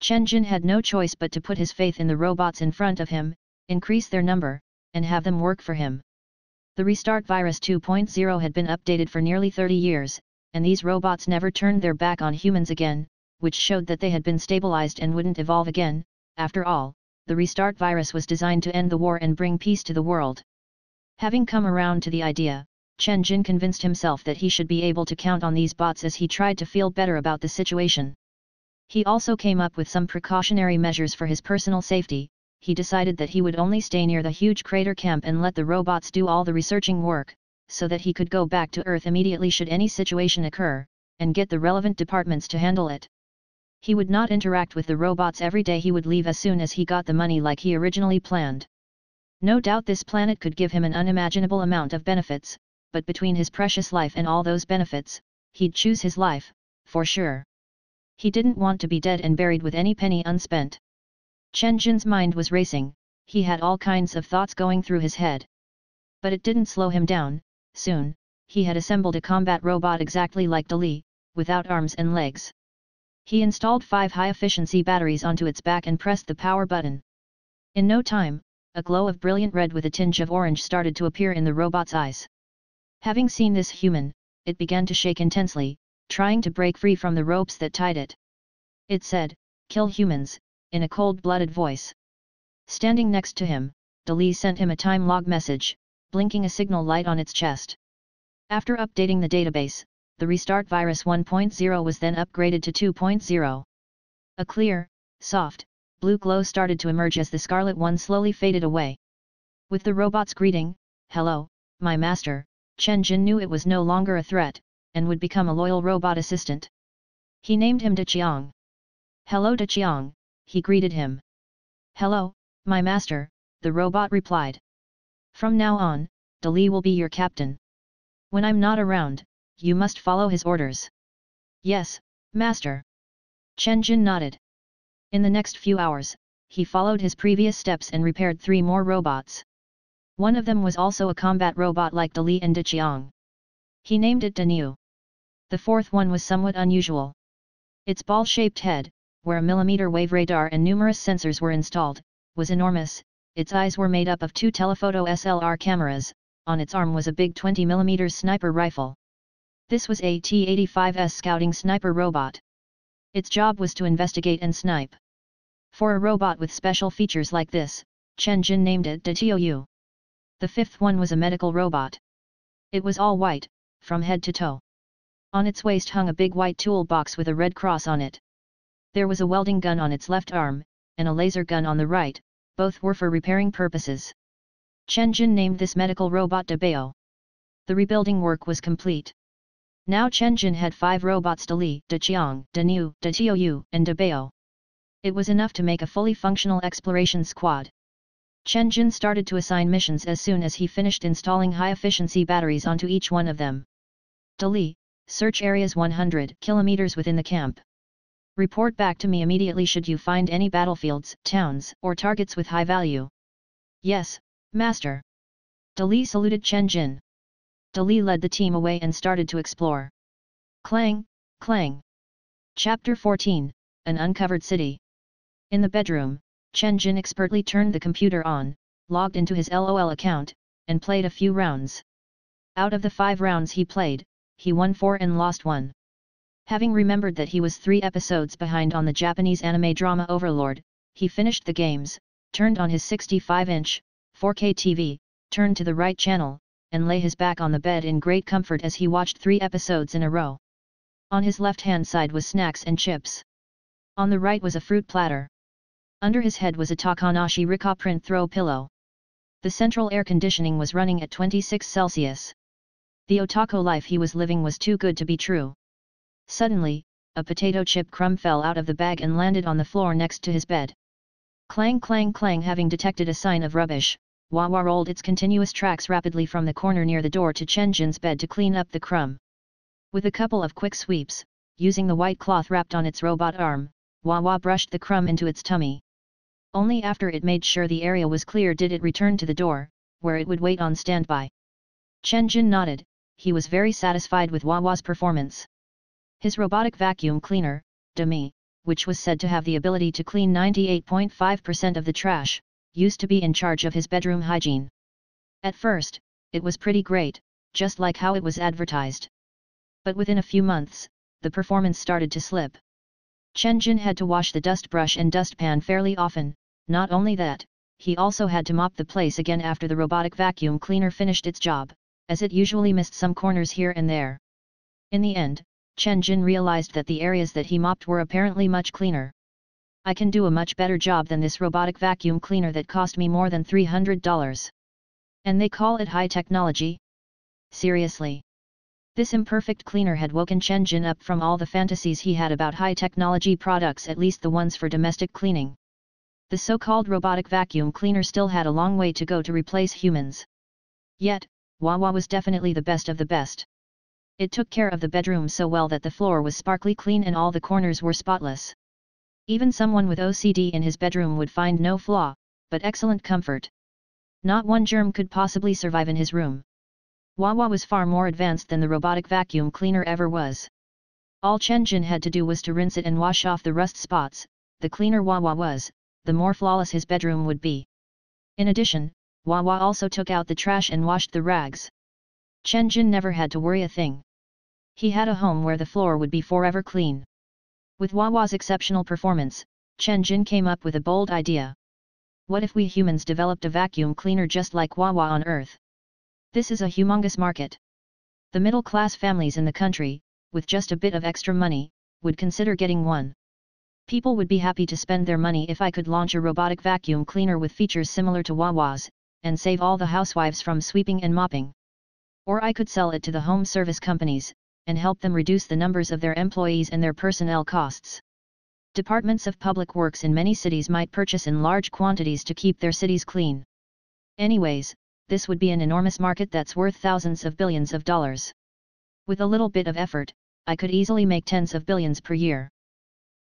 Chen Jin had no choice but to put his faith in the robots in front of him, increase their number, and have them work for him. The Restart Virus 2.0 had been updated for nearly 30 years, and these robots never turned their back on humans again, which showed that they had been stabilized and wouldn't evolve again. After all, the Restart Virus was designed to end the war and bring peace to the world. Having come around to the idea, Chen Jin convinced himself that he should be able to count on these bots as he tried to feel better about the situation. He also came up with some precautionary measures for his personal safety. He decided that he would only stay near the huge crater camp and let the robots do all the researching work, so that he could go back to Earth immediately should any situation occur, and get the relevant departments to handle it. He would not interact with the robots every day. He would leave as soon as he got the money like he originally planned. No doubt this planet could give him an unimaginable amount of benefits, but between his precious life and all those benefits, he'd choose his life, for sure. He didn't want to be dead and buried with any penny unspent. Chen Jin's mind was racing, he had all kinds of thoughts going through his head. But it didn't slow him down. Soon, he had assembled a combat robot exactly like Deli, without arms and legs. He installed 5 high-efficiency batteries onto its back and pressed the power button. In no time, a glow of brilliant red with a tinge of orange started to appear in the robot's eyes. Having seen this human, it began to shake intensely, trying to break free from the ropes that tied it. It said, "Kill humans," in a cold-blooded voice. Standing next to him, Deli sent him a time log message, blinking a signal light on its chest. After updating the database, the Restart Virus 1.0 was then upgraded to 2.0. A clear, soft, blue glow started to emerge as the scarlet one slowly faded away. With the robot's greeting, "Hello, my master," Chen Jin knew it was no longer a threat, and would become a loyal robot assistant. He named him Daqiang. "Hello Daqiang," he greeted him. "Hello, my master," the robot replied. "From now on, Deli will be your captain. When I'm not around, you must follow his orders." "Yes, master." Chen Jin nodded. In the next few hours, he followed his previous steps and repaired 3 more robots. One of them was also a combat robot like Deli and Daqiang. He named it Daniu. The fourth one was somewhat unusual. Its ball-shaped head, where a millimeter wave radar and numerous sensors were installed, was enormous. Its eyes were made up of 2 telephoto SLR cameras. On its arm was a big 20mm sniper rifle. This was a T-85S scouting sniper robot. Its job was to investigate and snipe. For a robot with special features like this, Chen Jin named it Datou. The fifth one was a medical robot. It was all white, from head to toe. On its waist hung a big white toolbox with a red cross on it. There was a welding gun on its left arm, and a laser gun on the right, both were for repairing purposes. Chen Jin named this medical robot Debao. The rebuilding work was complete. Now Chen Jin had 5 robots: Deli, Daqiang, Daniu, Datou, and Debao. It was enough to make a fully functional exploration squad. Chen Jin started to assign missions as soon as he finished installing high-efficiency batteries onto each one of them. Deli, search areas 100 kilometers within the camp. Report back to me immediately should you find any battlefields, towns, or targets with high value. Yes, Master. Deli saluted Chen Jin. Deli led the team away and started to explore. Clang, clang. Chapter 14, An Uncovered City. In the bedroom, Chen Jin expertly turned the computer on, logged into his LOL account, and played a few rounds. Out of the 5 rounds he played, he won 4 and lost 1. Having remembered that he was 3 episodes behind on the Japanese anime drama Overlord, he finished the games, turned on his 65-inch, 4K TV, turned to the right channel, and lay his back on the bed in great comfort as he watched 3 episodes in a row. On his left-hand side was snacks and chips. On the right was a fruit platter. Under his head was a Takanashi Rika print throw pillow. The central air conditioning was running at 26 Celsius. The otaku life he was living was too good to be true. Suddenly, a potato chip crumb fell out of the bag and landed on the floor next to his bed. Clang clang clang. Having detected a sign of rubbish, Wawa rolled its continuous tracks rapidly from the corner near the door to Chen Jin's bed to clean up the crumb. With a couple of quick sweeps, using the white cloth wrapped on its robot arm, Wawa brushed the crumb into its tummy. Only after it made sure the area was clear did it return to the door, where it would wait on standby. Chen Jin nodded. He was very satisfied with Wawa's performance. His robotic vacuum cleaner, Demi, which was said to have the ability to clean 98.5% of the trash, used to be in charge of his bedroom hygiene. At first, it was pretty great, just like how it was advertised. But within a few months, the performance started to slip. Chen Jin had to wash the dust brush and dustpan fairly often. Not only that, he also had to mop the place again after the robotic vacuum cleaner finished its job, as it usually missed some corners here and there. In the end, Chen Jin realized that the areas that he mopped were apparently much cleaner. I can do a much better job than this robotic vacuum cleaner that cost me more than $300. And they call it high technology? Seriously. This imperfect cleaner had woken Chen Jin up from all the fantasies he had about high technology products, at least the ones for domestic cleaning. The so-called robotic vacuum cleaner still had a long way to go to replace humans. Yet, Wawa was definitely the best of the best. It took care of the bedroom so well that the floor was sparkly clean and all the corners were spotless. Even someone with OCD in his bedroom would find no flaw, but excellent comfort. Not one germ could possibly survive in his room. Wawa was far more advanced than the robotic vacuum cleaner ever was. All Chen Jin had to do was to rinse it and wash off the rust spots. The cleaner Wawa was, the more flawless his bedroom would be. In addition, Wawa also took out the trash and washed the rags. Chen Jin never had to worry a thing. He had a home where the floor would be forever clean. With Wawa's exceptional performance, Chen Jin came up with a bold idea. What if we humans developed a vacuum cleaner just like Wawa on Earth? This is a humongous market. The middle-class families in the country, with just a bit of extra money, would consider getting one. People would be happy to spend their money if I could launch a robotic vacuum cleaner with features similar to Wawa's, and save all the housewives from sweeping and mopping. Or I could sell it to the home service companies, and help them reduce the numbers of their employees and their personnel costs. Departments of public works in many cities might purchase in large quantities to keep their cities clean. Anyways, this would be an enormous market that's worth thousands of billions of dollars. With a little bit of effort, I could easily make tens of billions per year.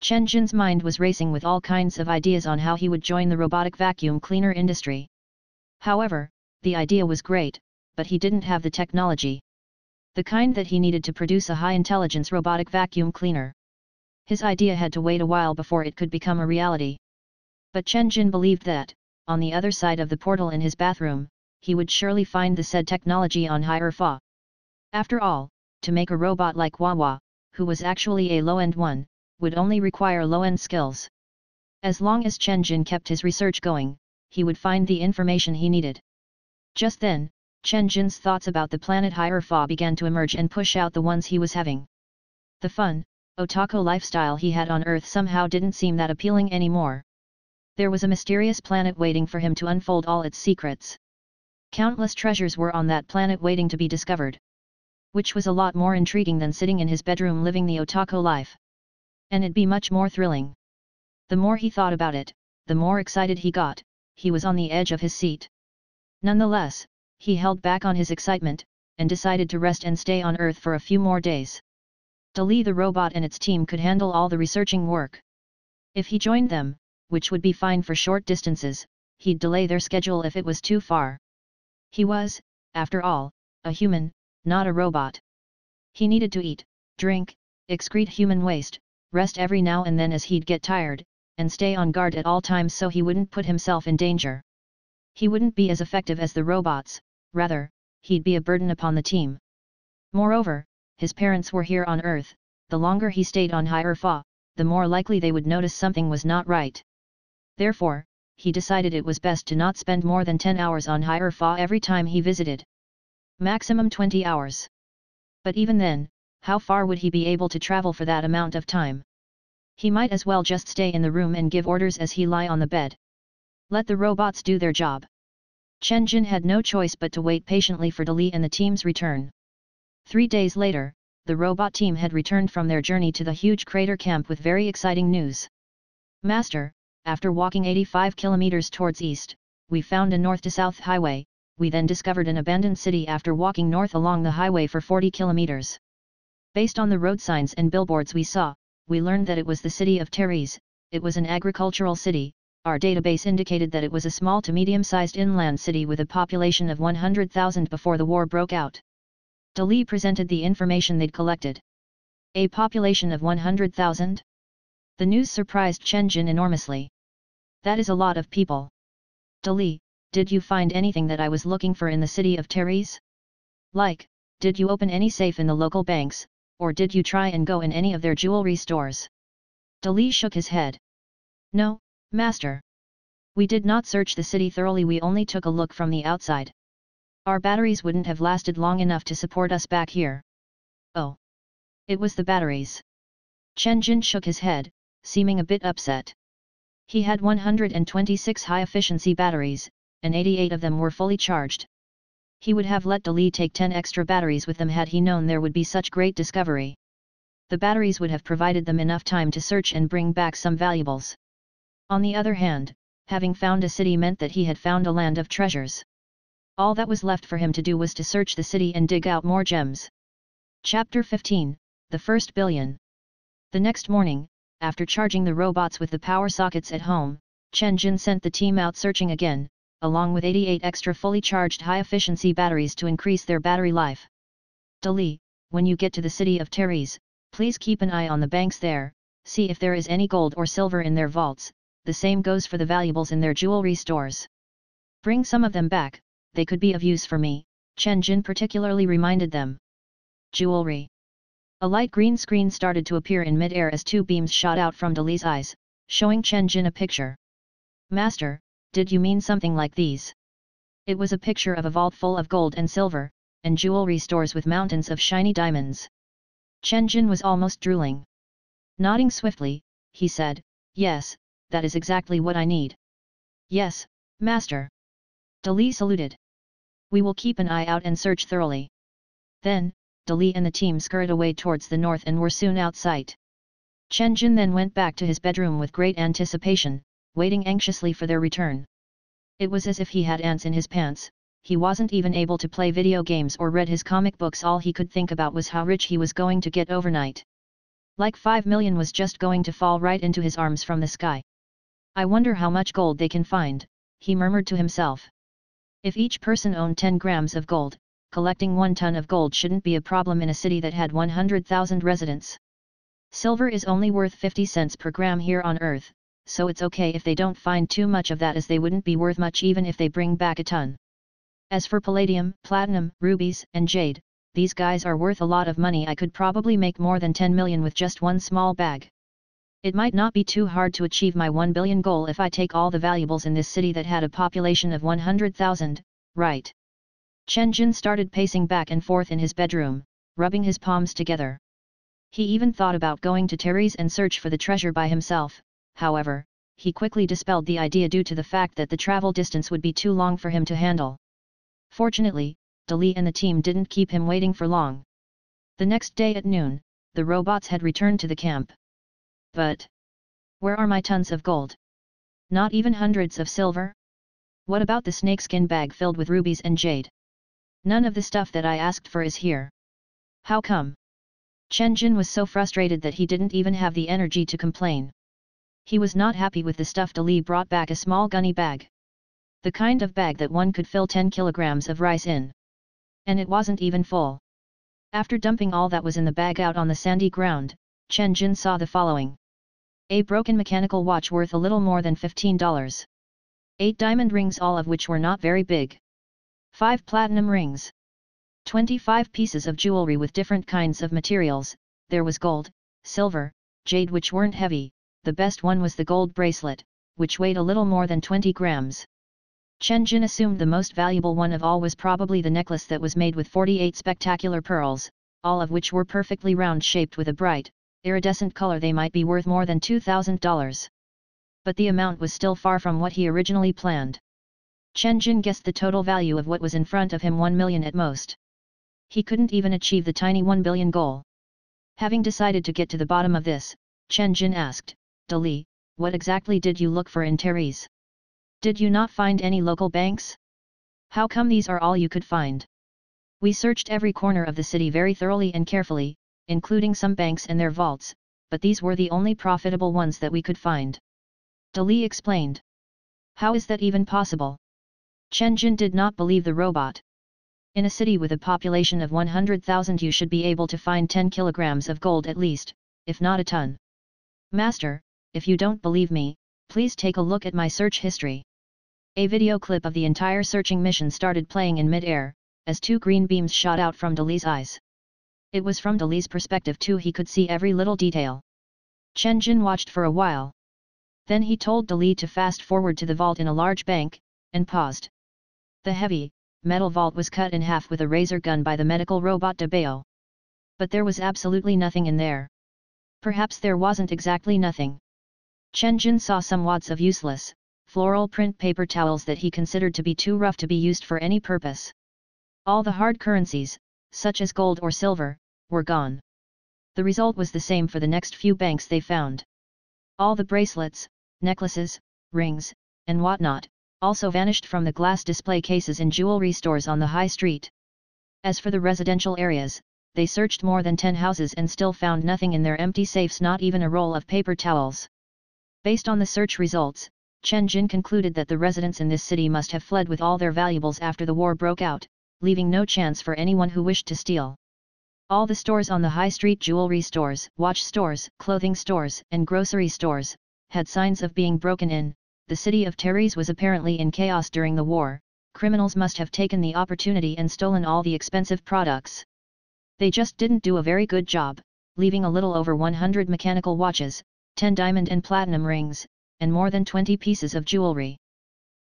Chen Jin's mind was racing with all kinds of ideas on how he would join the robotic vacuum cleaner industry. However, the idea was great, but he didn't have the technology. The kind that he needed to produce a high-intelligence robotic vacuum cleaner. His idea had to wait a while before it could become a reality. But Chen Jin believed that, on the other side of the portal in his bathroom, he would surely find the said technology on Hi'erfa. After all, to make a robot like Wawa, who was actually a low-end one, would only require low-end skills. As long as Chen Jin kept his research going, he would find the information he needed. Just then, Chen Jin's thoughts about the planet Hi'erfa began to emerge and push out the ones he was having. The fun, otaku lifestyle he had on Earth somehow didn't seem that appealing anymore. There was a mysterious planet waiting for him to unfold all its secrets. Countless treasures were on that planet waiting to be discovered, which was a lot more intriguing than sitting in his bedroom living the otaku life. And it'd be much more thrilling. The more he thought about it, the more excited he got. He was on the edge of his seat. Nonetheless, he held back on his excitement, and decided to rest and stay on Earth for a few more days. Deli the robot and its team could handle all the researching work. If he joined them, which would be fine for short distances, he'd delay their schedule if it was too far. He was, after all, a human, not a robot. He needed to eat, drink, excrete human waste, rest every now and then as he'd get tired, and stay on guard at all times so he wouldn't put himself in danger. He wouldn't be as effective as the robots, rather, he'd be a burden upon the team. Moreover, his parents were here on Earth. The longer he stayed on Hi'erfa, the more likely they would notice something was not right. Therefore, he decided it was best to not spend more than 10 hours on Hi'erfa every time he visited. Maximum 20 hours. But even then, how far would he be able to travel for that amount of time? He might as well just stay in the room and give orders as he lay on the bed. Let the robots do their job. Chen Jin had no choice but to wait patiently for Deli and the team's return. 3 days later, the robot team had returned from their journey to the huge crater camp with very exciting news. Master, after walking 85 kilometers towards east, we found a north-to-south highway. We then discovered an abandoned city after walking north along the highway for 40 kilometers. Based on the road signs and billboards we saw, we learned that it was the city of Therese. It was an agricultural city. Our database indicated that it was a small to medium-sized inland city with a population of 100,000 before the war broke out. Deli presented the information they'd collected. A population of 100,000? The news surprised Chen Jin enormously. That is a lot of people. Deli, did you find anything that I was looking for in the city of Therese? Like, did you open any safe in the local banks? Or did you try and go in any of their jewelry stores? Deli shook his head. No, master. We did not search the city thoroughly, we only took a look from the outside. Our batteries wouldn't have lasted long enough to support us back here. Oh. It was the batteries. Chen Jin shook his head, seeming a bit upset. He had 126 high-efficiency batteries, and 88 of them were fully charged. He would have let Deli take 10 extra batteries with them had he known there would be such great discovery. The batteries would have provided them enough time to search and bring back some valuables. On the other hand, having found a city meant that he had found a land of treasures. All that was left for him to do was to search the city and dig out more gems. Chapter 15, The First Billion. The next morning, after charging the robots with the power sockets at home, Chen Jin sent the team out searching again, along with 88 extra fully charged high-efficiency batteries to increase their battery life. Deli, when you get to the city of Therese, please keep an eye on the banks there, see if there is any gold or silver in their vaults. The same goes for the valuables in their jewelry stores. Bring some of them back, they could be of use for me, Chen Jin particularly reminded them. Jewelry. A light green screen started to appear in mid-air as two beams shot out from Deli's eyes, showing Chen Jin a picture. Master, did you mean something like these? It was a picture of a vault full of gold and silver, and jewelry stores with mountains of shiny diamonds. Chen Jin was almost drooling. Nodding swiftly, he said, yes, that is exactly what I need. Yes, master. Deli saluted. We will keep an eye out and search thoroughly. Then, Deli and the team scurried away towards the north and were soon out of sight. Chen Jin then went back to his bedroom with great anticipation, waiting anxiously for their return. It was as if he had ants in his pants. He wasn't even able to play video games or read his comic books. All he could think about was how rich he was going to get overnight. Like 5 million was just going to fall right into his arms from the sky. I wonder how much gold they can find, he murmured to himself. If each person owned 10 grams of gold, collecting 1 ton of gold shouldn't be a problem in a city that had 100,000 residents. Silver is only worth 50 cents per gram here on Earth, so it's okay if they don't find too much of that, as they wouldn't be worth much even if they bring back a ton. As for palladium, platinum, rubies, and jade, these guys are worth a lot of money. I could probably make more than 10 million with just one small bag. It might not be too hard to achieve my 1 billion goal if I take all the valuables in this city that had a population of 100,000, right? Chen Jin started pacing back and forth in his bedroom, rubbing his palms together. He even thought about going to Therese and search for the treasure by himself. However, he quickly dispelled the idea due to the fact that the travel distance would be too long for him to handle. Fortunately, Deli and the team didn't keep him waiting for long. The next day at noon, the robots had returned to the camp. But where are my tons of gold? Not even hundreds of silver? What about the snakeskin bag filled with rubies and jade? None of the stuff that I asked for is here. How come? Chen Jin was so frustrated that he didn't even have the energy to complain. He was not happy with the stuff Deli brought back, a small gunny bag. The kind of bag that one could fill 10 kilograms of rice in. And it wasn't even full. After dumping all that was in the bag out on the sandy ground, Chen Jin saw the following. A broken mechanical watch worth a little more than $15. 8 diamond rings, all of which were not very big. 5 platinum rings. 25 pieces of jewelry with different kinds of materials. There was gold, silver, jade, which weren't heavy. The best one was the gold bracelet, which weighed a little more than 20 grams. Chen Jin assumed the most valuable one of all was probably the necklace that was made with 48 spectacular pearls, all of which were perfectly round-shaped with a bright, iridescent color. They might be worth more than $2,000. But the amount was still far from what he originally planned. Chen Jin guessed the total value of what was in front of him, 1 million at most. He couldn't even achieve the tiny 1 billion goal. Having decided to get to the bottom of this, Chen Jin asked, Deli, what exactly did you look for in Therese? Did you not find any local banks? How come these are all you could find? We searched every corner of the city very thoroughly and carefully, including some banks and their vaults, but these were the only profitable ones that we could find. Deli explained. How is that even possible? Chen Jin did not believe the robot. In a city with a population of 100,000 you should be able to find 10 kilograms of gold at least, if not a ton. Master, if you don't believe me, please take a look at my search history. A video clip of the entire searching mission started playing in mid-air, as 2 green beams shot out from Deli's eyes. It was from Deli's perspective too, he could see every little detail. Chen Jin watched for a while. Then he told Deli to fast forward to the vault in a large bank, and paused. The heavy, metal vault was cut in half with a razor gun by the medical robot Debao. But there was absolutely nothing in there. Perhaps there wasn't exactly nothing. Chen Jin saw some wads of useless, floral print paper towels that he considered to be too rough to be used for any purpose. All the hard currencies, such as gold or silver, were gone. The result was the same for the next few banks they found. All the bracelets, necklaces, rings, and whatnot, also vanished from the glass display cases in jewelry stores on the high street. As for the residential areas, they searched more than 10 houses and still found nothing in their empty safes, not even a roll of paper towels. Based on the search results, Chen Jin concluded that the residents in this city must have fled with all their valuables after the war broke out, leaving no chance for anyone who wished to steal. All the stores on the high street, jewelry stores, watch stores, clothing stores, and grocery stores, had signs of being broken in. The city of Therese was apparently in chaos during the war. Criminals must have taken the opportunity and stolen all the expensive products. They just didn't do a very good job, leaving a little over 100 mechanical watches, 10 diamond and platinum rings, and more than 20 pieces of jewelry.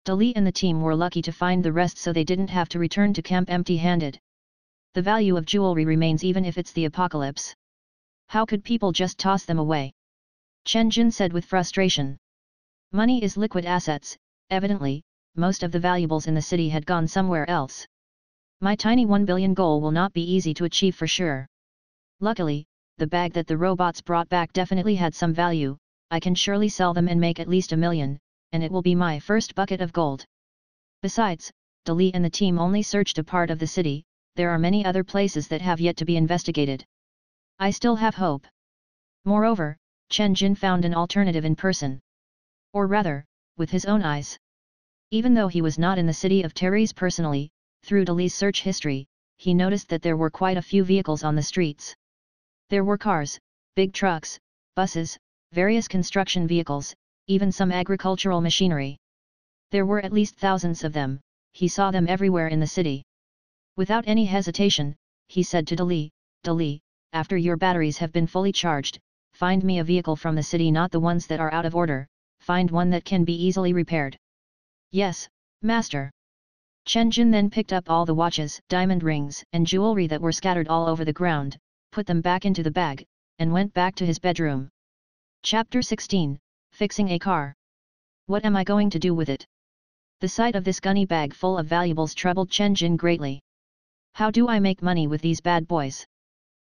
Deli and the team were lucky to find the rest, so they didn't have to return to camp empty-handed. The value of jewelry remains even if it's the apocalypse. How could people just toss them away? Chen Jin said with frustration. Money is liquid assets, evidently. Most of the valuables in the city had gone somewhere else. My tiny 1 billion goal will not be easy to achieve for sure. Luckily, the bag that the robots brought back definitely had some value. I can surely sell them and make at least $1 million, and it will be my first bucket of gold. Besides, Deli and the team only searched a part of the city. There are many other places that have yet to be investigated. I still have hope. Moreover, Chen Jin found an alternative in person. Or rather, with his own eyes. Even though he was not in the city of Therese personally, through Deli's search history, he noticed that there were quite a few vehicles on the streets. There were cars, big trucks, buses, various construction vehicles, even some agricultural machinery. There were at least thousands of them, he saw them everywhere in the city. Without any hesitation, he said to Deli, "Deli, after your batteries have been fully charged, find me a vehicle from the city, not the ones that are out of order, find one that can be easily repaired." "Yes, master." Chen Jin then picked up all the watches, diamond rings and jewelry that were scattered all over the ground, put them back into the bag, and went back to his bedroom. Chapter 16, Fixing a Car. What am I going to do with it? The sight of this gunny bag full of valuables troubled Chen Jin greatly. How do I make money with these bad boys?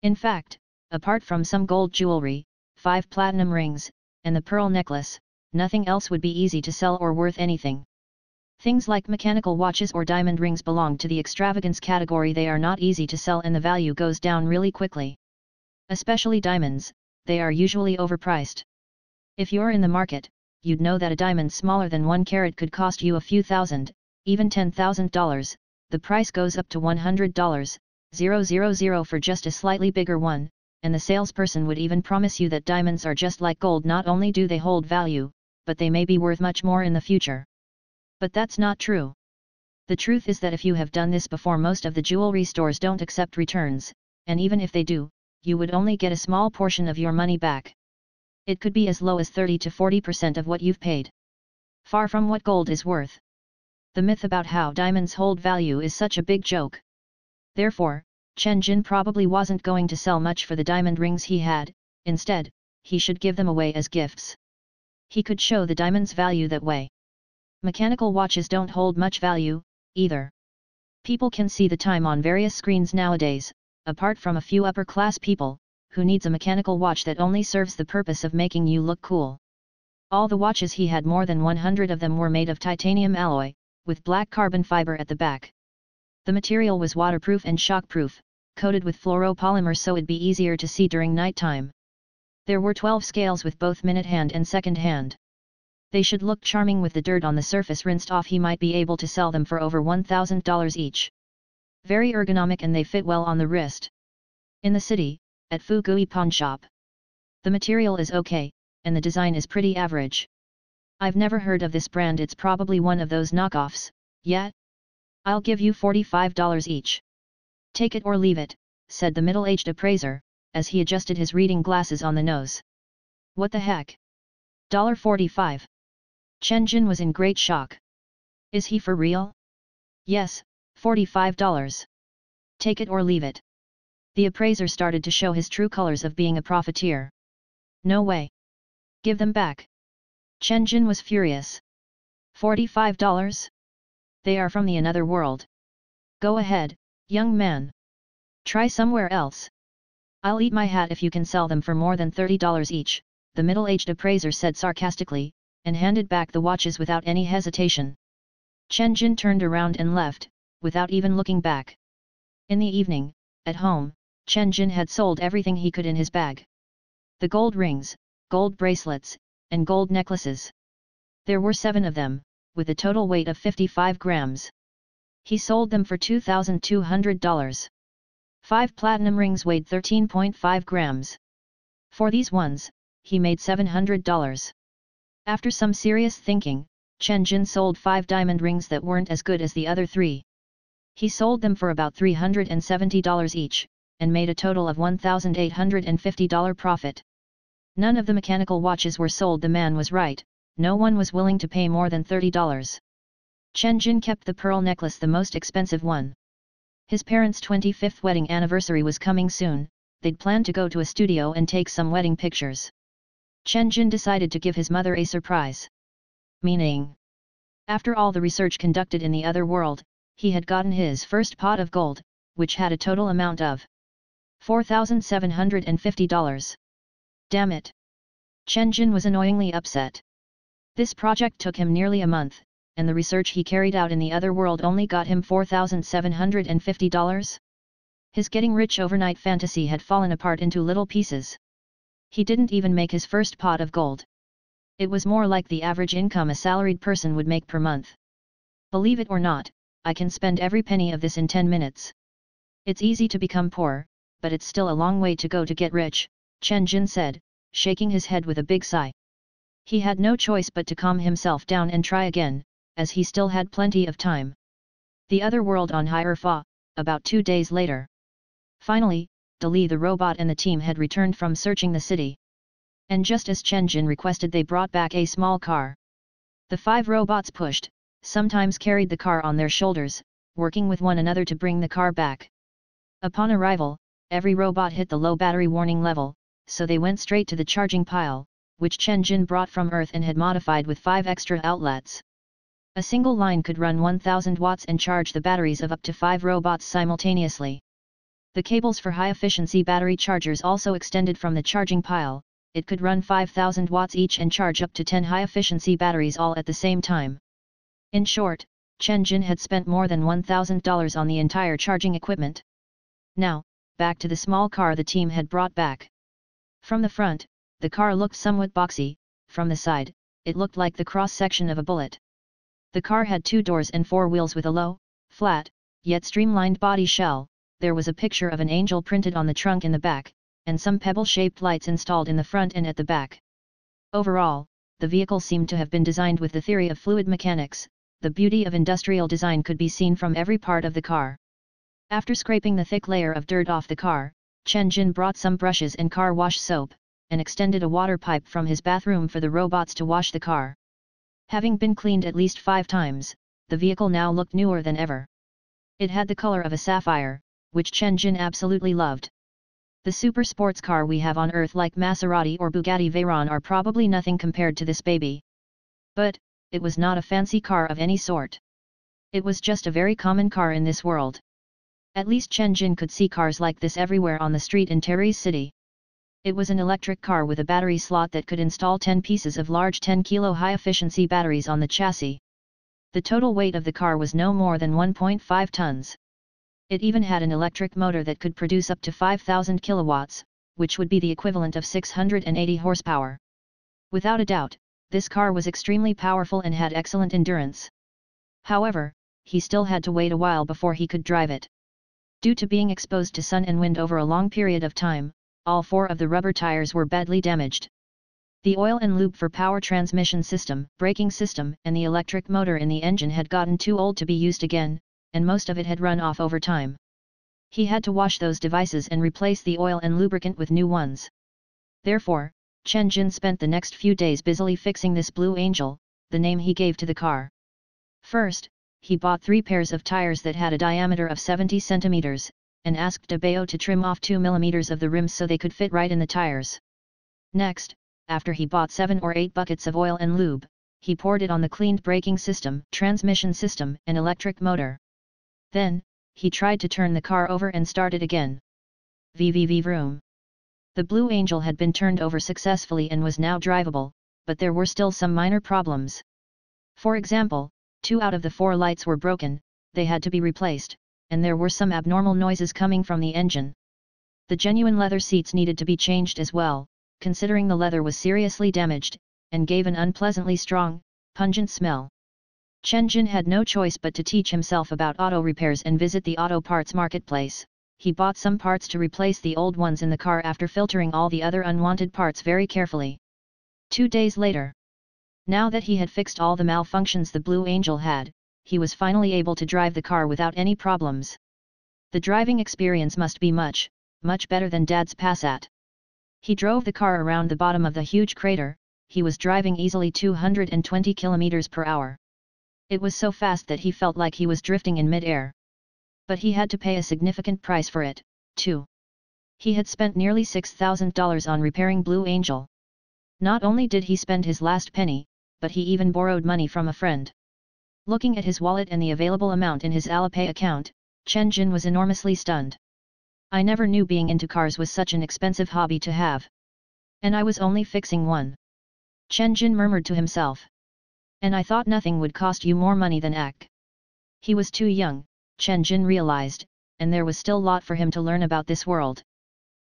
In fact, apart from some gold jewelry, 5 platinum rings, and the pearl necklace, nothing else would be easy to sell or worth anything. Things like mechanical watches or diamond rings belong to the extravagance category. They are not easy to sell and the value goes down really quickly. Especially diamonds, they are usually overpriced. If you're in the market, you'd know that a diamond smaller than 1 carat could cost you a few thousand, even $10,000, the price goes up to $100,000 for just a slightly bigger one, and the salesperson would even promise you that diamonds are just like gold. Not only do they hold value, but they may be worth much more in the future. But that's not true. The truth is that if you have done this before, most of the jewelry stores don't accept returns, and even if they do, you would only get a small portion of your money back. It could be as low as 30 to 40% of what you've paid. Far from what gold is worth. The myth about how diamonds hold value is such a big joke. Therefore, Chen Jin probably wasn't going to sell much for the diamond rings he had. Instead, he should give them away as gifts. He could show the diamonds' value that way. Mechanical watches don't hold much value, either. People can see the time on various screens nowadays, apart from a few upper-class people, who needs a mechanical watch that only serves the purpose of making you look cool. All the watches he had, more than 100 of them, were made of titanium alloy, with black carbon fiber at the back. The material was waterproof and shockproof, coated with fluoropolymer so it'd be easier to see during nighttime. There were 12 scales with both minute hand and second hand. They should look charming with the dirt on the surface rinsed off. He might be able to sell them for over $1,000 each. Very ergonomic, and they fit well on the wrist. In the city, at Fugui Pawn Shop. The material is okay, and the design is pretty average. I've never heard of this brand. It's probably one of those knockoffs, yeah? I'll give you $45 each. Take it or leave it, said the middle-aged appraiser, as he adjusted his reading glasses on the nose. What the heck? $45. Chen Jin was in great shock. Is he for real? Yes, $45. Take it or leave it. The appraiser started to show his true colors of being a profiteer. No way. Give them back. Chen Jin was furious. $45? They are from the another world. Go ahead, young man. Try somewhere else. I'll eat my hat if you can sell them for more than $30 each, the middle-aged appraiser said sarcastically, and handed back the watches without any hesitation. Chen Jin turned around and left, without even looking back. In the evening, at home, Chen Jin had sold everything he could in his bag. The gold rings, gold bracelets, and gold necklaces. There were 7 of them, with a total weight of 55 grams. He sold them for $2,200. 5 platinum rings weighed 13.5 grams. For these ones, he made $700. After some serious thinking, Chen Jin sold 5 diamond rings that weren't as good as the other 3. He sold them for about $370 each, and made a total of $1,850 profit. None of the mechanical watches were sold. The man was right, no one was willing to pay more than $30. Chen Jin kept the pearl necklace, the most expensive one. His parents' 25th wedding anniversary was coming soon, they'd planned to go to a studio and take some wedding pictures. Chen Jin decided to give his mother a surprise. Meaning, after all the research conducted in the other world, he had gotten his first pot of gold, which had a total amount of $4,750. Damn it! Chen Jin was annoyingly upset. This project took him nearly a month, and the research he carried out in the other world only got him $4,750? His getting rich overnight fantasy had fallen apart into little pieces. he didn't even make his first pot of gold. It was more like the average income a salaried person would make per month. Believe it or not, I can spend every penny of this in 10 minutes. It's easy to become poor, but it's still a long way to go to get rich, Chen Jin said, shaking his head with a big sigh. He had no choice but to calm himself down and try again, as he still had plenty of time. The other world on Hi'erfa, about 2 days later. Finally, Deli the robot and the team had returned from searching the city. And just as Chen Jin requested, they brought back a small car. The five robots pushed, sometimes carried the car on their shoulders, working with one another to bring the car back. Upon arrival, every robot hit the low battery warning level, so they went straight to the charging pile, which Chen Jin brought from Earth and had modified with 5 extra outlets. A single line could run 1000 watts and charge the batteries of up to 5 robots simultaneously. The cables for high-efficiency battery chargers also extended from the charging pile. It could run 5000 watts each and charge up to 10 high-efficiency batteries all at the same time. In short, Chen Jin had spent more than $1,000 on the entire charging equipment. Now, back to the small car the team had brought back. From the front, the car looked somewhat boxy; from the side, it looked like the cross-section of a bullet. The car had 2 doors and 4 wheels with a low, flat, yet streamlined body shell. There was a picture of an angel printed on the trunk in the back, and some pebble-shaped lights installed in the front and at the back. Overall, the vehicle seemed to have been designed with the theory of fluid mechanics. The beauty of industrial design could be seen from every part of the car. After scraping the thick layer of dirt off the car, Chen Jin brought some brushes and car wash soap, and extended a water pipe from his bathroom for the robots to wash the car. Having been cleaned at least 5 times, the vehicle now looked newer than ever. It had the color of a sapphire, which Chen Jin absolutely loved. The super sports car we have on Earth like Maserati or Bugatti Veyron are probably nothing compared to this baby. But it was not a fancy car of any sort. It was just a very common car in this world. At least Chen Jin could see cars like this everywhere on the street in Therese City. It was an electric car with a battery slot that could install 10 pieces of large 10-kilo high-efficiency batteries on the chassis. The total weight of the car was no more than 1.5 tons. It even had an electric motor that could produce up to 5,000 kilowatts, which would be the equivalent of 680 horsepower. Without a doubt, this car was extremely powerful and had excellent endurance. However, he still had to wait a while before he could drive it. Due to being exposed to sun and wind over a long period of time, all 4 of the rubber tires were badly damaged. The oil and lube for power transmission system, braking system, and the electric motor in the engine had gotten too old to be used again, and most of it had run off over time. He had to wash those devices and replace the oil and lubricant with new ones. Therefore, Chen Jin spent the next few days busily fixing this Blue Angel, the name he gave to the car. First, he bought 3 pairs of tires that had a diameter of 70 centimeters, and asked Debao to trim off 2 millimeters of the rim so they could fit right in the tires. Next, after he bought 7 or 8 buckets of oil and lube, he poured it on the cleaned braking system, transmission system, and electric motor. Then, he tried to turn the car over and start it again. Vroom. The Blue Angel had been turned over successfully and was now drivable, but there were still some minor problems. For example, 2 out of the 4 lights were broken, they had to be replaced, and there were some abnormal noises coming from the engine. The genuine leather seats needed to be changed as well, considering the leather was seriously damaged, and gave an unpleasantly strong, pungent smell. Chen Jin had no choice but to teach himself about auto repairs and visit the auto parts marketplace. He bought some parts to replace the old ones in the car after filtering all the other unwanted parts very carefully. 2 days later. Now that he had fixed all the malfunctions the Blue Angel had, he was finally able to drive the car without any problems. The driving experience must be much, much better than Dad's Passat. He drove the car around the bottom of the huge crater. He was driving easily 220 kilometers per hour. It was so fast that he felt like he was drifting in mid-air. But he had to pay a significant price for it, too. He had spent nearly $6,000 on repairing Blue Angel. Not only did he spend his last penny, but he even borrowed money from a friend. Looking at his wallet and the available amount in his Alipay account, Chen Jin was enormously stunned. I never knew being into cars was such an expensive hobby to have. And I was only fixing one. Chen Jin murmured to himself. And I thought nothing would cost you more money than AK. He was too young, Chen Jin realized, and there was still a lot for him to learn about this world.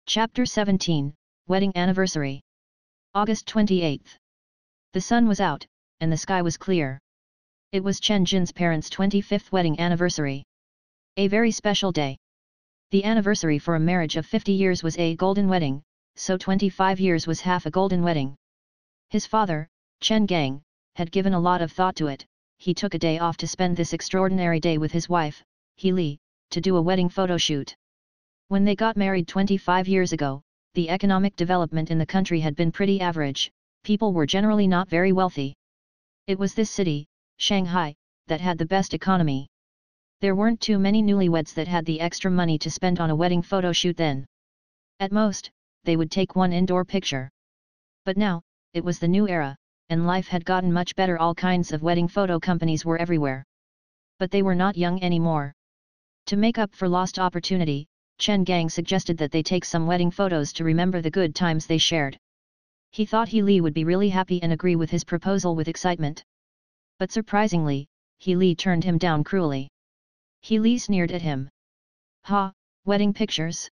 Chapter 17, Wedding Anniversary. August 28th. The sun was out, and the sky was clear. It was Chen Jin's parents' 25th wedding anniversary. A very special day. The anniversary for a marriage of 50 years was a golden wedding, so 25 years was half a golden wedding. His father, Chen Gang, had given a lot of thought to it. He took a day off to spend this extraordinary day with his wife, He Li, to do a wedding photo shoot. When they got married 25 years ago, the economic development in the country had been pretty average, people were generally not very wealthy. It was this city, Shanghai, that had the best economy. There weren't too many newlyweds that had the extra money to spend on a wedding photo shoot then. At most, they would take one indoor picture. But now, it was the new era, and life had gotten much better. All kinds of wedding photo companies were everywhere. But they were not young anymore. To make up for lost opportunity, Chen Gang suggested that they take some wedding photos to remember the good times they shared. He thought He Li would be really happy and agree with his proposal with excitement. But surprisingly, He Li turned him down cruelly. He Li sneered at him. "Ha, wedding pictures?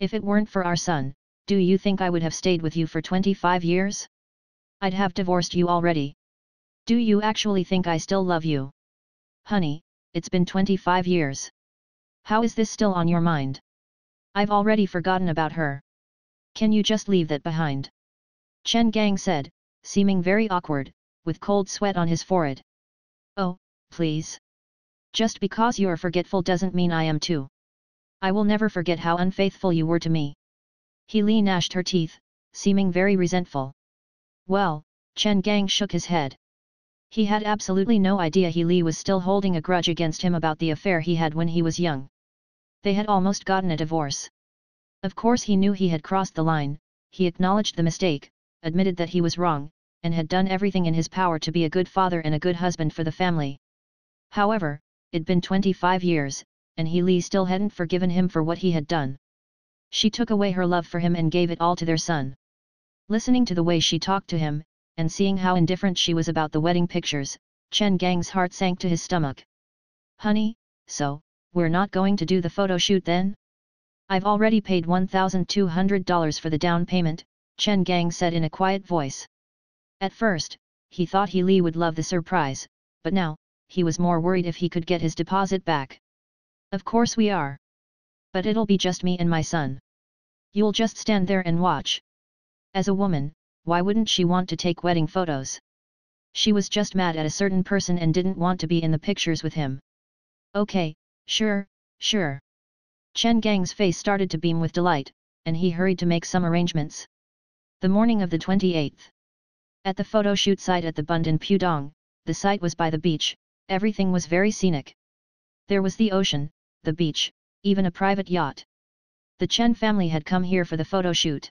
If it weren't for our son, do you think I would have stayed with you for 25 years? I'd have divorced you already. Do you actually think I still love you? Honey, it's been 25 years. How is this still on your mind? I've already forgotten about her. Can you just leave that behind?" Chen Gang said, seeming very awkward, with cold sweat on his forehead. "Oh, please. Just because you're forgetful doesn't mean I am too. I will never forget how unfaithful you were to me." He Li gnashed her teeth, seeming very resentful. Well, Chen Gang shook his head. He had absolutely no idea He Li was still holding a grudge against him about the affair he had when he was young. They had almost gotten a divorce. Of course he knew he had crossed the line, he acknowledged the mistake, admitted that he was wrong, and had done everything in his power to be a good father and a good husband for the family. However, it'd been 25 years, and He Li still hadn't forgiven him for what he had done. She took away her love for him and gave it all to their son. Listening to the way she talked to him, and seeing how indifferent she was about the wedding pictures, Chen Gang's heart sank to his stomach. "Honey, so, we're not going to do the photo shoot then? I've already paid $1,200 for the down payment," Chen Gang said in a quiet voice. At first, he thought He Li would love the surprise, but now, he was more worried if he could get his deposit back. "Of course we are. But it'll be just me and my son. You'll just stand there and watch." As a woman, why wouldn't she want to take wedding photos? She was just mad at a certain person and didn't want to be in the pictures with him. "Okay, sure. Chen Gang's face started to beam with delight, and he hurried to make some arrangements. The morning of the 28th. At the photo shoot site at the Bund in Pudong, the site was by the beach, everything was very scenic. There was the ocean, the beach, even a private yacht. The Chen family had come here for the photo shoot.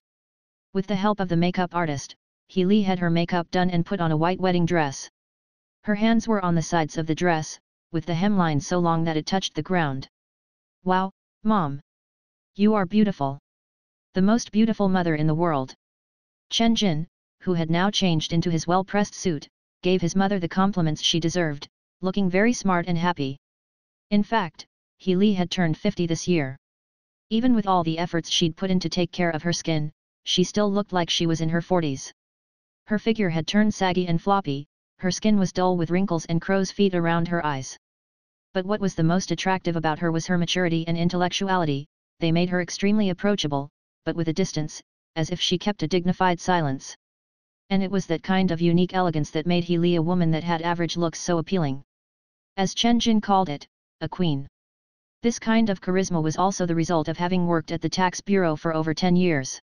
With the help of the makeup artist, He Li had her makeup done and put on a white wedding dress. Her hands were on the sides of the dress, with the hemline so long that it touched the ground. "Wow, Mom! You are beautiful. The most beautiful mother in the world." Chen Jin, who had now changed into his well-pressed suit, gave his mother the compliments she deserved, looking very smart and happy. In fact, He Li had turned 50 this year. Even with all the efforts she'd put in to take care of her skin, she still looked like she was in her 40s. Her figure had turned saggy and floppy, her skin was dull with wrinkles and crow's feet around her eyes. But what was the most attractive about her was her maturity and intellectuality. They made her extremely approachable, but with a distance, as if she kept a dignified silence. And it was that kind of unique elegance that made He Li a woman that had average looks so appealing. As Chen Jin called it, a queen. This kind of charisma was also the result of having worked at the tax bureau for over 10 years.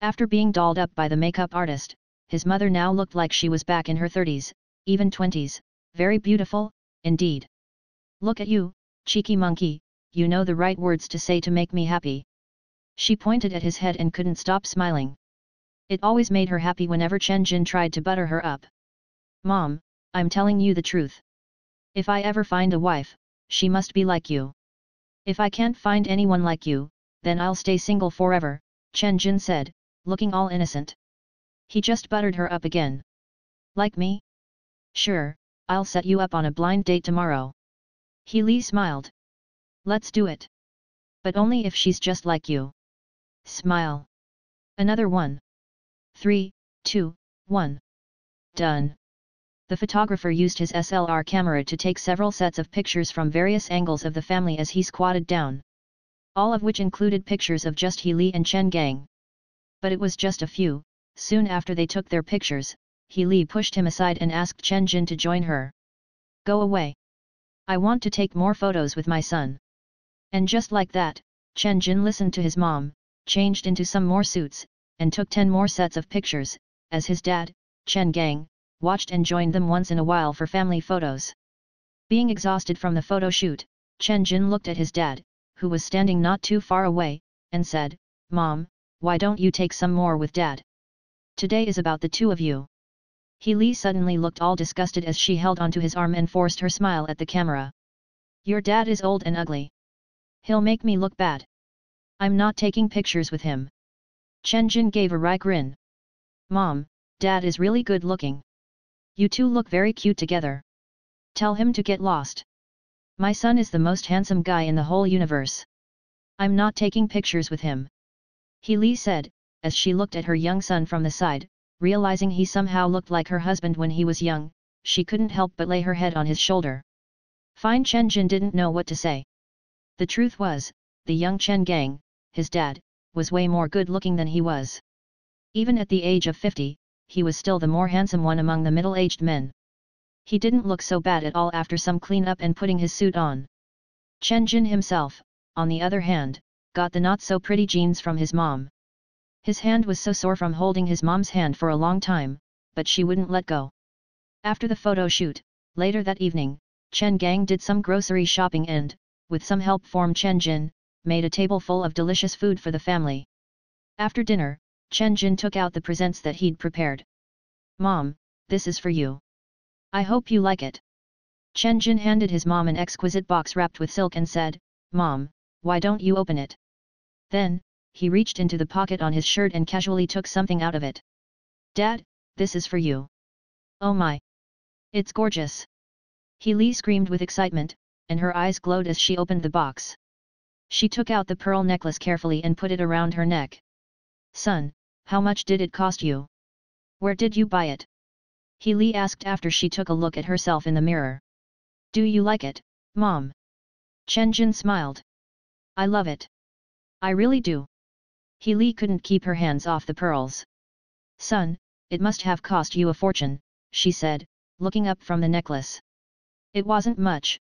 After being dolled up by the makeup artist, his mother now looked like she was back in her 30s, even 20s, very beautiful, indeed. "Look at you, cheeky monkey, you know the right words to say to make me happy." She pointed at his head and couldn't stop smiling. It always made her happy whenever Chen Jin tried to butter her up. "Mom, I'm telling you the truth. If I ever find a wife, she must be like you. If I can't find anyone like you, then I'll stay single forever," Chen Jin said, looking all innocent. He just buttered her up again. "Like me? Sure, I'll set you up on a blind date tomorrow." He Li smiled. "Let's do it. But only if she's just like you. Smile." Another one. 3, 2, 1. Done. The photographer used his SLR camera to take several sets of pictures from various angles of the family as he squatted down. All of which included pictures of just He Li and Chen Gang. But it was just a few. Soon after they took their pictures, He Li pushed him aside and asked Chen Jin to join her. Go away. I want to take more photos with my son. And just like that, Chen Jin listened to his mom, changed into some more suits, and took 10 more sets of pictures, as his dad, Chen Gang, watched and joined them once in a while for family photos. Being exhausted from the photo shoot, Chen Jin looked at his dad, who was standing not too far away, and said, Mom, why don't you take some more with Dad? Today is about the two of you. He Li suddenly looked all disgusted as she held onto his arm and forced her smile at the camera. Your dad is old and ugly. He'll make me look bad. I'm not taking pictures with him. Chen Jin gave a wry grin. Mom, Dad is really good looking. You two look very cute together. Tell him to get lost. My son is the most handsome guy in the whole universe. I'm not taking pictures with him. He Li said, as she looked at her young son from the side, realizing he somehow looked like her husband when he was young, she couldn't help but lay her head on his shoulder. Fine. Chen Jin didn't know what to say. The truth was, the young Chen Gang, his dad, was way more good-looking than he was. Even at the age of 50, he was still the more handsome one among the middle-aged men. He didn't look so bad at all after some clean-up and putting his suit on. Chen Jin himself, on the other hand, got the not-so-pretty jeans from his mom. His hand was so sore from holding his mom's hand for a long time, but she wouldn't let go. After the photo shoot, later that evening, Chen Gang did some grocery shopping and, with some help from Chen Jin, made a table full of delicious food for the family. After dinner, Chen Jin took out the presents that he'd prepared. Mom, this is for you. I hope you like it. Chen Jin handed his mom an exquisite box wrapped with silk and said, Mom, why don't you open it? Then, he reached into the pocket on his shirt and casually took something out of it. Dad, this is for you. Oh my! It's gorgeous! He Li screamed with excitement, and her eyes glowed as she opened the box. She took out the pearl necklace carefully and put it around her neck. Son, how much did it cost you? Where did you buy it? He Li asked after she took a look at herself in the mirror. Do you like it, Mom? Chen Jin smiled. I love it. I really do. He Li couldn't keep her hands off the pearls. Son, it must have cost you a fortune, she said, looking up from the necklace. It wasn't much.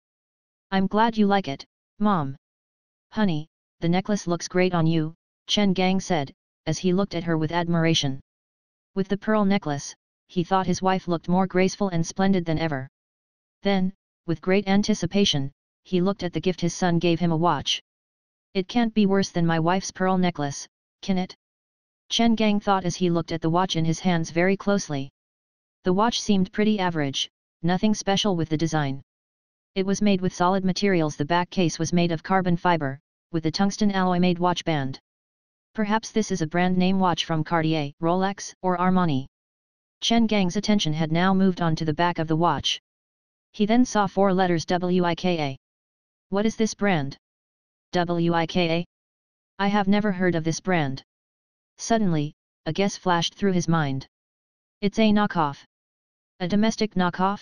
I'm glad you like it, Mom. Honey, the necklace looks great on you, Chen Gang said, as he looked at her with admiration. With the pearl necklace, he thought his wife looked more graceful and splendid than ever. Then, with great anticipation, he looked at the gift his son gave him, a watch. It can't be worse than my wife's pearl necklace, can it? Chen Gang thought as he looked at the watch in his hands very closely. The watch seemed pretty average, nothing special with the design. It was made with solid materials. The back case was made of carbon fiber, with a tungsten alloy-made watch band. Perhaps this is a brand-name watch from Cartier, Rolex, or Armani. Chen Gang's attention had now moved on to the back of the watch. He then saw 4 letters WIKA. What is this brand? WIKA? I have never heard of this brand. Suddenly, a guess flashed through his mind. It's a knockoff. A domestic knockoff?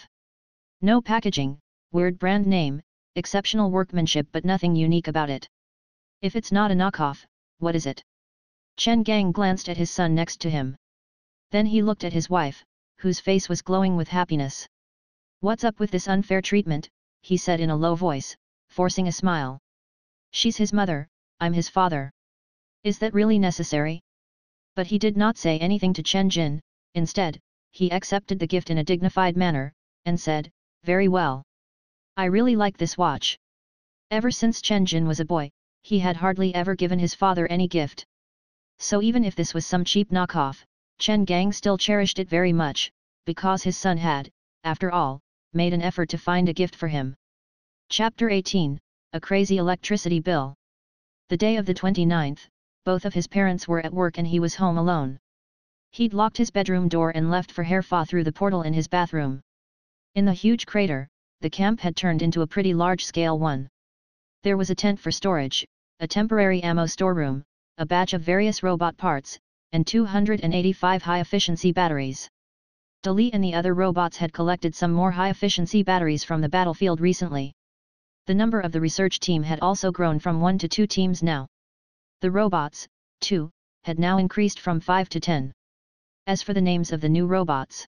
No packaging, weird brand name, exceptional workmanship but nothing unique about it. If it's not a knockoff, what is it? Chen Gang glanced at his son next to him. Then he looked at his wife, whose face was glowing with happiness. What's up with this unfair treatment? He said in a low voice, forcing a smile. She's his mother, I'm his father. Is that really necessary? But he did not say anything to Chen Jin. Instead, he accepted the gift in a dignified manner, and said, Very well. I really like this watch. Ever since Chen Jin was a boy, he had hardly ever given his father any gift. So even if this was some cheap knockoff, Chen Gang still cherished it very much, because his son had, after all, made an effort to find a gift for him. Chapter 18. A Crazy Electricity Bill. The day of the 29th, both of his parents were at work and he was home alone. He'd locked his bedroom door and left for Hi'erfa through the portal in his bathroom. In the huge crater, the camp had turned into a pretty large-scale one. There was a tent for storage, a temporary ammo storeroom, a batch of various robot parts, and 285 high-efficiency batteries. Deli and the other robots had collected some more high-efficiency batteries from the battlefield recently. The number of the research team had also grown from 1 to 2 teams now. The robots, too, had now increased from 5 to 10. As for the names of the new robots,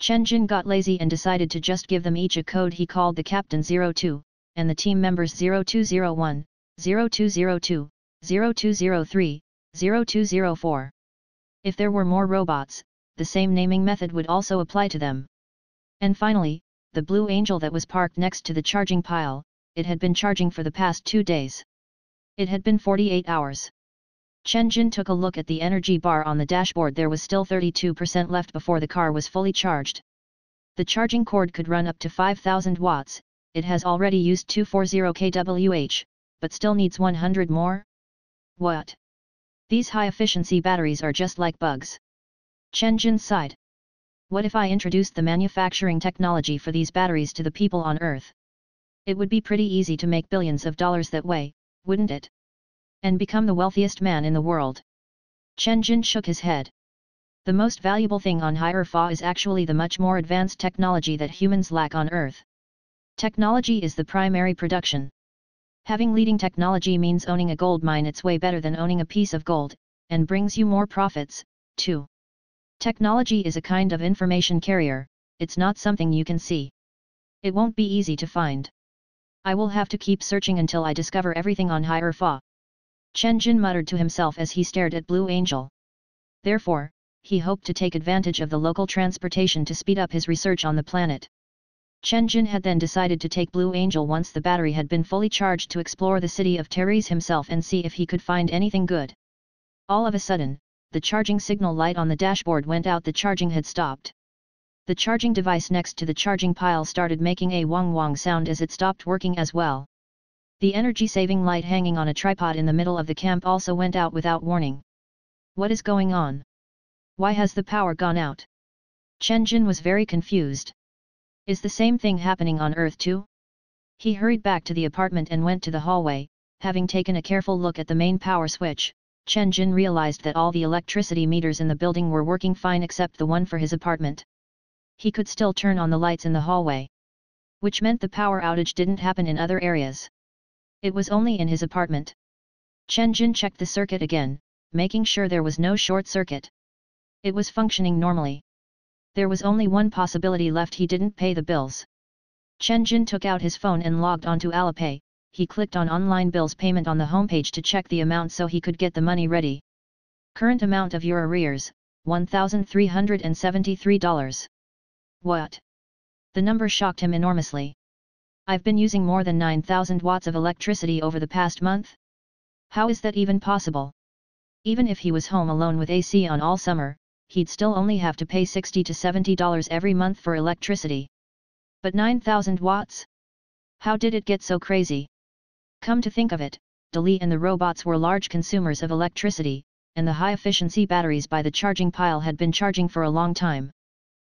Chen Jin got lazy and decided to just give them each a code he called the Captain 02, and the team members 0201, 0202, 0203, 0204. If there were more robots, the same naming method would also apply to them. And finally, the Blue Angel that was parked next to the charging pile, it had been charging for the past 2 days. It had been 48 hours. Chen Jin took a look at the energy bar on the dashboard. There was still 32% left before the car was fully charged. The charging cord could run up to 5,000 watts, it has already used 240 kWh, but still needs 100 more? What? These high-efficiency batteries are just like bugs. Chen Jin sighed. What if I introduced the manufacturing technology for these batteries to the people on Earth? It would be pretty easy to make billions of dollars that way, wouldn't it? And become the wealthiest man in the world. Chen Jin shook his head. The most valuable thing on Hi'erfa is actually the much more advanced technology that humans lack on Earth. Technology is the primary production. Having leading technology means owning a gold mine. It's way better than owning a piece of gold, and brings you more profits, too. Technology is a kind of information carrier, it's not something you can see. It won't be easy to find. I will have to keep searching until I discover everything on Hi'erfa. Chen Jin muttered to himself as he stared at Blue Angel. Therefore, he hoped to take advantage of the local transportation to speed up his research on the planet. Chen Jin had then decided to take Blue Angel once the battery had been fully charged to explore the city of Therese himself and see if he could find anything good. All of a sudden, the charging signal light on the dashboard went out. The charging had stopped. The charging device next to the charging pile started making a wong-wong sound as it stopped working as well. The energy-saving light hanging on a tripod in the middle of the camp also went out without warning. What is going on? Why has the power gone out? Chen Jin was very confused. Is the same thing happening on Earth too? He hurried back to the apartment and went to the hallway. Having taken a careful look at the main power switch, Chen Jin realized that all the electricity meters in the building were working fine except the one for his apartment. He could still turn on the lights in the hallway. Which meant the power outage didn't happen in other areas. It was only in his apartment. Chen Jin checked the circuit again, making sure there was no short circuit. It was functioning normally. There was only one possibility left: he didn't pay the bills. Chen Jin took out his phone and logged onto Alipay. He clicked on online bills payment on the homepage to check the amount so he could get the money ready. Current amount of your arrears, $1,373. What? The number shocked him enormously. I've been using more than 9,000 watts of electricity over the past month. How is that even possible? Even if he was home alone with AC on all summer, he'd still only have to pay $60 to $70 every month for electricity. But 9,000 watts? How did it get so crazy? Come to think of it, Deli and the robots were large consumers of electricity, and the high-efficiency batteries by the charging pile had been charging for a long time.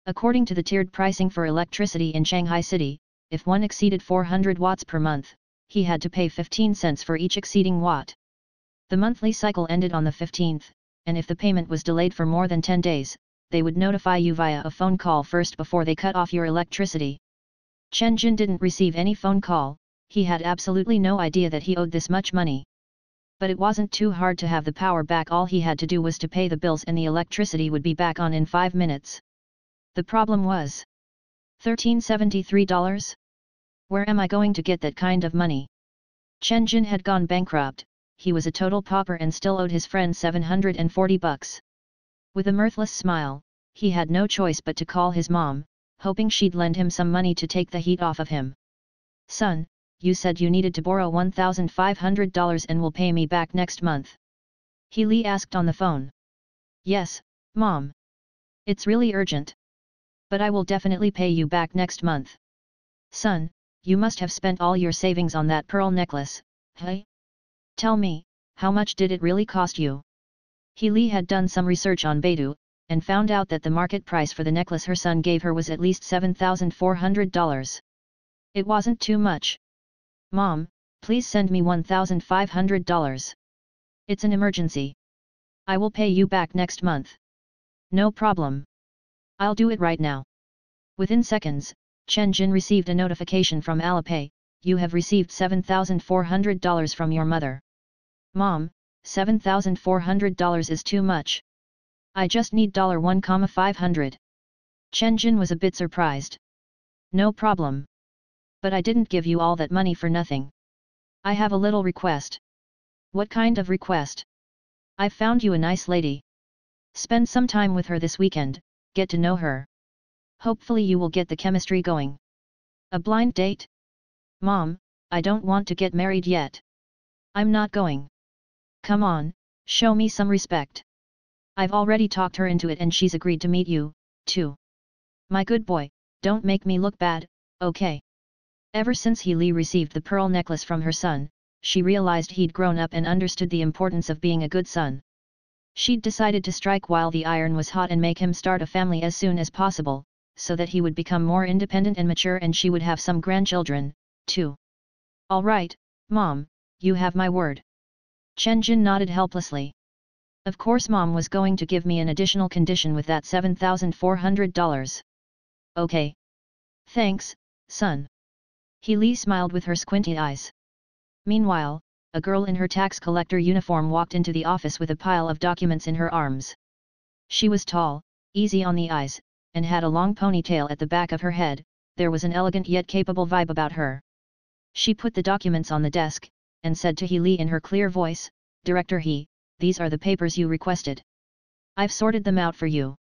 According to the tiered pricing for electricity in Shanghai City, if one exceeded 400 watts per month, he had to pay 15 cents for each exceeding watt. The monthly cycle ended on the 15th, and if the payment was delayed for more than 10 days, they would notify you via a phone call first before they cut off your electricity. Chen Jin didn't receive any phone call. He had absolutely no idea that he owed this much money. But it wasn't too hard to have the power back. All he had to do was to pay the bills and the electricity would be back on in 5 minutes. The problem was $1,373? Where am I going to get that kind of money? Chen Jin had gone bankrupt. He was a total pauper and still owed his friend $740. With a mirthless smile, he had no choice but to call his mom, hoping she'd lend him some money to take the heat off of him. Son, you said you needed to borrow $1,500 and will pay me back next month. He Li asked on the phone. Yes, Mom. It's really urgent. But I will definitely pay you back next month. Son, you must have spent all your savings on that pearl necklace, hey? Tell me, how much did it really cost you? He Li had done some research on Datou, and found out that the market price for the necklace her son gave her was at least $7,400. It wasn't too much. Mom, please send me $1,500. It's an emergency. I will pay you back next month. No problem. I'll do it right now. Within seconds, Chen Jin received a notification from Alipay. You have received $7,400 from your mother. Mom, $7,400 is too much. I just need $1,500. Chen Jin was a bit surprised. No problem. But I didn't give you all that money for nothing. I have a little request. What kind of request? I've found you a nice lady. Spend some time with her this weekend, get to know her. Hopefully you will get the chemistry going. A blind date? Mom, I don't want to get married yet. I'm not going. Come on, show me some respect. I've already talked her into it and she's agreed to meet you, too. My good boy, don't make me look bad, okay? Ever since He Li received the pearl necklace from her son, she realized he'd grown up and understood the importance of being a good son. She'd decided to strike while the iron was hot and make him start a family as soon as possible, so that he would become more independent and mature and she would have some grandchildren, too. All right, Mom, you have my word. Chen Jin nodded helplessly. Of course Mom was going to give me an additional condition with that $7,400. Okay. Thanks, son. He Li smiled with her squinty eyes. Meanwhile, a girl in her tax collector uniform walked into the office with a pile of documents in her arms. She was tall, easy on the eyes, and had a long ponytail at the back of her head. There was an elegant yet capable vibe about her. She put the documents on the desk, and said to He Li in her clear voice, Director He, these are the papers you requested. I've sorted them out for you.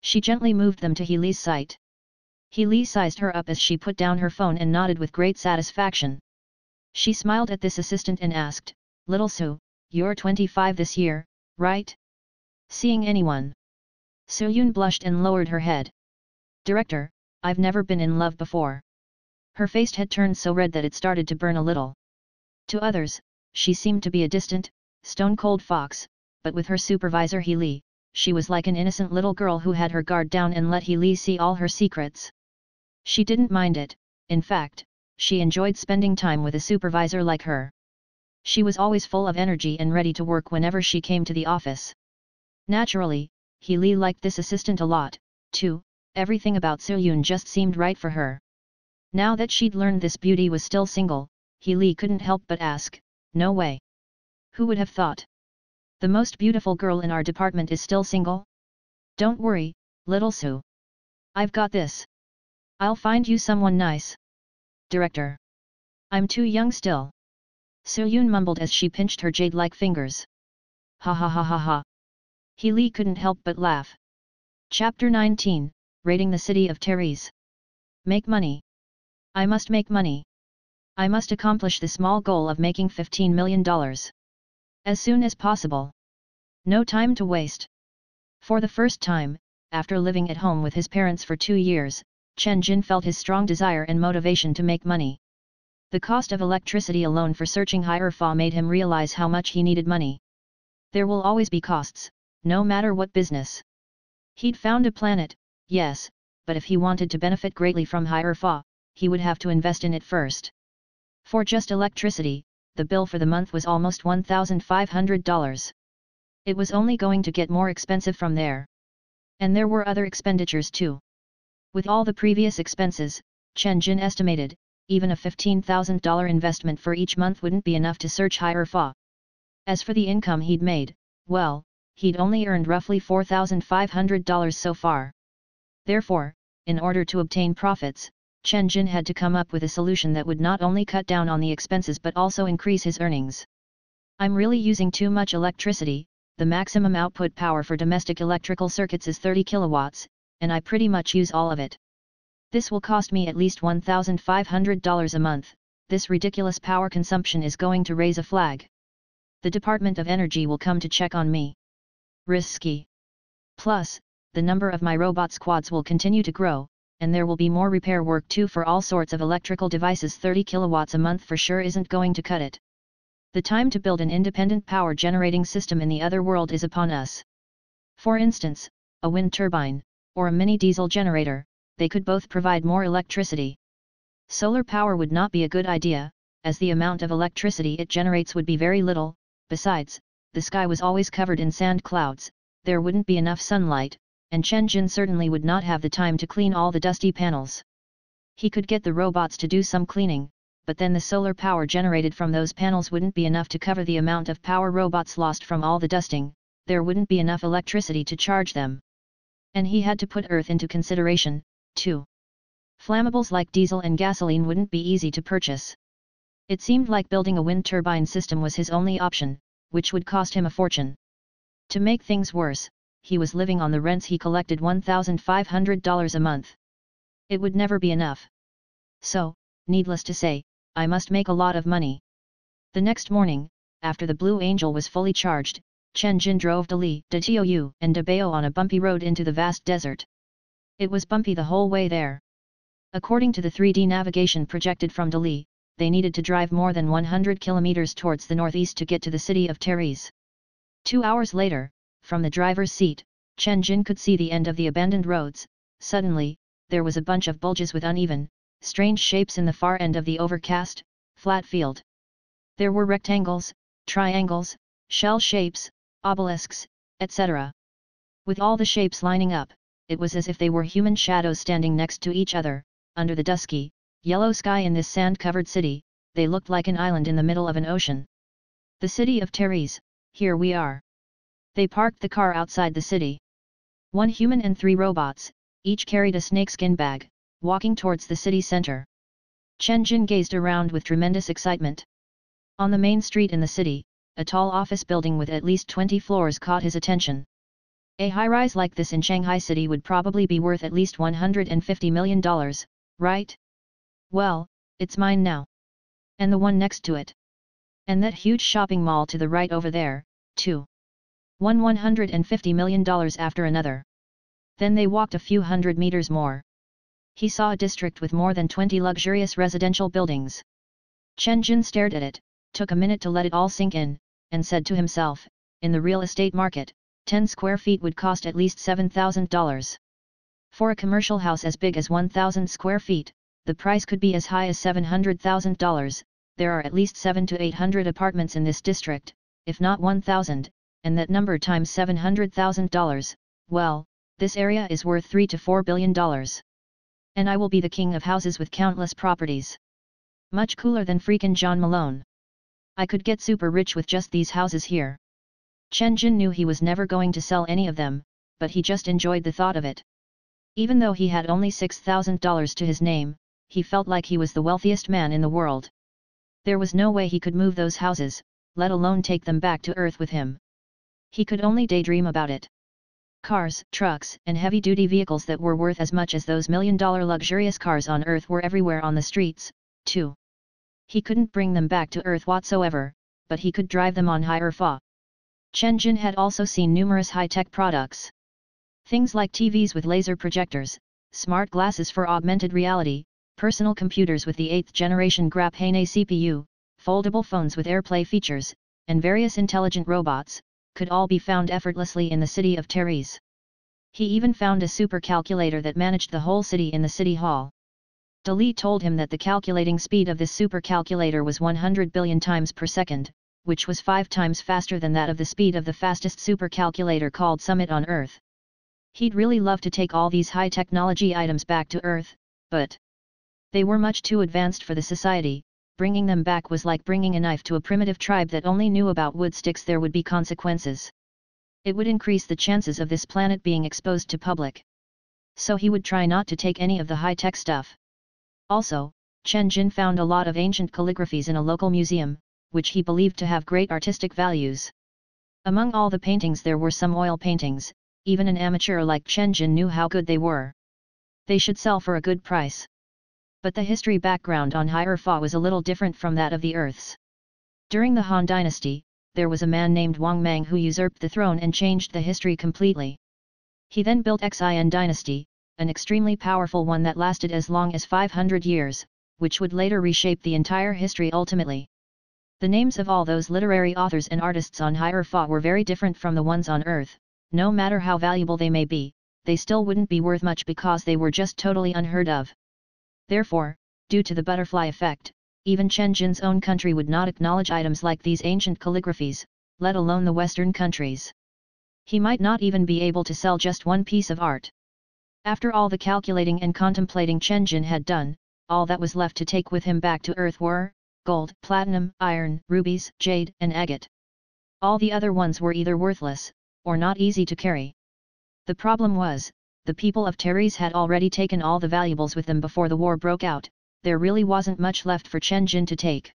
She gently moved them to He Li's site. He Li sized her up as she put down her phone and nodded with great satisfaction. She smiled at this assistant and asked, Little Su, you're 25 this year, right? Seeing anyone? Su Yun blushed and lowered her head. Director, I've never been in love before. Her face had turned so red that it started to burn a little. To others, she seemed to be a distant, stone-cold fox, but with her supervisor He Li, she was like an innocent little girl who had her guard down and let He Li see all her secrets. She didn't mind it, in fact, she enjoyed spending time with a supervisor like her. She was always full of energy and ready to work whenever she came to the office. Naturally, He Li liked this assistant a lot, too. Everything about Su Yun just seemed right for her. Now that she'd learned this beauty was still single, He Li couldn't help but ask, no way. Who would have thought? The most beautiful girl in our department is still single? Don't worry, little Su. I've got this. I'll find you someone nice. Director. I'm too young still. Su Yun mumbled as she pinched her jade-like fingers. Ha ha ha ha ha. He Li couldn't help but laugh. Chapter 19, Raiding the City of Therese. Make money. I must make money. I must accomplish the small goal of making $15 million. As soon as possible. No time to waste. For the first time, after living at home with his parents for 2 years, Chen Jin felt his strong desire and motivation to make money. The cost of electricity alone for searching Hi'erfa made him realize how much he needed money. There will always be costs, no matter what business. He'd found a planet, yes, but if he wanted to benefit greatly from Hi'erfa, he would have to invest in it first. For just electricity, the bill for the month was almost $1,500. It was only going to get more expensive from there. And there were other expenditures too. With all the previous expenses, Chen Jin estimated, even a $15,000 investment for each month wouldn't be enough to search Hi'erfa. As for the income he'd made, well, he'd only earned roughly $4,500 so far. Therefore, in order to obtain profits, Chen Jin had to come up with a solution that would not only cut down on the expenses but also increase his earnings. I'm really using too much electricity. The maximum output power for domestic electrical circuits is 30 kilowatts, and I pretty much use all of it. This will cost me at least $1,500 a month. This ridiculous power consumption is going to raise a flag. The Department of Energy will come to check on me. Risky. Plus, the number of my robot squads will continue to grow. And there will be more repair work too for all sorts of electrical devices. 30 kilowatts a month for sure isn't going to cut it. The time to build an independent power generating system in the other world is upon us. For instance, a wind turbine, or a mini diesel generator, they could both provide more electricity. Solar power would not be a good idea, as the amount of electricity it generates would be very little. Besides, the sky was always covered in sand clouds, there wouldn't be enough sunlight, and Chen Jin certainly would not have the time to clean all the dusty panels. He could get the robots to do some cleaning, but then the solar power generated from those panels wouldn't be enough to cover the amount of power robots lost from all the dusting, there wouldn't be enough electricity to charge them. And he had to put Earth into consideration, too. Flammables like diesel and gasoline wouldn't be easy to purchase. It seemed like building a wind turbine system was his only option, which would cost him a fortune. To make things worse, he was living on the rents he collected $1,500 a month. It would never be enough. So, needless to say, I must make a lot of money. The next morning, after the Blue Angel was fully charged, Chen Jin drove Deli, Datou and Debao on a bumpy road into the vast desert. It was bumpy the whole way there. According to the 3D navigation projected from Deli, they needed to drive more than 100 kilometers towards the northeast to get to the city of Therese. 2 hours later, from the driver's seat, Chen Jin could see the end of the abandoned roads. Suddenly, there was a bunch of bulges with uneven, strange shapes in the far end of the overcast, flat field. There were rectangles, triangles, shell shapes, obelisks, etc. With all the shapes lining up, it was as if they were human shadows standing next to each other, under the dusky, yellow sky in this sand-covered city. They looked like an island in the middle of an ocean. The city of Therese, here we are. They parked the car outside the city. 1 human and 3 robots, each carried a snakeskin bag, walking towards the city center. Chen Jin gazed around with tremendous excitement. On the main street in the city, a tall office building with at least 20 floors caught his attention. A high-rise like this in Shanghai City would probably be worth at least $150 million, right? Well, it's mine now. And the one next to it. And that huge shopping mall to the right over there, too. One $150 million after another. Then they walked a few hundred meters more. He saw a district with more than 20 luxurious residential buildings. Chen Jin stared at it, took a minute to let it all sink in, and said to himself, in the real estate market, 10 square feet would cost at least $7,000. For a commercial house as big as 1,000 square feet, the price could be as high as $700,000, there are at least 700 to 800 apartments in this district, if not 1,000. And that number times $700,000, well, this area is worth $3 to $4 billion. And I will be the king of houses with countless properties. Much cooler than freaking John Malone. I could get super rich with just these houses here. Chen Jin knew he was never going to sell any of them, but he just enjoyed the thought of it. Even though he had only $6,000 to his name, he felt like he was the wealthiest man in the world. There was no way he could move those houses, let alone take them back to Earth with him. He could only daydream about it. Cars, trucks, and heavy-duty vehicles that were worth as much as those million-dollar luxurious cars on Earth were everywhere on the streets, too. He couldn't bring them back to Earth whatsoever, but he could drive them on Hi'erfa. Chen Jin had also seen numerous high-tech products. Things like TVs with laser projectors, smart glasses for augmented reality, personal computers with the 8th generation Graphene CPU, foldable phones with AirPlay features, and various intelligent robots, could all be found effortlessly in the city of Therese. He even found a supercalculator that managed the whole city in the city hall. Deli told him that the calculating speed of this supercalculator was 100 billion times per second, which was 5 times faster than that of the speed of the fastest supercalculator called Summit on Earth. He'd really love to take all these high-technology items back to Earth, but they were much too advanced for the society. Bringing them back was like bringing a knife to a primitive tribe that only knew about wood sticks. There would be consequences. It would increase the chances of this planet being exposed to public. So he would try not to take any of the high-tech stuff. Also, Chen Jin found a lot of ancient calligraphies in a local museum, which he believed to have great artistic values. Among all the paintings there were some oil paintings. Even an amateur like Chen Jin knew how good they were. They should sell for a good price. But the history background on Hi'erfa was a little different from that of the Earth's. During the Han Dynasty, there was a man named Wang Mang who usurped the throne and changed the history completely. He then built Xin Dynasty, an extremely powerful one that lasted as long as 500 years, which would later reshape the entire history ultimately. The names of all those literary authors and artists on Hi'erfa were very different from the ones on Earth. No matter how valuable they may be, they still wouldn't be worth much because they were just totally unheard of. Therefore, due to the butterfly effect, even Chen Jin's own country would not acknowledge items like these ancient calligraphies, let alone the Western countries. He might not even be able to sell just one piece of art. After all the calculating and contemplating Chen Jin had done, all that was left to take with him back to Earth were gold, platinum, iron, rubies, jade, and agate. All the other ones were either worthless, or not easy to carry. The problem was, the people of Therese had already taken all the valuables with them before the war broke out, there really wasn't much left for Chen Jin to take.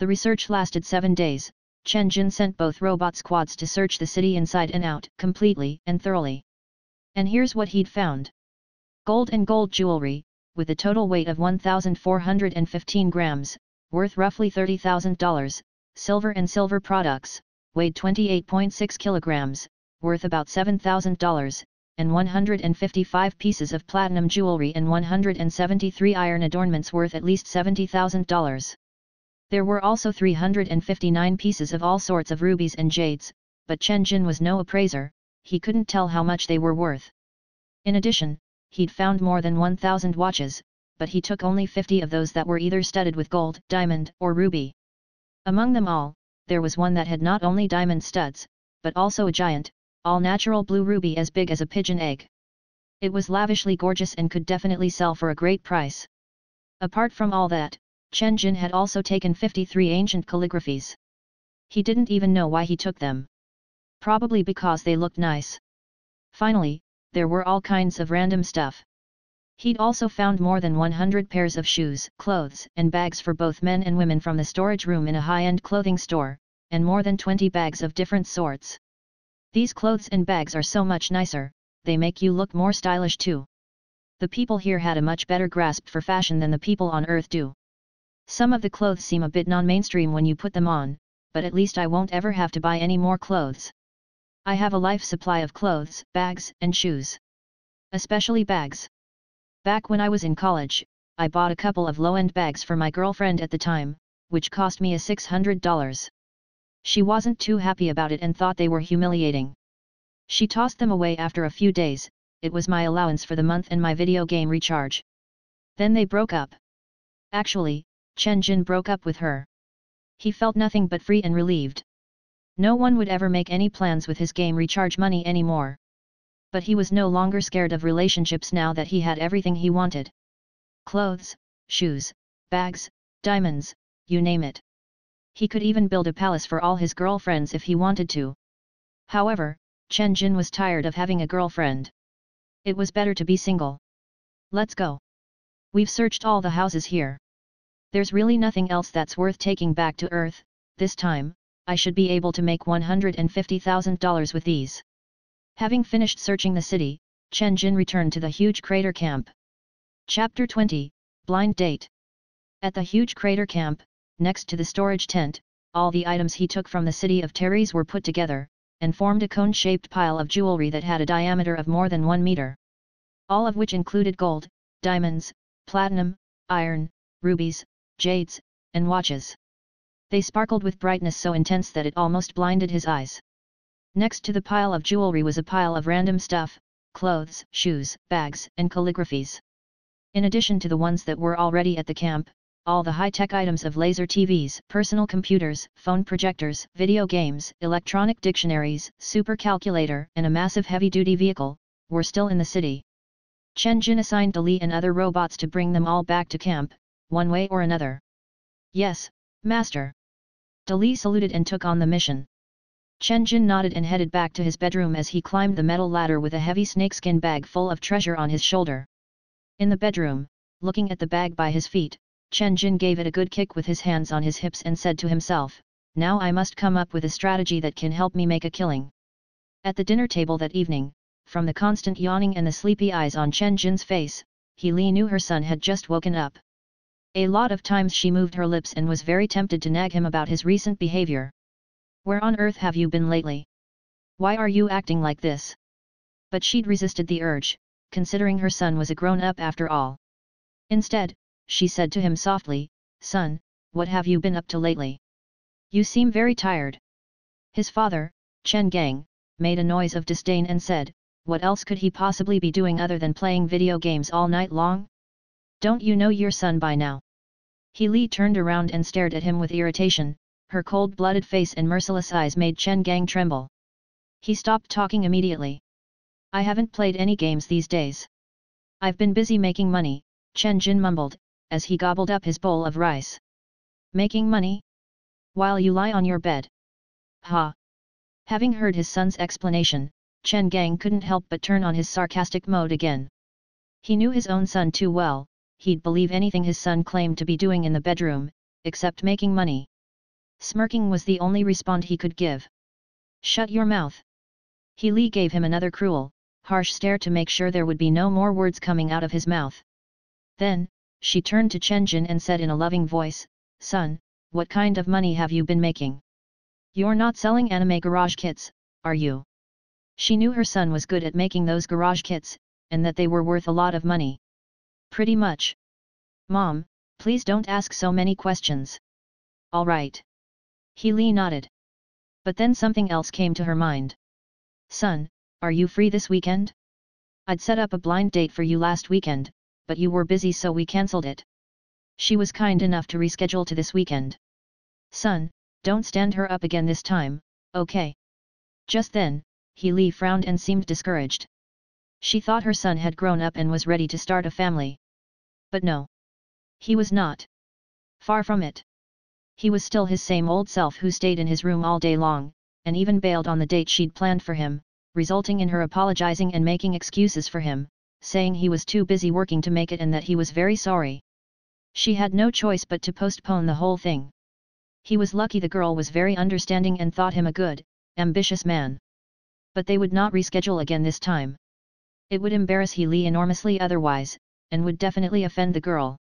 The research lasted 7 days. Chen Jin sent both robot squads to search the city inside and out, completely and thoroughly. And here's what he'd found. Gold and gold jewelry, with a total weight of 1,415 grams, worth roughly $30,000, silver and silver products, weighed 28.6 kilograms, worth about $7,000, and 155 pieces of platinum jewelry and 173 iron adornments worth at least $70,000. There were also 359 pieces of all sorts of rubies and jades, but Chen Jin was no appraiser, he couldn't tell how much they were worth. In addition, he'd found more than 1,000 watches, but he took only 50 of those that were either studded with gold, diamond, or ruby. Among them all, there was one that had not only diamond studs, but also a giant, all-natural blue ruby as big as a pigeon egg. It was lavishly gorgeous and could definitely sell for a great price. Apart from all that, Chen Jin had also taken 53 ancient calligraphies. He didn't even know why he took them. Probably because they looked nice. Finally, there were all kinds of random stuff. He'd also found more than 100 pairs of shoes, clothes, and bags for both men and women from the storage room in a high-end clothing store, and more than 20 bags of different sorts. These clothes and bags are so much nicer, they make you look more stylish too. The people here had a much better grasp for fashion than the people on Earth do. Some of the clothes seem a bit non-mainstream when you put them on, but at least I won't ever have to buy any more clothes. I have a life supply of clothes, bags, and shoes. Especially bags. Back when I was in college, I bought a couple of low-end bags for my girlfriend at the time, which cost me $600. She wasn't too happy about it and thought they were humiliating. She tossed them away after a few days. It was my allowance for the month and my video game recharge. Then they broke up. Actually, Chen Jin broke up with her. He felt nothing but free and relieved. No one would ever make any plans with his game recharge money anymore. But he was no longer scared of relationships now that he had everything he wanted. Clothes, shoes, bags, diamonds, you name it. He could even build a palace for all his girlfriends if he wanted to. However, Chen Jin was tired of having a girlfriend. It was better to be single. Let's go. We've searched all the houses here. There's really nothing else that's worth taking back to Earth. This time, I should be able to make $150,000 with these. Having finished searching the city, Chen Jin returned to the huge crater camp. Chapter 20, Blind Date. At the huge crater camp, next to the storage tent, all the items he took from the city of Therese were put together, and formed a cone-shaped pile of jewelry that had a diameter of more than 1 meter. All of which included gold, diamonds, platinum, iron, rubies, jades, and watches. They sparkled with brightness so intense that it almost blinded his eyes. Next to the pile of jewelry was a pile of random stuff, clothes, shoes, bags, and calligraphies. In addition to the ones that were already at the camp, all the high-tech items of laser TVs, personal computers, phone projectors, video games, electronic dictionaries, super calculator, and a massive heavy-duty vehicle, were still in the city. Chen Jin assigned Deli and other robots to bring them all back to camp, one way or another. Yes, Master. Deli saluted and took on the mission. Chen Jin nodded and headed back to his bedroom as he climbed the metal ladder with a heavy snakeskin bag full of treasure on his shoulder. In the bedroom, looking at the bag by his feet, Chen Jin gave it a good kick with his hands on his hips and said to himself, "Now I must come up with a strategy that can help me make a killing." At the dinner table that evening, from the constant yawning and the sleepy eyes on Chen Jin's face, He Li knew her son had just woken up. A lot of times she moved her lips and was very tempted to nag him about his recent behavior. "Where on earth have you been lately? Why are you acting like this?" But she'd resisted the urge, considering her son was a grown-up after all. Instead, she said to him softly, "Son, what have you been up to lately? You seem very tired." His father, Chen Gang, made a noise of disdain and said, "What else could he possibly be doing other than playing video games all night long? Don't you know your son by now?" He Li turned around and stared at him with irritation, her cold-blooded face and merciless eyes made Chen Gang tremble. He stopped talking immediately. I haven't played any games these days. I've been busy making money, Chen Jin mumbled, as he gobbled up his bowl of rice. Making money? While you lie on your bed. Ha! Having heard his son's explanation, Chen Gang couldn't help but turn on his sarcastic mode again. He knew his own son too well, he'd believe anything his son claimed to be doing in the bedroom, except making money. Smirking was the only response he could give. Shut your mouth. He Li gave him another cruel, harsh stare to make sure there would be no more words coming out of his mouth. Then, she turned to Chen Jin and said in a loving voice, Son, what kind of money have you been making? You're not selling anime garage kits, are you? She knew her son was good at making those garage kits, and that they were worth a lot of money. Pretty much. Mom, please don't ask so many questions. All right. He Li nodded. But then something else came to her mind. Son, are you free this weekend? I'd set up a blind date for you last weekend, but you were busy so we cancelled it. She was kind enough to reschedule to this weekend. Son, don't stand her up again this time, okay? Just then, He Li frowned and seemed discouraged. She thought her son had grown up and was ready to start a family. But no. He was not. Far from it. He was still his same old self who stayed in his room all day long, and even bailed on the date she'd planned for him, resulting in her apologizing and making excuses for him, saying he was too busy working to make it and that he was very sorry. She had no choice but to postpone the whole thing. He was lucky the girl was very understanding and thought him a good, ambitious man. But they would not reschedule again this time. It would embarrass He Li enormously otherwise, and would definitely offend the girl.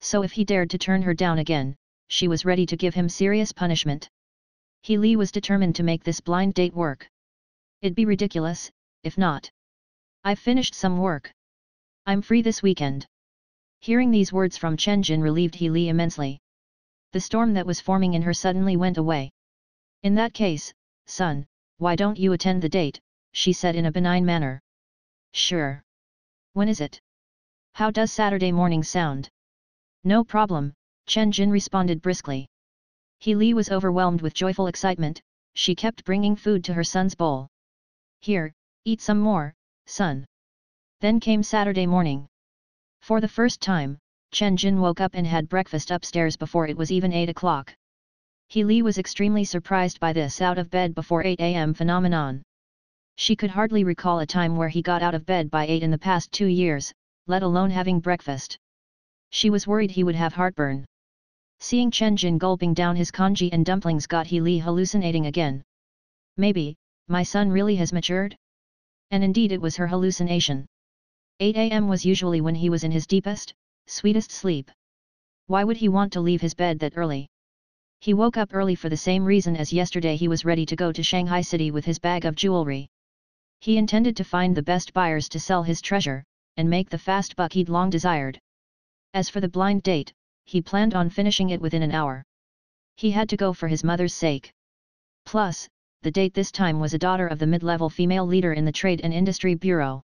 So if he dared to turn her down again, she was ready to give him serious punishment. He Li was determined to make this blind date work. It'd be ridiculous, if not. I've finished some work. I'm free this weekend. Hearing these words from Chen Jin relieved He Li immensely. The storm that was forming in her suddenly went away. In that case, son, why don't you attend the date, she said in a benign manner. Sure. When is it? How does Saturday morning sound? No problem, Chen Jin responded briskly. He Li was overwhelmed with joyful excitement, she kept bringing food to her son's bowl. Here, eat some more, son. Then came Saturday morning. For the first time, Chen Jin woke up and had breakfast upstairs before it was even 8 o'clock. He Li was extremely surprised by this out-of-bed-before 8 a.m. phenomenon. She could hardly recall a time where he got out of bed by 8 in the past 2 years, let alone having breakfast. She was worried he would have heartburn. Seeing Chen Jin gulping down his congee and dumplings got He Li hallucinating again. Maybe, my son really has matured? And indeed it was her hallucination. 8 a.m. was usually when he was in his deepest, sweetest sleep. Why would he want to leave his bed that early? He woke up early for the same reason as yesterday. He was ready to go to Shanghai City with his bag of jewelry. He intended to find the best buyers to sell his treasure, and make the fast buck he'd long desired. As for the blind date, he planned on finishing it within an hour. He had to go for his mother's sake. Plus, the date this time was a daughter of the mid-level female leader in the Trade and Industry Bureau.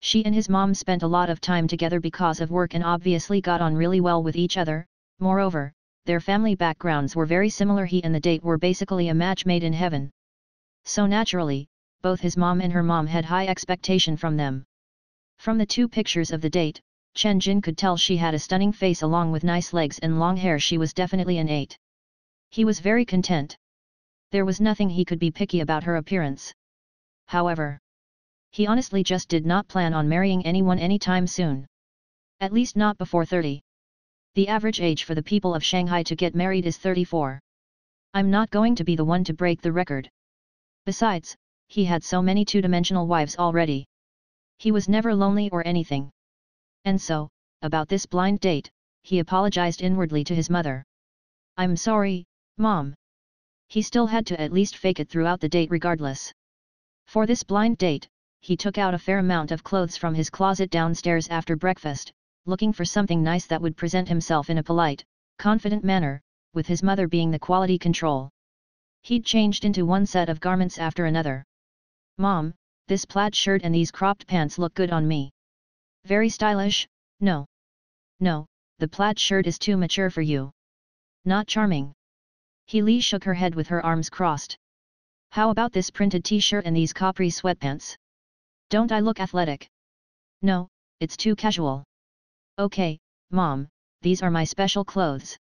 She and his mom spent a lot of time together because of work and obviously got on really well with each other. Moreover, their family backgrounds were very similar. He and the date were basically a match made in heaven. So naturally, both his mom and her mom had high expectation from them. From the two pictures of the date, Chen Jin could tell she had a stunning face along with nice legs and long hair. She was definitely an 8. He was very content. There was nothing he could be picky about her appearance. However, he honestly just did not plan on marrying anyone anytime soon. At least not before 30. The average age for the people of Shanghai to get married is 34. I'm not going to be the one to break the record. Besides, he had so many two-dimensional wives already. He was never lonely or anything. And so, about this blind date, he apologized inwardly to his mother. I'm sorry, Mom. He still had to at least fake it throughout the date regardless. For this blind date, he took out a fair amount of clothes from his closet downstairs after breakfast, looking for something nice that would present himself in a polite, confident manner, with his mother being the quality control. He'd changed into one set of garments after another. Mom, this plaid shirt and these cropped pants look good on me. Very stylish, no. No, the plaid shirt is too mature for you. Not charming. He Li shook her head with her arms crossed. How about this printed t-shirt and these coppery sweatpants? Don't I look athletic? No, it's too casual. Okay, Mom, these are my special clothes.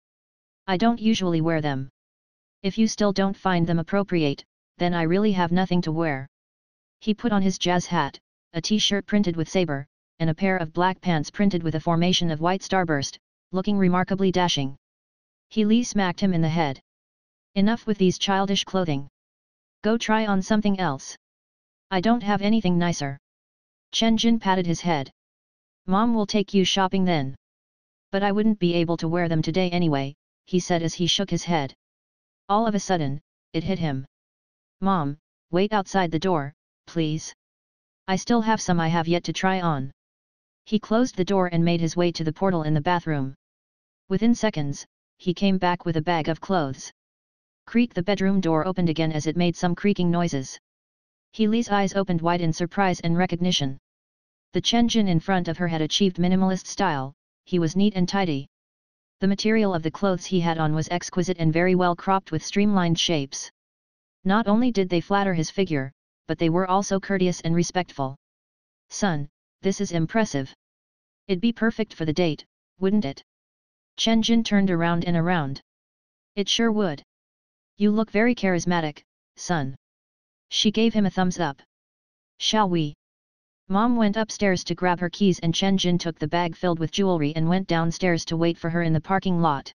I don't usually wear them. If you still don't find them appropriate, then I really have nothing to wear. He put on his jazz hat, a t-shirt printed with saber, and a pair of black pants printed with a formation of white starburst, looking remarkably dashing. He Li smacked him in the head. Enough with these childish clothing. Go try on something else. I don't have anything nicer. Chen Jin patted his head. Mom will take you shopping then. But I wouldn't be able to wear them today anyway, he said as he shook his head. All of a sudden, it hit him. Mom, wait outside the door, please. I still have some I have yet to try on. He closed the door and made his way to the portal in the bathroom. Within seconds, he came back with a bag of clothes. Creak, the bedroom door opened again as it made some creaking noises. He Li's eyes opened wide in surprise and recognition. The Chen Jin in front of her had achieved minimalist style, he was neat and tidy. The material of the clothes he had on was exquisite and very well cropped with streamlined shapes. Not only did they flatter his figure, but they were also courteous and respectful. Son, this is impressive. It'd be perfect for the date, wouldn't it? Chen Jin turned around and around. It sure would. You look very charismatic, son. She gave him a thumbs up. Shall we? Mom went upstairs to grab her keys and Chen Jin took the bag filled with jewelry and went downstairs to wait for her in the parking lot.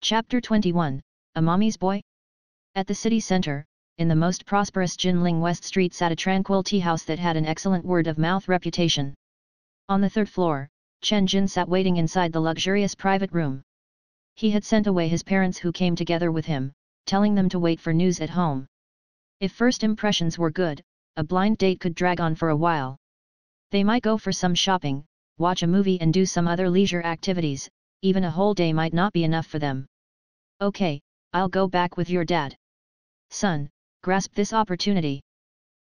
Chapter 21, A Mommy's Boy? At the city center, in the most prosperous Jinling West Street sat a tranquil tea house that had an excellent word-of-mouth reputation. On the third floor, Chen Jin sat waiting inside the luxurious private room. He had sent away his parents who came together with him, telling them to wait for news at home. If first impressions were good, a blind date could drag on for a while. They might go for some shopping, watch a movie and do some other leisure activities, even a whole day might not be enough for them. Okay, I'll go back with your dad. Son, grasp this opportunity.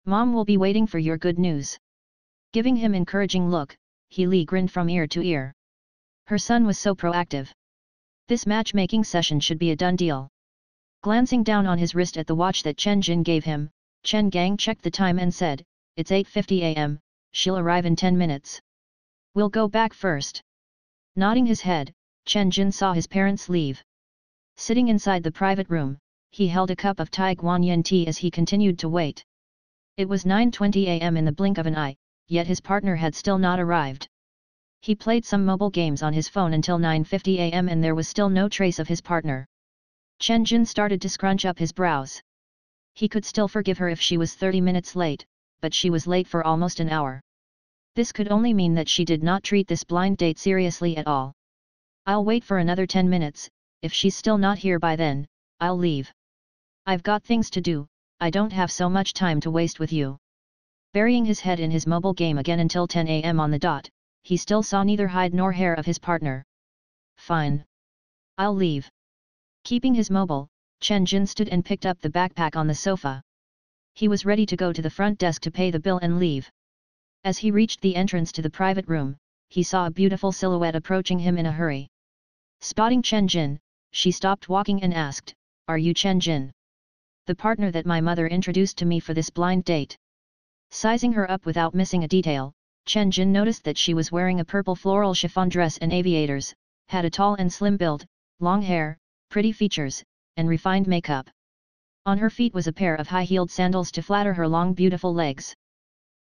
Mom will be waiting for your good news. Giving him an encouraging look, He Li grinned from ear to ear. Her son was so proactive. This matchmaking session should be a done deal. Glancing down on his wrist at the watch that Chen Jin gave him, Chen Gang checked the time and said, It's 8:50 a.m., she'll arrive in 10 minutes. We'll go back first. Nodding his head, Chen Jin saw his parents leave. Sitting inside the private room, he held a cup of Tai Guanyin tea as he continued to wait. It was 9:20 a.m. in the blink of an eye, yet his partner had still not arrived. He played some mobile games on his phone until 9:50 a.m. and there was still no trace of his partner. Chen Jin started to scrunch up his brows. He could still forgive her if she was 30 minutes late, but she was late for almost an hour. This could only mean that she did not treat this blind date seriously at all. I'll wait for another 10 minutes, if she's still not here by then, I'll leave. I've got things to do, I don't have so much time to waste with you. Burying his head in his mobile game again until 10 a.m. on the dot, he still saw neither hide nor hair of his partner. Fine. I'll leave. Keeping his mobile, Chen Jin stood and picked up the backpack on the sofa. He was ready to go to the front desk to pay the bill and leave. As he reached the entrance to the private room, he saw a beautiful silhouette approaching him in a hurry. Spotting Chen Jin, she stopped walking and asked, Are you Chen Jin? The partner that my mother introduced to me for this blind date. Sizing her up without missing a detail, Chen Jin noticed that she was wearing a purple floral chiffon dress and aviators, had a tall and slim build, long hair, pretty features, and refined makeup. On her feet was a pair of high-heeled sandals to flatter her long beautiful legs.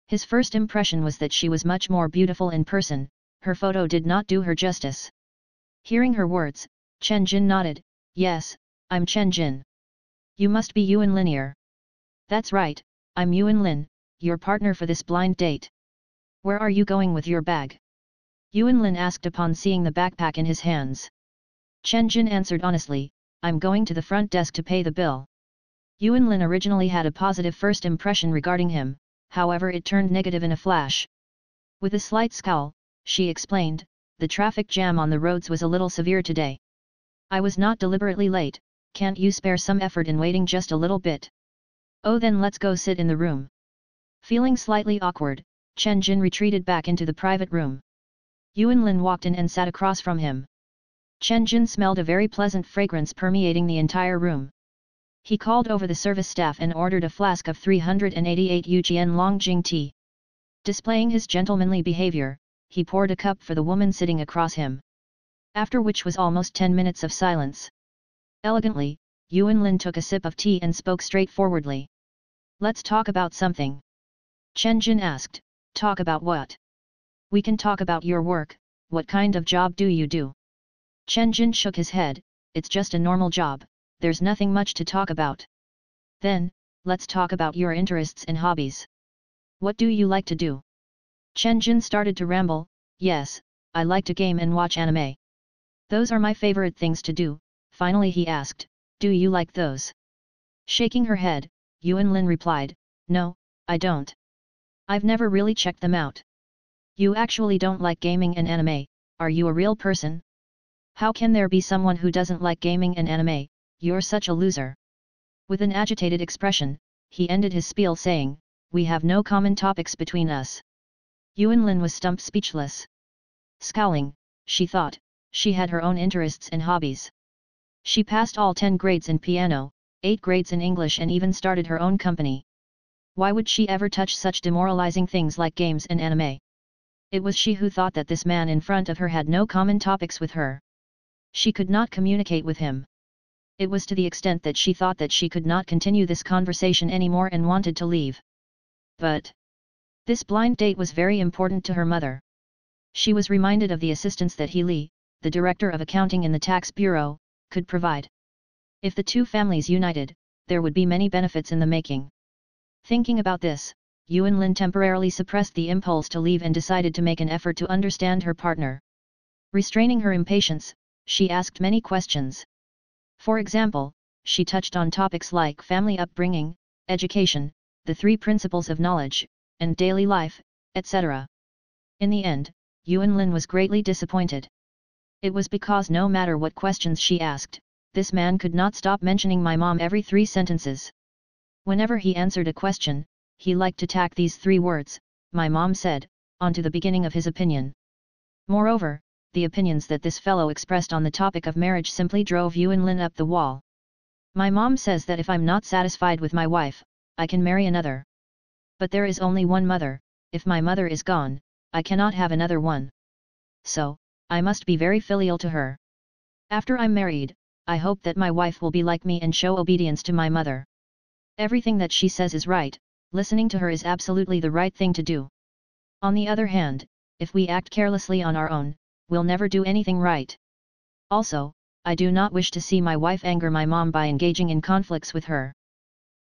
His first impression was that she was much more beautiful in person, her photo did not do her justice. Hearing her words, Chen Jin nodded, Yes, I'm Chen Jin. You must be Yuan Lin. That's right, I'm Yuan Lin, your partner for this blind date. Where are you going with your bag? Yuan Lin asked upon seeing the backpack in his hands. Chen Jin answered honestly, I'm going to the front desk to pay the bill. Yuan Lin originally had a positive first impression regarding him, however it turned negative in a flash. With a slight scowl, she explained, The traffic jam on the roads was a little severe today. I was not deliberately late, can't you spare some effort in waiting just a little bit? Oh then let's go sit in the room. Feeling slightly awkward, Chen Jin retreated back into the private room. Yuan Lin walked in and sat across from him. Chen Jin smelled a very pleasant fragrance permeating the entire room. He called over the service staff and ordered a flask of 388 Yujian Longjing tea. Displaying his gentlemanly behavior, he poured a cup for the woman sitting across him. After which was almost 10 minutes of silence. Elegantly, Yuan Lin took a sip of tea and spoke straightforwardly. "Let's talk about something." Chen Jin asked, "Talk about what?" "We can talk about your work. What kind of job do you do?" Chen Jin shook his head, "It's just a normal job, there's nothing much to talk about." "Then, let's talk about your interests and hobbies. What do you like to do?" Chen Jin started to ramble, "Yes, I like to game and watch anime. Those are my favorite things to do." Finally he asked, "Do you like those?" Shaking her head, Yuan Lin replied, "No, I don't. I've never really checked them out." "You actually don't like gaming and anime, are you a real person? How can there be someone who doesn't like gaming and anime? You're such a loser." With an agitated expression, he ended his spiel saying, "We have no common topics between us." Yuan Lin was stumped speechless. Scowling, she thought, she had her own interests and hobbies. She passed all 10 grades in piano, 8 grades in English and even started her own company. Why would she ever touch such demoralizing things like games and anime? It was she who thought that this man in front of her had no common topics with her. She could not communicate with him. It was to the extent that she thought that she could not continue this conversation anymore and wanted to leave. But this blind date was very important to her mother. She was reminded of the assistance that He Li, the director of accounting in the tax bureau, could provide. If the two families united, there would be many benefits in the making. Thinking about this, Yuan Lin temporarily suppressed the impulse to leave and decided to make an effort to understand her partner. Restraining her impatience, she asked many questions. For example, she touched on topics like family upbringing, education, the three principles of knowledge, and daily life, etc. In the end, Yuan Lin was greatly disappointed. It was because no matter what questions she asked, this man could not stop mentioning "my mom" every 3 sentences. Whenever he answered a question, he liked to tack these 3 words, "my mom said," onto the beginning of his opinion. Moreover, the opinions that this fellow expressed on the topic of marriage simply drove Yuan Lin up the wall. "My mom says that if I'm not satisfied with my wife, I can marry another. But there is only one mother, if my mother is gone, I cannot have another one. So, I must be very filial to her. After I'm married, I hope that my wife will be like me and show obedience to my mother. Everything that she says is right, listening to her is absolutely the right thing to do. On the other hand, if we act carelessly on our own, we'll never do anything right. Also, I do not wish to see my wife anger my mom by engaging in conflicts with her.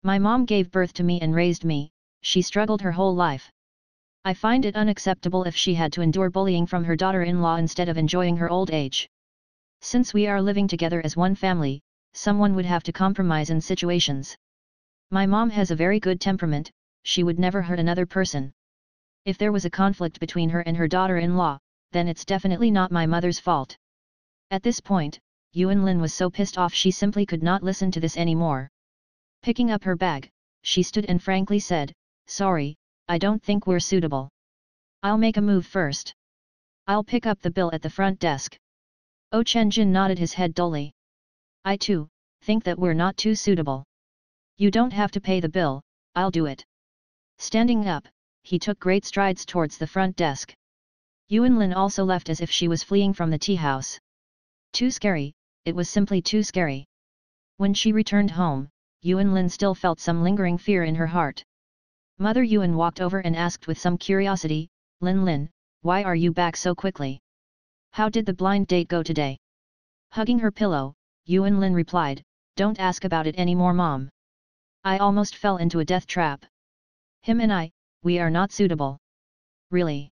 My mom gave birth to me and raised me, she struggled her whole life. I find it unacceptable if she had to endure bullying from her daughter-in-law instead of enjoying her old age. Since we are living together as one family, someone would have to compromise in situations. My mom has a very good temperament, she would never hurt another person. If there was a conflict between her and her daughter-in-law, then it's definitely not my mother's fault." At this point, Yuan Lin was so pissed off she simply could not listen to this anymore. Picking up her bag, she stood and frankly said, "Sorry, I don't think we're suitable. I'll make a move first. I'll pick up the bill at the front desk." Oh Chen Jin nodded his head dully. "I too, think that we're not too suitable. You don't have to pay the bill, I'll do it." Standing up, he took great strides towards the front desk. Yuan Lin also left as if she was fleeing from the tea house. Too scary, it was simply too scary. When she returned home, Yuan Lin still felt some lingering fear in her heart. Mother Yuan walked over and asked with some curiosity, "Lin Lin, why are you back so quickly? How did the blind date go today?" Hugging her pillow, Yuan Lin replied, "Don't ask about it anymore, Mom. I almost fell into a death trap. Him and I, we are not suitable." "Really?"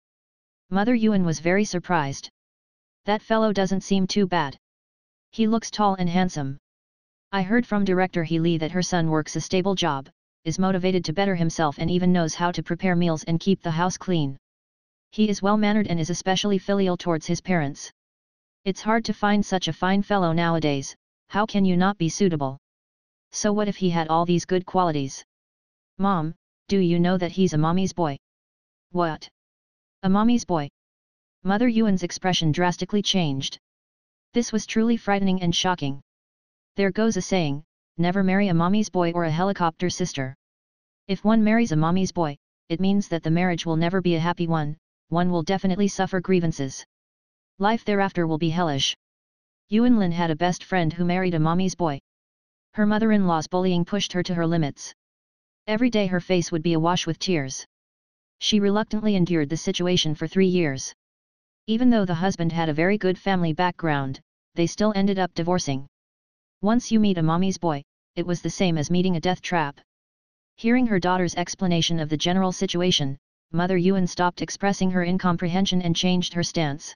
Mother Yuan was very surprised. "That fellow doesn't seem too bad. He looks tall and handsome. I heard from director He Li that her son works a stable job, is motivated to better himself and even knows how to prepare meals and keep the house clean. He is well-mannered and is especially filial towards his parents. It's hard to find such a fine fellow nowadays, how can you not be suitable? So what if he had all these good qualities? Mom, do you know that he's a mommy's boy?" "What? A mommy's boy?" Mother Yuan's expression drastically changed. This was truly frightening and shocking. "There goes a saying, never marry a mommy's boy or a helicopter sister. If one marries a mommy's boy, it means that the marriage will never be a happy one, one will definitely suffer grievances. Life thereafter will be hellish. Yuan Lin had a best friend who married a mommy's boy. Her mother-in-law's bullying pushed her to her limits. Every day her face would be awash with tears. She reluctantly endured the situation for 3 years. Even though the husband had a very good family background, they still ended up divorcing. Once you meet a mommy's boy, it was the same as meeting a death trap. Hearing her daughter's explanation of the general situation, Mother Yuan stopped expressing her incomprehension and changed her stance.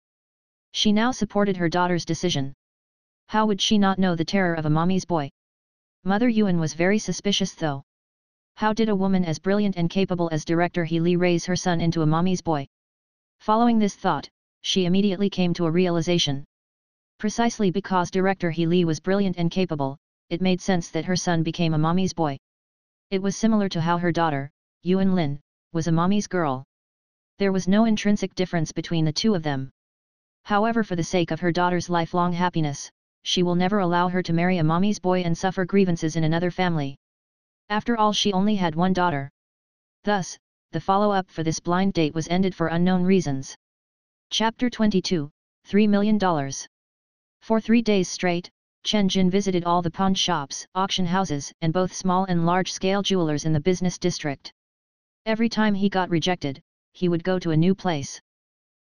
She now supported her daughter's decision. How would she not know the terror of a mommy's boy? Mother Yuan was very suspicious though. How did a woman as brilliant and capable as director He Li raise her son into a mommy's boy? Following this thought, she immediately came to a realization. Precisely because director He Li was brilliant and capable, it made sense that her son became a mommy's boy. It was similar to how her daughter, Yuan Lin, was a mommy's girl. There was no intrinsic difference between the two of them. However, for the sake of her daughter's lifelong happiness, she will never allow her to marry a mommy's boy and suffer grievances in another family. After all, she only had one daughter. Thus, the follow-up for this blind date was ended for unknown reasons. Chapter 22, $3 million. For 3 days straight, Chen Jin visited all the pawn shops, auction houses, and both small and large-scale jewelers in the business district. Every time he got rejected, he would go to a new place.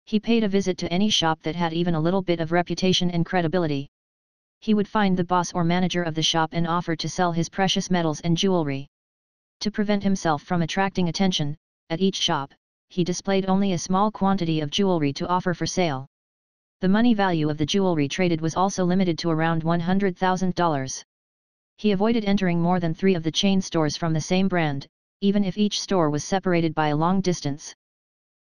He paid a visit to any shop that had even a little bit of reputation and credibility. He would find the boss or manager of the shop and offer to sell his precious metals and jewelry. To prevent himself from attracting attention, at each shop, he displayed only a small quantity of jewelry to offer for sale. The money value of the jewelry traded was also limited to around $100,000. He avoided entering more than 3 of the chain stores from the same brand, even if each store was separated by a long distance.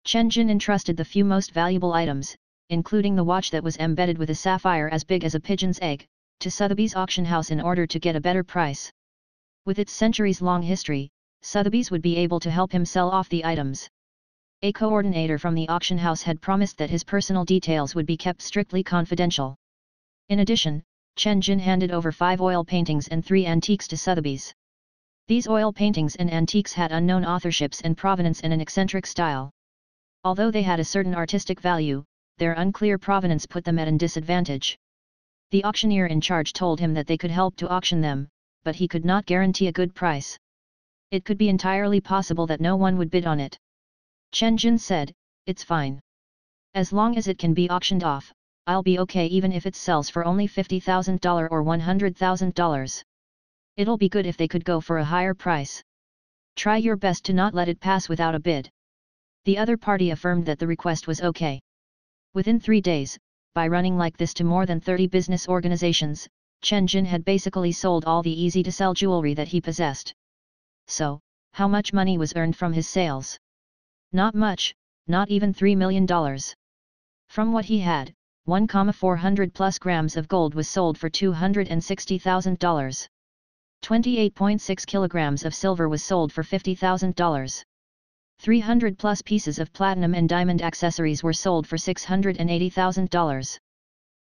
Chen Jin entrusted the few most valuable items, including the watch that was embedded with a sapphire as big as a pigeon's egg, to Sotheby's auction house in order to get a better price. With its centuries-long history, Sotheby's would be able to help him sell off the items. A coordinator from the auction house had promised that his personal details would be kept strictly confidential. In addition, Chen Jin handed over 5 oil paintings and 3 antiques to Sotheby's. These oil paintings and antiques had unknown authorships and provenance and an eccentric style. Although they had a certain artistic value, their unclear provenance put them at a disadvantage. The auctioneer in charge told him that they could help to auction them, but he could not guarantee a good price. It could be entirely possible that no one would bid on it. Chen Jin said, "It's fine. As long as it can be auctioned off, I'll be okay even if it sells for only $50,000 or $100,000. It'll be good if they could go for a higher price. Try your best to not let it pass without a bid." The other party affirmed that the request was okay. Within 3 days, by running like this to more than 30 business organizations, Chen Jin had basically sold all the easy-to-sell jewelry that he possessed. So, how much money was earned from his sales? Not much, not even $3 million. From what he had, 1,400 plus grams of gold was sold for $260,000. 28.6 kilograms of silver was sold for $50,000. 300 plus pieces of platinum and diamond accessories were sold for $680,000.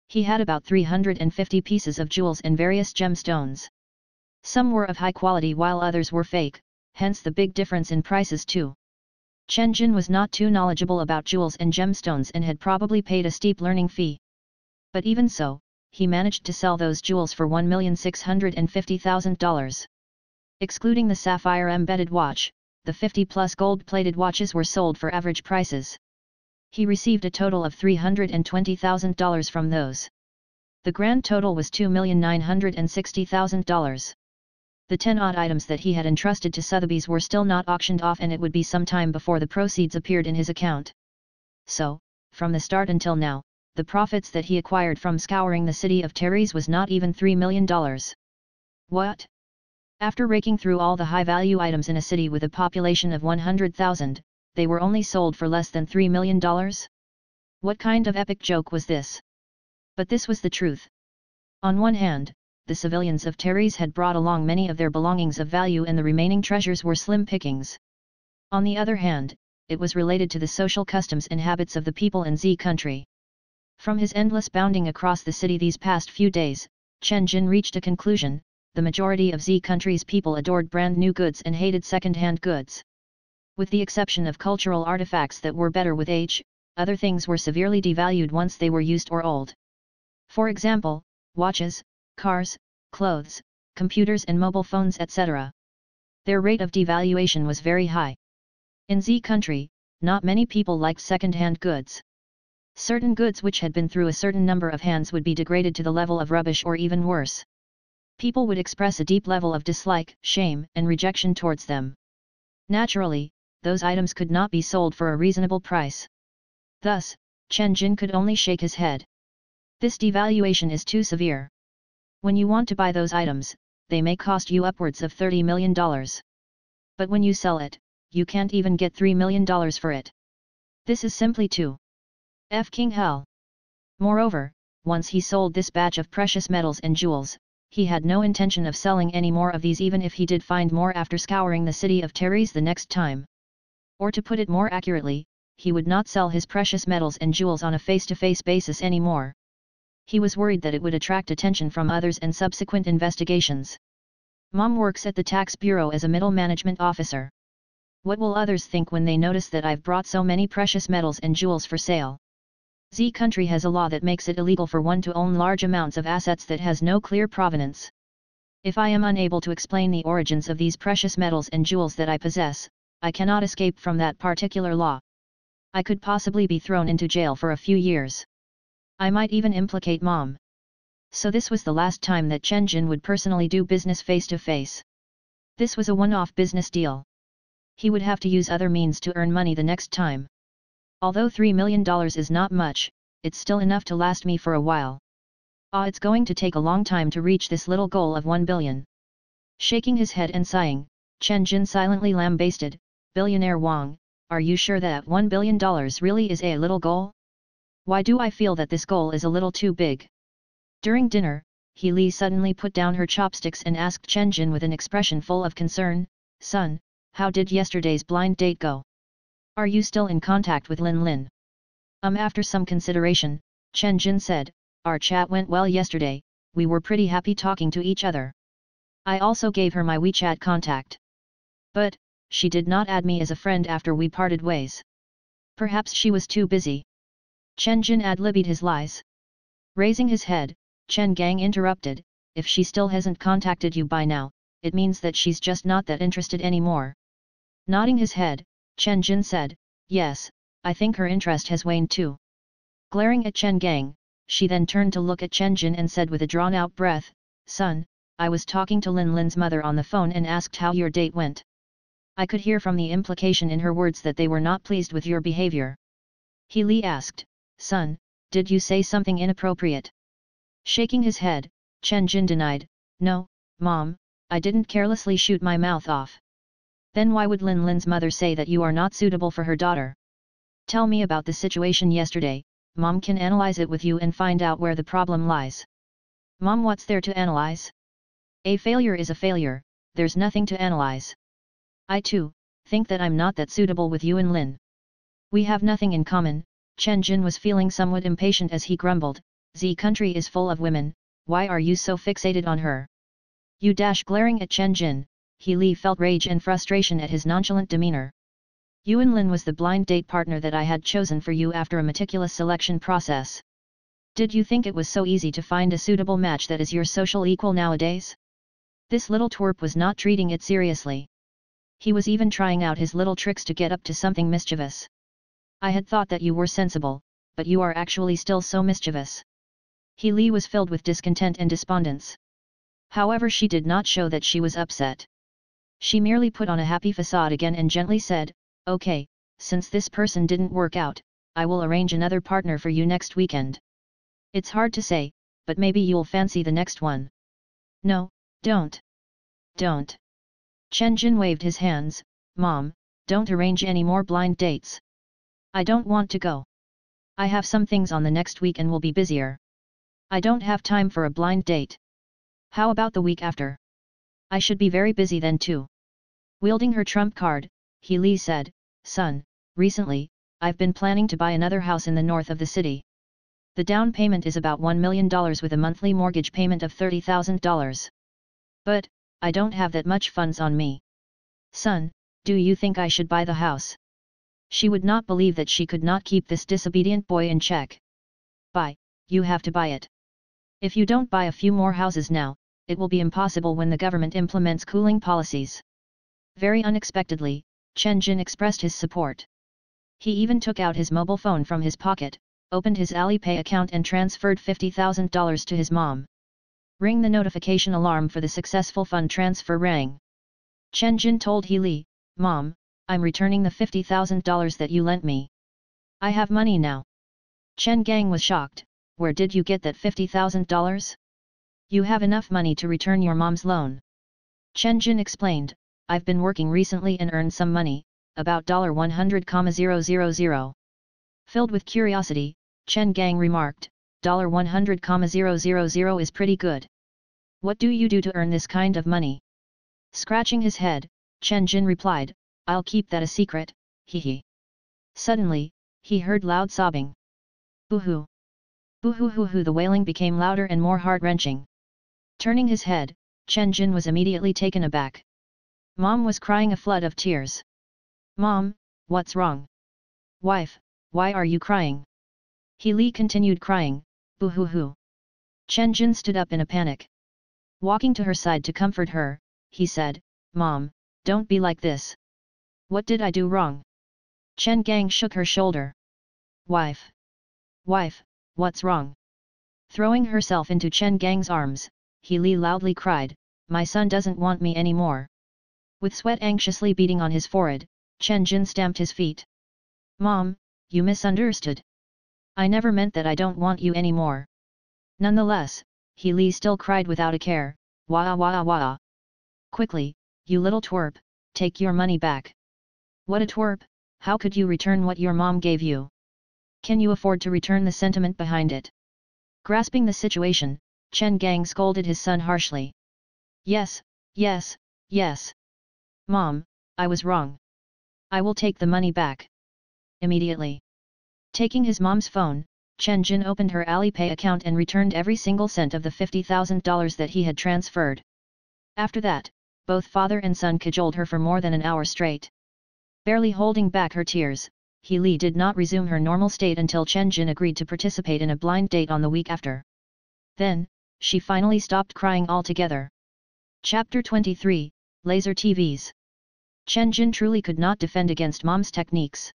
He had about 350 pieces of jewels and various gemstones. Some were of high quality while others were fake, hence the big difference in prices too. Chen Jin was not too knowledgeable about jewels and gemstones and had probably paid a steep learning fee. But even so, he managed to sell those jewels for $1,650,000. Excluding the sapphire embedded watch, the 50-plus gold-plated watches were sold for average prices. He received a total of $320,000 from those. The grand total was $2,960,000. The 10 odd items that he had entrusted to Sotheby's were still not auctioned off and it would be some time before the proceeds appeared in his account. So, from the start until now, the profits that he acquired from scouring the city of Therese was not even $3 million. What? After raking through all the high-value items in a city with a population of 100,000, they were only sold for less than $3 million? What kind of epic joke was this? But this was the truth. On one hand, the civilians of Therese had brought along many of their belongings of value and the remaining treasures were slim pickings. On the other hand, it was related to the social customs and habits of the people in Z Country. From his endless bounding across the city these past few days, Chen Jin reached a conclusion, the majority of Z Country's people adored brand new goods and hated second-hand goods. With the exception of cultural artifacts that were better with age, other things were severely devalued once they were used or old. For example, watches, cars, clothes, computers and mobile phones etc. Their rate of devaluation was very high. In Z Country, not many people liked second-hand goods. Certain goods which had been through a certain number of hands would be degraded to the level of rubbish or even worse. People would express a deep level of dislike, shame, and rejection towards them. Naturally, those items could not be sold for a reasonable price. Thus, Chen Jin could only shake his head. This devaluation is too severe. When you want to buy those items, they may cost you upwards of $30 million. But when you sell it, you can't even get $3 million for it. This is simply too f***ing hell. Moreover, once he sold this batch of precious metals and jewels, he had no intention of selling any more of these, even if he did find more after scouring the city of Therese the next time. Or to put it more accurately, he would not sell his precious metals and jewels on a face-to-face basis anymore. He was worried that it would attract attention from others and subsequent investigations. Mom works at the tax bureau as a middle management officer. What will others think when they notice that I've brought so many precious metals and jewels for sale? Z Country has a law that makes it illegal for one to own large amounts of assets that has no clear provenance. If I am unable to explain the origins of these precious metals and jewels that I possess, I cannot escape from that particular law. I could possibly be thrown into jail for a few years. I might even implicate Mom. So this was the last time that Chen Jin would personally do business face to face. This was a one-off business deal. He would have to use other means to earn money the next time. Although $3 million is not much, it's still enough to last me for a while. It's going to take a long time to reach this little goal of $1 billion. Shaking his head and sighing, Chen Jin silently lambasted, "Billionaire Wang, are you sure that $1 billion really is a little goal? Why do I feel that this goal is a little too big?" During dinner, He Li suddenly put down her chopsticks and asked Chen Jin with an expression full of concern, "Son, how did yesterday's blind date go? Are you still in contact with Lin Lin?" After some consideration, Chen Jin said, "Our chat went well yesterday, we were pretty happy talking to each other. I also gave her my WeChat contact. But, she did not add me as a friend after we parted ways. Perhaps she was too busy." Chen Jin ad-libbed his lies. Raising his head, Chen Gang interrupted, "If she still hasn't contacted you by now, it means that she's just not that interested anymore." Nodding his head, Chen Jin said, "Yes, I think her interest has waned too." Glaring at Chen Gang, she then turned to look at Chen Jin and said with a drawn-out breath, "Son, I was talking to Lin Lin's mother on the phone and asked how your date went. I could hear from the implication in her words that they were not pleased with your behavior." He Li asked, "Son, did you say something inappropriate?" Shaking his head, Chen Jin denied, "No, Mom, I didn't carelessly shoot my mouth off." "Then why would Lin Lin's mother say that you are not suitable for her daughter? Tell me about the situation yesterday, Mom can analyze it with you and find out where the problem lies." "Mom, what's there to analyze? A failure is a failure, there's nothing to analyze. I too, think that I'm not that suitable with you and Lin. We have nothing in common." Chen Jin was feeling somewhat impatient as he grumbled, "Z Country is full of women, why are you so fixated on her?" Glaring at Chen Jin, He Li felt rage and frustration at his nonchalant demeanor. "Yuan Lin was the blind date partner that I had chosen for you after a meticulous selection process. Did you think it was so easy to find a suitable match that is your social equal nowadays?" This little twerp was not treating it seriously. He was even trying out his little tricks to get up to something mischievous. "I had thought that you were sensible, but you are actually still so mischievous." He Li was filled with discontent and despondence. However, she did not show that she was upset. She merely put on a happy facade again and gently said, "Okay, since this person didn't work out, I will arrange another partner for you next weekend. It's hard to say, but maybe you'll fancy the next one." "No, don't. Don't." Chen Jin waved his hands, "Mom, don't arrange any more blind dates. I don't want to go. I have some things on the next week and will be busier. I don't have time for a blind date. How about the week after? I should be very busy then too." Wielding her trump card, He Li said, "Son, recently, I've been planning to buy another house in the north of the city. The down payment is about $1 million with a monthly mortgage payment of $30,000. But, I don't have that much funds on me. Son, do you think I should buy the house?" She would not believe that she could not keep this disobedient boy in check. Buy, you have to buy it. If you don't buy a few more houses now, it will be impossible when the government implements cooling policies. Very unexpectedly, Chen Jin expressed his support. He even took out his mobile phone from his pocket, opened his Alipay account and transferred $50,000 to his mom. Ring the notification alarm for the successful fund transfer rang. Chen Jin told He Li, "Mom, I'm returning the $50,000 that you lent me. I have money now." Chen Gang was shocked. "Where did you get that $50,000? You have enough money to return your mom's loan." Chen Jin explained, "I've been working recently and earned some money, about $100,000. Filled with curiosity, Chen Gang remarked, $100,000 is pretty good. What do you do to earn this kind of money?" Scratching his head, Chen Jin replied, "I'll keep that a secret, hee." Suddenly, he heard loud sobbing. "Boo-hoo. Boo-hoo-hoo-hoo." The wailing became louder and more heart-wrenching. Turning his head, Chen Jin was immediately taken aback. Mom was crying a flood of tears. "Mom, what's wrong?" "Wife, why are you crying?" He Li continued crying, "Boo-hoo-hoo." Chen Jin stood up in a panic. Walking to her side to comfort her, he said, "Mom, don't be like this. What did I do wrong?" Chen Gang shook her shoulder. Wife, what's wrong?" Throwing herself into Chen Gang's arms, He Li loudly cried, "My son doesn't want me anymore." With sweat anxiously beating on his forehead, Chen Jin stamped his feet. "Mom, you misunderstood. I never meant that I don't want you anymore." Nonetheless, He Li still cried without a care, "Wah wah wah." "Quickly, you little twerp, take your money back." "What a twerp, how could you return what your mom gave you? Can you afford to return the sentiment behind it?" Grasping the situation, Chen Gang scolded his son harshly. Yes. "Mom, I was wrong. I will take the money back. Immediately." Taking his mom's phone, Chen Jin opened her Alipay account and returned every single cent of the $50,000 that he had transferred. After that, both father and son cajoled her for more than an hour straight. Barely holding back her tears, He Li did not resume her normal state until Chen Jin agreed to participate in a blind date on the week after. Then, she finally stopped crying altogether. Chapter 23, Laser TVs. Chen Jin truly could not defend against mom's techniques.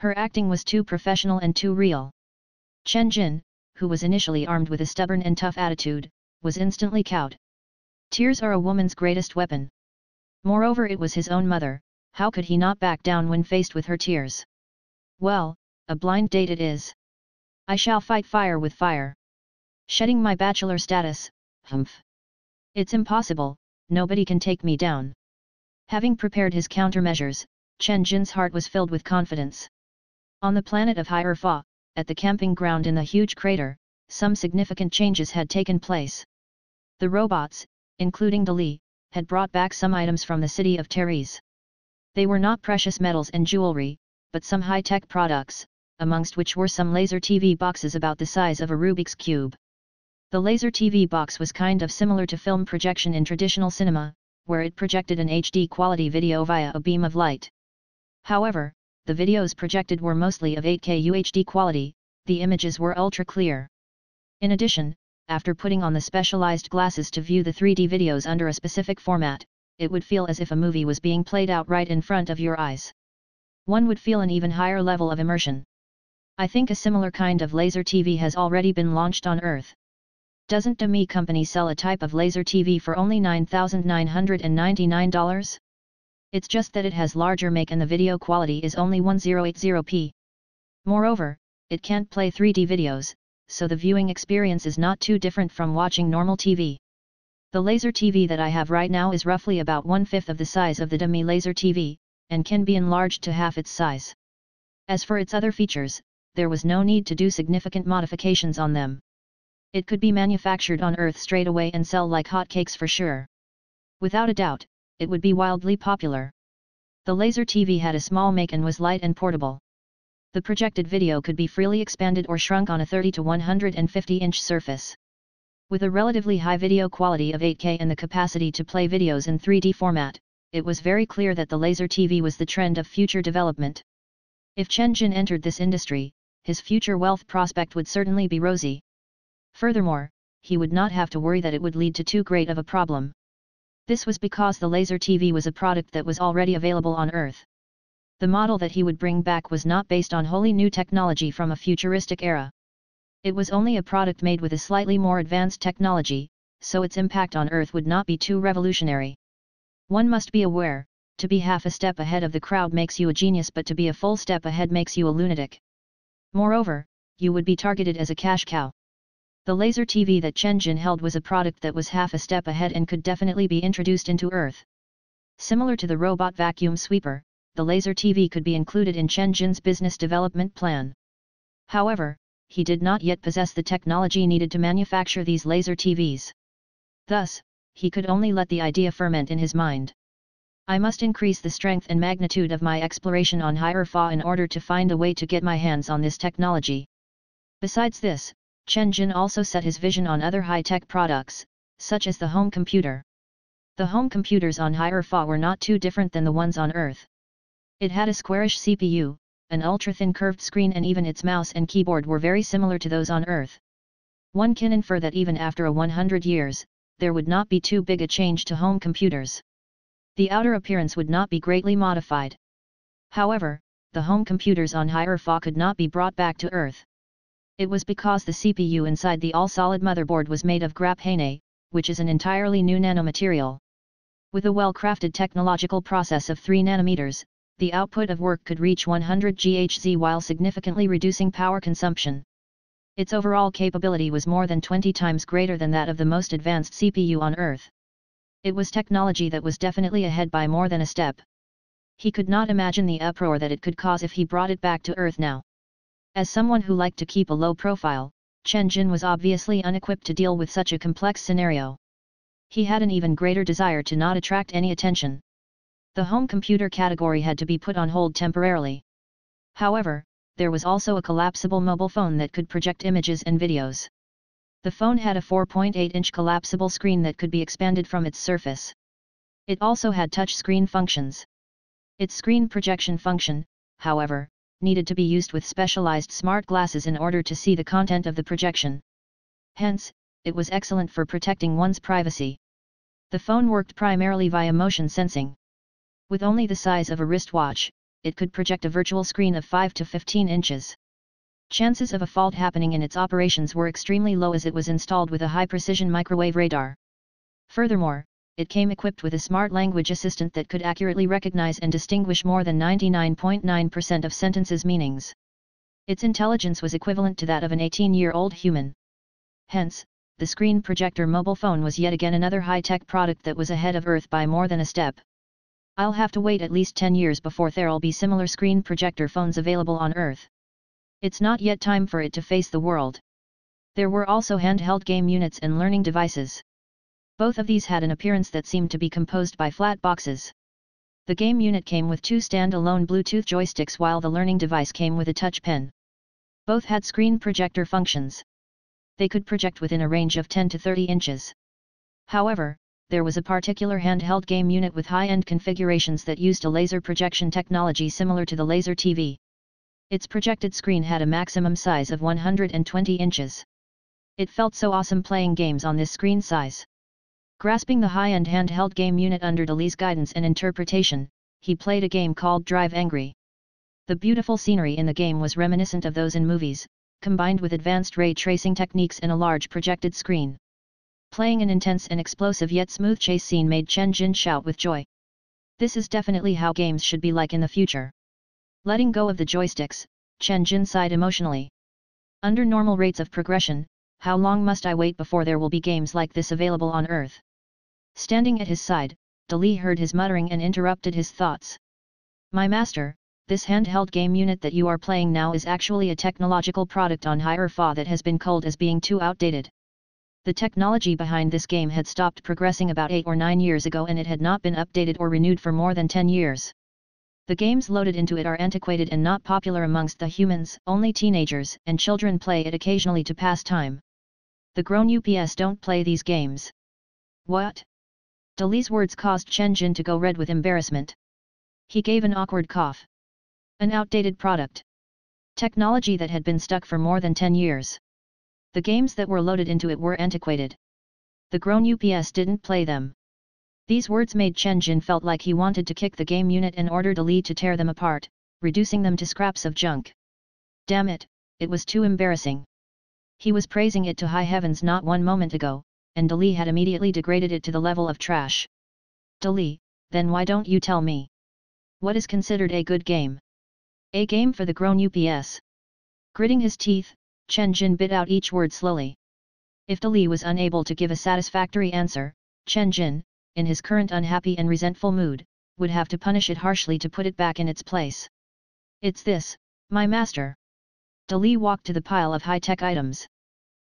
Her acting was too professional and too real. Chen Jin, who was initially armed with a stubborn and tough attitude, was instantly cowed. Tears are a woman's greatest weapon. Moreover, it was his own mother. How could he not back down when faced with her tears? "Well, a blind date it is. I shall fight fire with fire. Shedding my bachelor status, humph. It's impossible, nobody can take me down." Having prepared his countermeasures, Chen Jin's heart was filled with confidence. On the planet of Hi'erfa, at the camping ground in the huge crater, some significant changes had taken place. The robots, including Deli, had brought back some items from the city of Therese. They were not precious metals and jewelry, but some high-tech products, amongst which were some laser TV boxes about the size of a Rubik's Cube. The laser TV box was kind of similar to film projection in traditional cinema, where it projected an HD-quality video via a beam of light. However, the videos projected were mostly of 8K UHD quality, the images were ultra-clear. In addition, after putting on the specialized glasses to view the 3D videos under a specific format, it would feel as if a movie was being played out right in front of your eyes. One would feel an even higher level of immersion. I think a similar kind of laser TV has already been launched on Earth. Doesn't Demi Company sell a type of laser TV for only $9,999? It's just that it has larger make and the video quality is only 1080p. Moreover, it can't play 3D videos, so the viewing experience is not too different from watching normal TV. The laser TV that I have right now is roughly about 1/5 of the size of the Demi laser TV, and can be enlarged to half its size. As for its other features, there was no need to do significant modifications on them. It could be manufactured on Earth straight away and sell like hotcakes for sure. Without a doubt, it would be wildly popular. The laser TV had a small make and was light and portable. The projected video could be freely expanded or shrunk on a 30 to 150-inch surface. With a relatively high video quality of 8K and the capacity to play videos in 3D format, it was very clear that the laser TV was the trend of future development. If Chen Jin entered this industry, his future wealth prospect would certainly be rosy. Furthermore, he would not have to worry that it would lead to too great of a problem. This was because the laser TV was a product that was already available on Earth. The model that he would bring back was not based on wholly new technology from a futuristic era. It was only a product made with a slightly more advanced technology, so its impact on Earth would not be too revolutionary. One must be aware, to be half a step ahead of the crowd makes you a genius, but to be a full step ahead makes you a lunatic. Moreover, you would be targeted as a cash cow. The laser TV that Chen Jin held was a product that was half a step ahead and could definitely be introduced into Earth. Similar to the robot vacuum sweeper, the laser TV could be included in Chen Jin's business development plan. However, he did not yet possess the technology needed to manufacture these laser TVs. Thus, he could only let the idea ferment in his mind. I must increase the strength and magnitude of my exploration on Hi'erfa in order to find a way to get my hands on this technology. Besides this, Chen Jin also set his vision on other high-tech products, such as the home computer. The home computers on Hi'erfa were not too different than the ones on Earth. It had a squarish CPU, an ultra-thin curved screen, and even its mouse and keyboard were very similar to those on Earth. One can infer that even after 100 years, there would not be too big a change to home computers. The outer appearance would not be greatly modified. However, the home computers on Hi'erfa could not be brought back to Earth. It was because the CPU inside the all-solid motherboard was made of graphene, which is an entirely new nanomaterial. With a well-crafted technological process of 3 nanometers, the output of work could reach 100 GHz while significantly reducing power consumption. Its overall capability was more than 20 times greater than that of the most advanced CPU on Earth. It was technology that was definitely ahead by more than a step. He could not imagine the uproar that it could cause if he brought it back to Earth now. As someone who liked to keep a low profile, Chen Jin was obviously unequipped to deal with such a complex scenario. He had an even greater desire to not attract any attention. The home computer category had to be put on hold temporarily. However, there was also a collapsible mobile phone that could project images and videos. The phone had a 4.8-inch collapsible screen that could be expanded from its surface. It also had touch screen functions. Its screen projection function, however, needed to be used with specialized smart glasses in order to see the content of the projection. Hence, it was excellent for protecting one's privacy. The phone worked primarily via motion sensing. With only the size of a wristwatch, it could project a virtual screen of 5 to 15 inches. Chances of a fault happening in its operations were extremely low as it was installed with a high-precision microwave radar. Furthermore, it came equipped with a smart language assistant that could accurately recognize and distinguish more than 99.9% of sentences' meanings. Its intelligence was equivalent to that of an 18-year-old human. Hence, the screen projector mobile phone was yet again another high-tech product that was ahead of Earth by more than a step. I'll have to wait at least 10 years before there'll be similar screen projector phones available on Earth. It's not yet time for it to face the world. There were also handheld game units and learning devices. Both of these had an appearance that seemed to be composed by flat boxes. The game unit came with 2 standalone Bluetooth joysticks, while the learning device came with a touch pen. Both had screen projector functions. They could project within a range of 10 to 30 inches. However, there was a particular handheld game unit with high-end configurations that used a laser projection technology similar to the laser TV. Its projected screen had a maximum size of 120 inches. It felt so awesome playing games on this screen size. Grasping the high-end handheld game unit under Deli's guidance and interpretation, he played a game called Drive Angry. The beautiful scenery in the game was reminiscent of those in movies, combined with advanced ray tracing techniques and a large projected screen. Playing an intense and explosive yet smooth chase scene made Chen Jin shout with joy. This is definitely how games should be like in the future. Letting go of the joysticks, Chen Jin sighed emotionally. Under normal rates of progression, how long must I wait before there will be games like this available on Earth? Standing at his side, Deli heard his muttering and interrupted his thoughts. My master, this handheld game unit that you are playing now is actually a technological product on Hi'erfa that has been culled as being too outdated. The technology behind this game had stopped progressing about 8 or 9 years ago, and it had not been updated or renewed for more than 10 years. The games loaded into it are antiquated and not popular amongst the humans, only teenagers and children play it occasionally to pass time. the grown UPS don't play these games. What? Deli's words caused Chen Jin to go red with embarrassment. He gave an awkward cough. An outdated product. Technology that had been stuck for more than 10 years. The games that were loaded into it were antiquated. The grown UPS didn't play them. These words made Chen Jin felt like he wanted to kick the game unit and order Deli to tear them apart, reducing them to scraps of junk. Damn it, it was too embarrassing. He was praising it to high heavens not one moment ago, and Deli had immediately degraded it to the level of trash. Deli, then why don't you tell me? What is considered a good game? A game for the grown UPS. Gritting his teeth, Chen Jin bit out each word slowly. If Deli was unable to give a satisfactory answer, Chen Jin, in his current unhappy and resentful mood, would have to punish it harshly to put it back in its place. It's this, my master. Deli walked to the pile of high-tech items.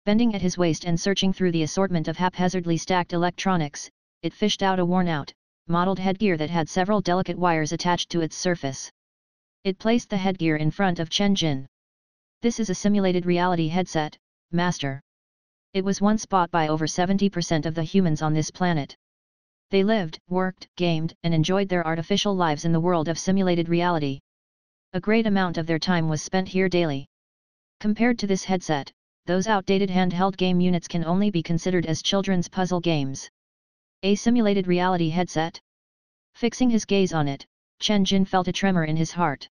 Bending at his waist and searching through the assortment of haphazardly stacked electronics, it fished out a worn-out, mottled headgear that had several delicate wires attached to its surface. It placed the headgear in front of Chen Jin. This is a simulated reality headset, master. It was once bought by over 70% of the humans on this planet. They lived, worked, gamed, and enjoyed their artificial lives in the world of simulated reality. A great amount of their time was spent here daily. Compared to this headset, those outdated handheld game units can only be considered as children's puzzle games. A simulated reality headset? Fixing his gaze on it, Chen Jin felt a tremor in his heart.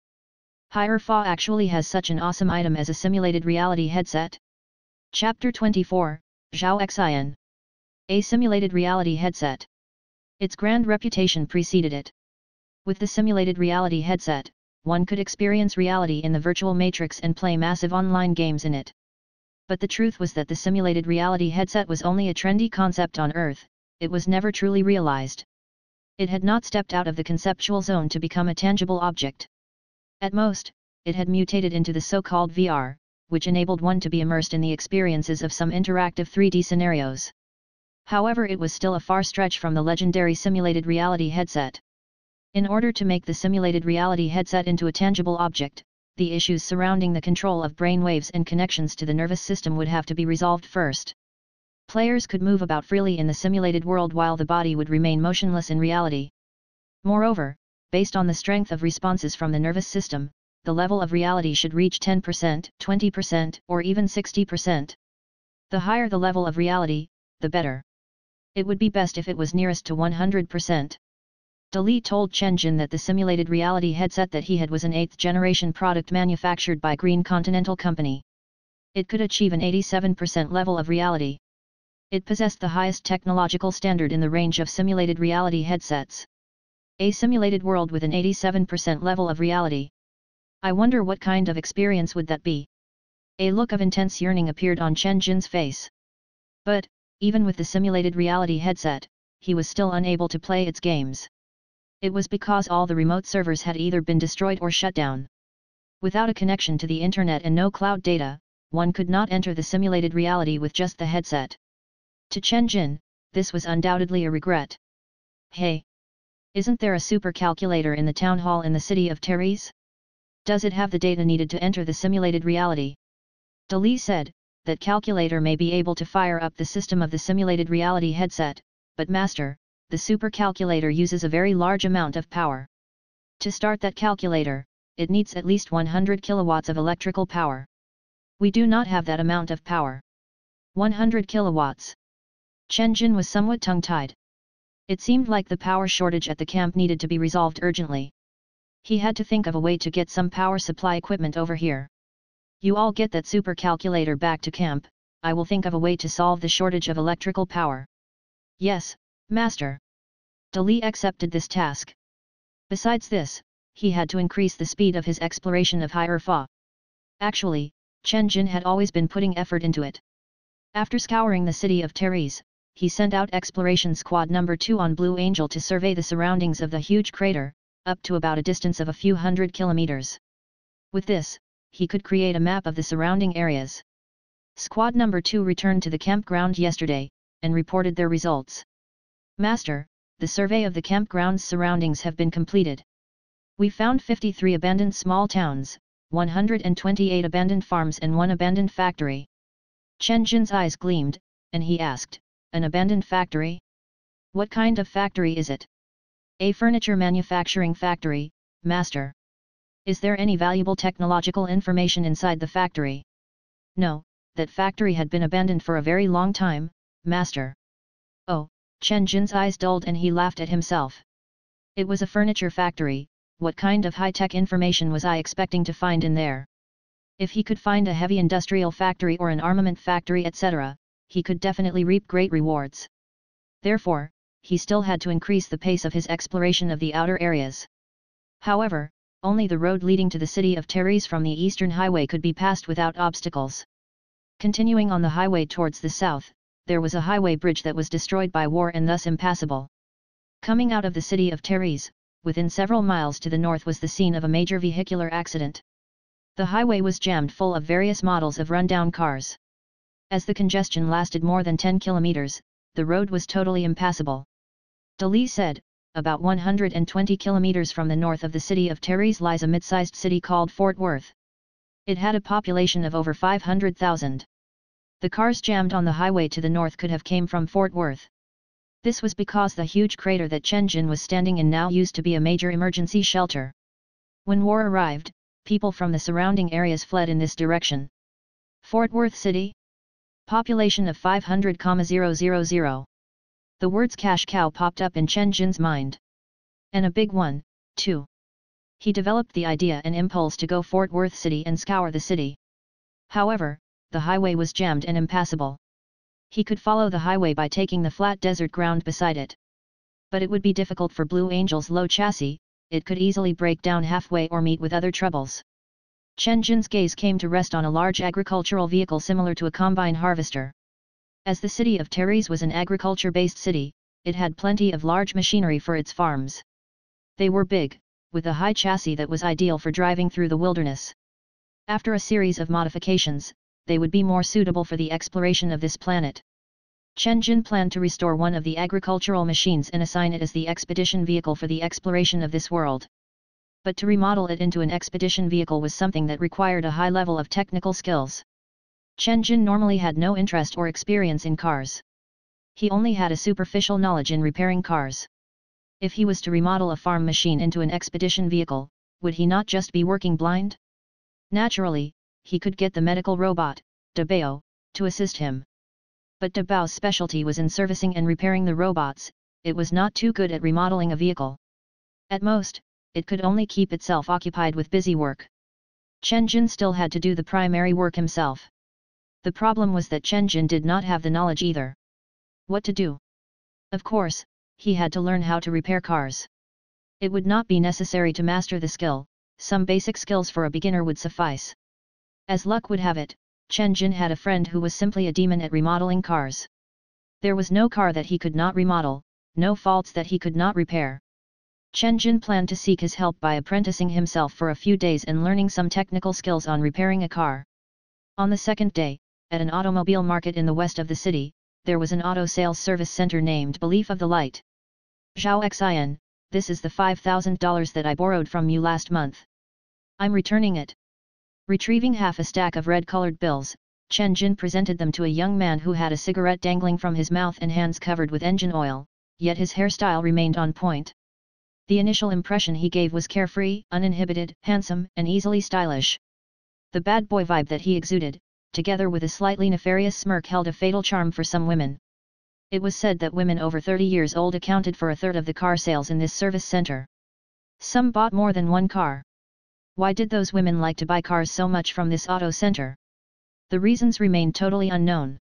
Hi'erfa actually has such an awesome item as a simulated reality headset? Chapter 24, Zhao Xian. A simulated reality headset. Its grand reputation preceded it. With the simulated reality headset, one could experience reality in the virtual matrix and play massive online games in it. But the truth was that the simulated reality headset was only a trendy concept on Earth, it was never truly realized. It had not stepped out of the conceptual zone to become a tangible object. At most, it had mutated into the so-called VR, which enabled one to be immersed in the experiences of some interactive 3D scenarios. However, it was still a far stretch from the legendary simulated reality headset. In order to make the simulated reality headset into a tangible object, the issues surrounding the control of brainwaves and connections to the nervous system would have to be resolved first. Players could move about freely in the simulated world while the body would remain motionless in reality. Moreover, based on the strength of responses from the nervous system, the level of reality should reach 10%, 20%, or even 60%. The higher the level of reality, the better. It would be best if it was nearest to 100%. Deli told Chen Jin that the simulated reality headset that he had was an 8th-generation product manufactured by Green Continental Company. It could achieve an 87% level of reality. It possessed the highest technological standard in the range of simulated reality headsets. A simulated world with an 87% level of reality. I wonder what kind of experience would that be? A look of intense yearning appeared on Chen Jin's face. But, even with the simulated reality headset, he was still unable to play its games. It was because all the remote servers had either been destroyed or shut down. Without a connection to the internet and no cloud data, one could not enter the simulated reality with just the headset. To Chen Jin, this was undoubtedly a regret. Hey! Isn't there a super calculator in the town hall in the city of Therese? Does it have the data needed to enter the simulated reality? Deli said, that calculator may be able to fire up the system of the simulated reality headset, but master, the supercalculator uses a very large amount of power. To start that calculator, it needs at least 100 kilowatts of electrical power. We do not have that amount of power. 100 kilowatts. Chen Jin was somewhat tongue-tied. It seemed like the power shortage at the camp needed to be resolved urgently. He had to think of a way to get some power supply equipment over here. You all get that supercalculator back to camp, I will think of a way to solve the shortage of electrical power. Yes, master. Deli accepted this task. Besides this, he had to increase the speed of his exploration of Hi'erfa. Actually, Chen Jin had always been putting effort into it. After scouring the city of Therese, he sent out Exploration Squad No. 2 on Blue Angel to survey the surroundings of the huge crater, up to about a distance of a few hundred kilometers. With this, he could create a map of the surrounding areas. Squad No. 2 returned to the campground yesterday, and reported their results. Master, the survey of the campground's surroundings have been completed. We found 53 abandoned small towns, 128 abandoned farms and 1 abandoned factory. Chen Jin's eyes gleamed, and he asked, "An abandoned factory? What kind of factory is it?" "A furniture manufacturing factory, master." "Is there any valuable technological information inside the factory?" "No, that factory had been abandoned for a very long time, master." "Oh," Chen Jin's eyes dulled and he laughed at himself. It was a furniture factory, what kind of high-tech information was I expecting to find in there? If he could find a heavy industrial factory or an armament factory etc., he could definitely reap great rewards. Therefore, he still had to increase the pace of his exploration of the outer areas. However, only the road leading to the city of Therese from the eastern highway could be passed without obstacles. Continuing on the highway towards the south, there was a highway bridge that was destroyed by war and thus impassable. Coming out of the city of Therese, within several miles to the north was the scene of a major vehicular accident. The highway was jammed full of various models of rundown cars. As the congestion lasted more than 10 kilometers, the road was totally impassable. Deli said, "About 120 kilometers from the north of the city of Therese lies a mid-sized city called Fort Worth. It had a population of over 500,000. The cars jammed on the highway to the north could have came from Fort Worth. This was because the huge crater that Chen Jin was standing in now used to be a major emergency shelter. When war arrived, people from the surrounding areas fled in this direction. Fort Worth City? Population of 500,000. The words cash cow popped up in Chen Jin's mind. And a big one, too. He developed the idea and impulse to go Fort Worth City and scour the city. However, the highway was jammed and impassable. He could follow the highway by taking the flat desert ground beside it. But it would be difficult for Blue Angel's low chassis, it could easily break down halfway or meet with other troubles. Chen Jin's gaze came to rest on a large agricultural vehicle similar to a combine harvester. As the city of Therese was an agriculture-based city, it had plenty of large machinery for its farms. They were big, with a high chassis that was ideal for driving through the wilderness. After a series of modifications, they would be more suitable for the exploration of this planet. Chen Jin planned to restore one of the agricultural machines and assign it as the expedition vehicle for the exploration of this world. But to remodel it into an expedition vehicle was something that required a high level of technical skills. Chen Jin normally had no interest or experience in cars. He only had a superficial knowledge in repairing cars. If he was to remodel a farm machine into an expedition vehicle, would he not just be working blind? Naturally, he could get the medical robot, Debao, to assist him. But Debao's specialty was in servicing and repairing the robots, it was not too good at remodeling a vehicle. At most, it could only keep itself occupied with busy work. Chen Jin still had to do the primary work himself. The problem was that Chen Jin did not have the knowledge either. What to do? Of course, he had to learn how to repair cars. It would not be necessary to master the skill, some basic skills for a beginner would suffice. As luck would have it, Chen Jin had a friend who was simply a demon at remodeling cars. There was no car that he could not remodel, no faults that he could not repair. Chen Jin planned to seek his help by apprenticing himself for a few days and learning some technical skills on repairing a car. On the second day, at an automobile market in the west of the city, there was an auto sales service center named Belief of the Light. "Zhao Xian, this is the $5,000 that I borrowed from you last month. I'm returning it." Retrieving half a stack of red-colored bills, Chen Jin presented them to a young man who had a cigarette dangling from his mouth and hands covered with engine oil, yet his hairstyle remained on point. The initial impression he gave was carefree, uninhibited, handsome, and easily stylish. The bad boy vibe that he exuded, together with a slightly nefarious smirk, held a fatal charm for some women. It was said that women over 30 years old accounted for a third of the car sales in this service center. Some bought more than one car. Why did those women like to buy cars so much from this auto center? The reasons remained totally unknown.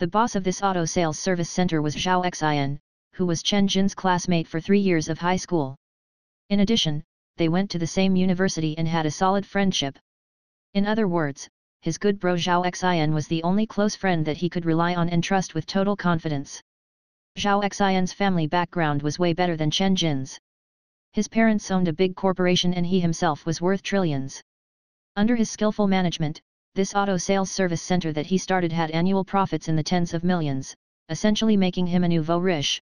The boss of this auto sales service center was Zhao Xian, who was Chen Jin's classmate for 3 years of high school. In addition, they went to the same university and had a solid friendship. In other words, his good bro Zhao Xian was the only close friend that he could rely on and trust with total confidence. Zhao Xian's family background was way better than Chen Jin's. His parents owned a big corporation and he himself was worth trillions. Under his skillful management, this auto sales service center that he started had annual profits in the tens of millions, essentially making him a nouveau riche.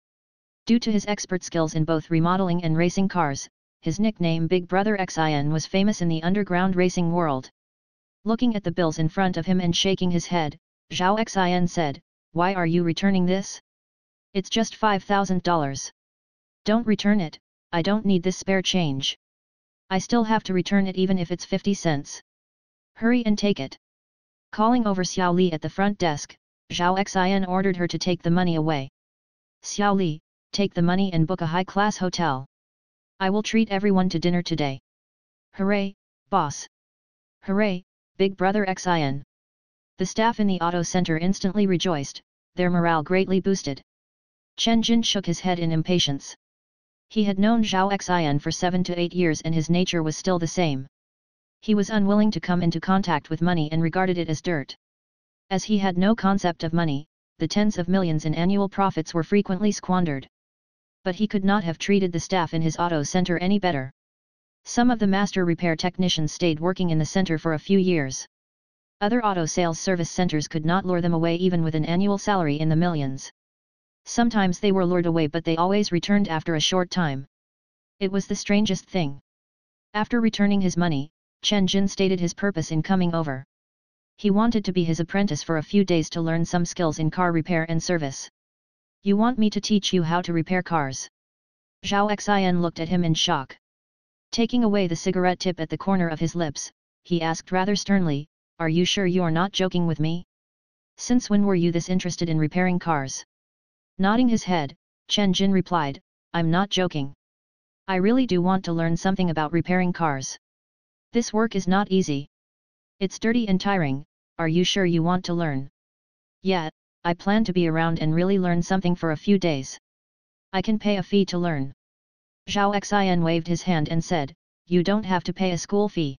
Due to his expert skills in both remodeling and racing cars, his nickname Big Brother Xian was famous in the underground racing world. Looking at the bills in front of him and shaking his head, Zhao Xian said, "Why are you returning this? It's just $5,000. Don't return it, I don't need this spare change. I still have to return it even if it's 50 cents. Hurry and take it." Calling over Xiao Li at the front desk, Zhao Xian ordered her to take the money away. "Xiao Li, take the money and book a high-class hotel. I will treat everyone to dinner today." "Hooray, boss. Hooray, big brother Xian." The staff in the auto center instantly rejoiced, their morale greatly boosted. Chen Jin shook his head in impatience. He had known Zhao Xian for 7 to 8 years and his nature was still the same. He was unwilling to come into contact with money and regarded it as dirt. As he had no concept of money, the tens of millions in annual profits were frequently squandered. But he could not have treated the staff in his auto center any better. Some of the master repair technicians stayed working in the center for a few years. Other auto sales service centers could not lure them away even with an annual salary in the millions. Sometimes they were lured away, but they always returned after a short time. It was the strangest thing. After returning his money, Chen Jin stated his purpose in coming over. He wanted to be his apprentice for a few days to learn some skills in car repair and service. "You want me to teach you how to repair cars?" Zhao Xian looked at him in shock. Taking away the cigarette tip at the corner of his lips, he asked rather sternly, "Are you sure you are not joking with me? Since when were you this interested in repairing cars?" Nodding his head, Chen Jin replied, "I'm not joking. I really do want to learn something about repairing cars. This work is not easy. It's dirty and tiring. Are you sure you want to learn?" "Yeah, I plan to be around and really learn something for a few days. I can pay a fee to learn." Zhao Xian waved his hand and said, "You don't have to pay a school fee.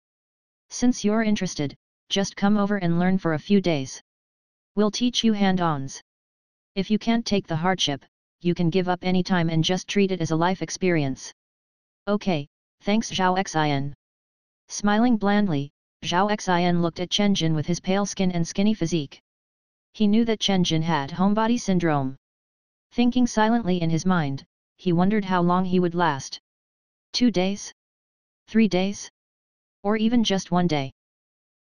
Since you're interested, just come over and learn for a few days. We'll teach you hand-ons. If you can't take the hardship, you can give up any time and just treat it as a life experience." "Okay, thanks Zhao Xian." Smiling blandly, Zhao Xian looked at Chen Jin with his pale skin and skinny physique. He knew that Chen Jin had homebody syndrome. Thinking silently in his mind, he wondered how long he would last. 2 days? 3 days? Or even just 1 day?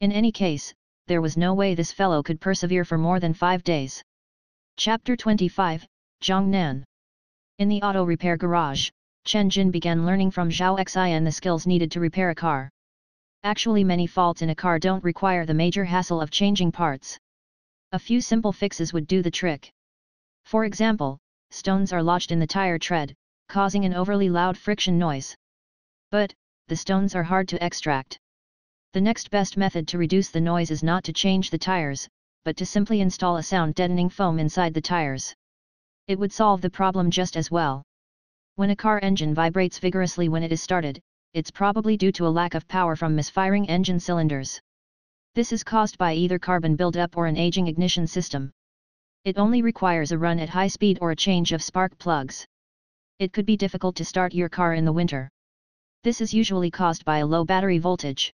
In any case, there was no way this fellow could persevere for more than 5 days. Chapter 25, Jiang Nan. In the auto repair garage, Chen Jin began learning from Zhao Xian the skills needed to repair a car. Actually, many faults in a car don't require the major hassle of changing parts. A few simple fixes would do the trick. For example, stones are lodged in the tire tread, causing an overly loud friction noise. But the stones are hard to extract. The next best method to reduce the noise is not to change the tires, but to simply install a sound-deadening foam inside the tires. It would solve the problem just as well. When a car engine vibrates vigorously when it is started, it's probably due to a lack of power from misfiring engine cylinders. This is caused by either carbon buildup or an aging ignition system. It only requires a run at high speed or a change of spark plugs. It could be difficult to start your car in the winter. This is usually caused by a low battery voltage.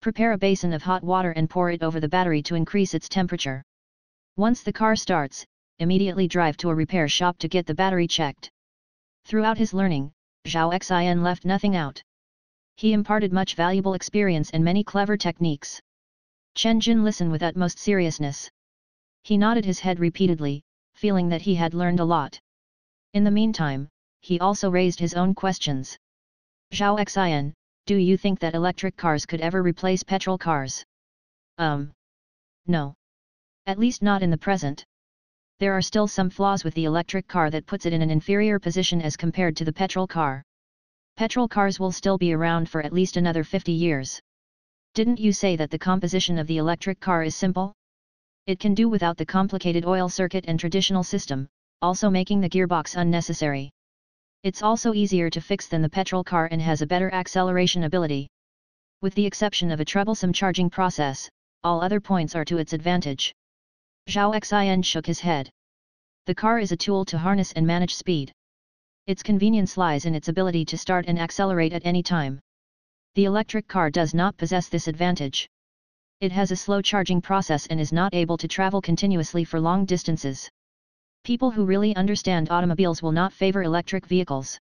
Prepare a basin of hot water and pour it over the battery to increase its temperature. Once the car starts, immediately drive to a repair shop to get the battery checked. Throughout his learning, Zhao Xian left nothing out. He imparted much valuable experience and many clever techniques. Chen Jin listened with utmost seriousness. He nodded his head repeatedly, feeling that he had learned a lot. In the meantime, he also raised his own questions. "Zhao Xian, do you think that electric cars could ever replace petrol cars?" No. At least not in the present. There are still some flaws with the electric car that puts it in an inferior position as compared to the petrol car. Petrol cars will still be around for at least another 50 years. Didn't you say that the composition of the electric car is simple? It can do without the complicated oil circuit and traditional system, also making the gearbox unnecessary. It's also easier to fix than the petrol car and has a better acceleration ability. With the exception of a troublesome charging process, all other points are to its advantage. Zhao Xian shook his head. The car is a tool to harness and manage speed. Its convenience lies in its ability to start and accelerate at any time. The electric car does not possess this advantage. It has a slow charging process and is not able to travel continuously for long distances. People who really understand automobiles will not favor electric vehicles.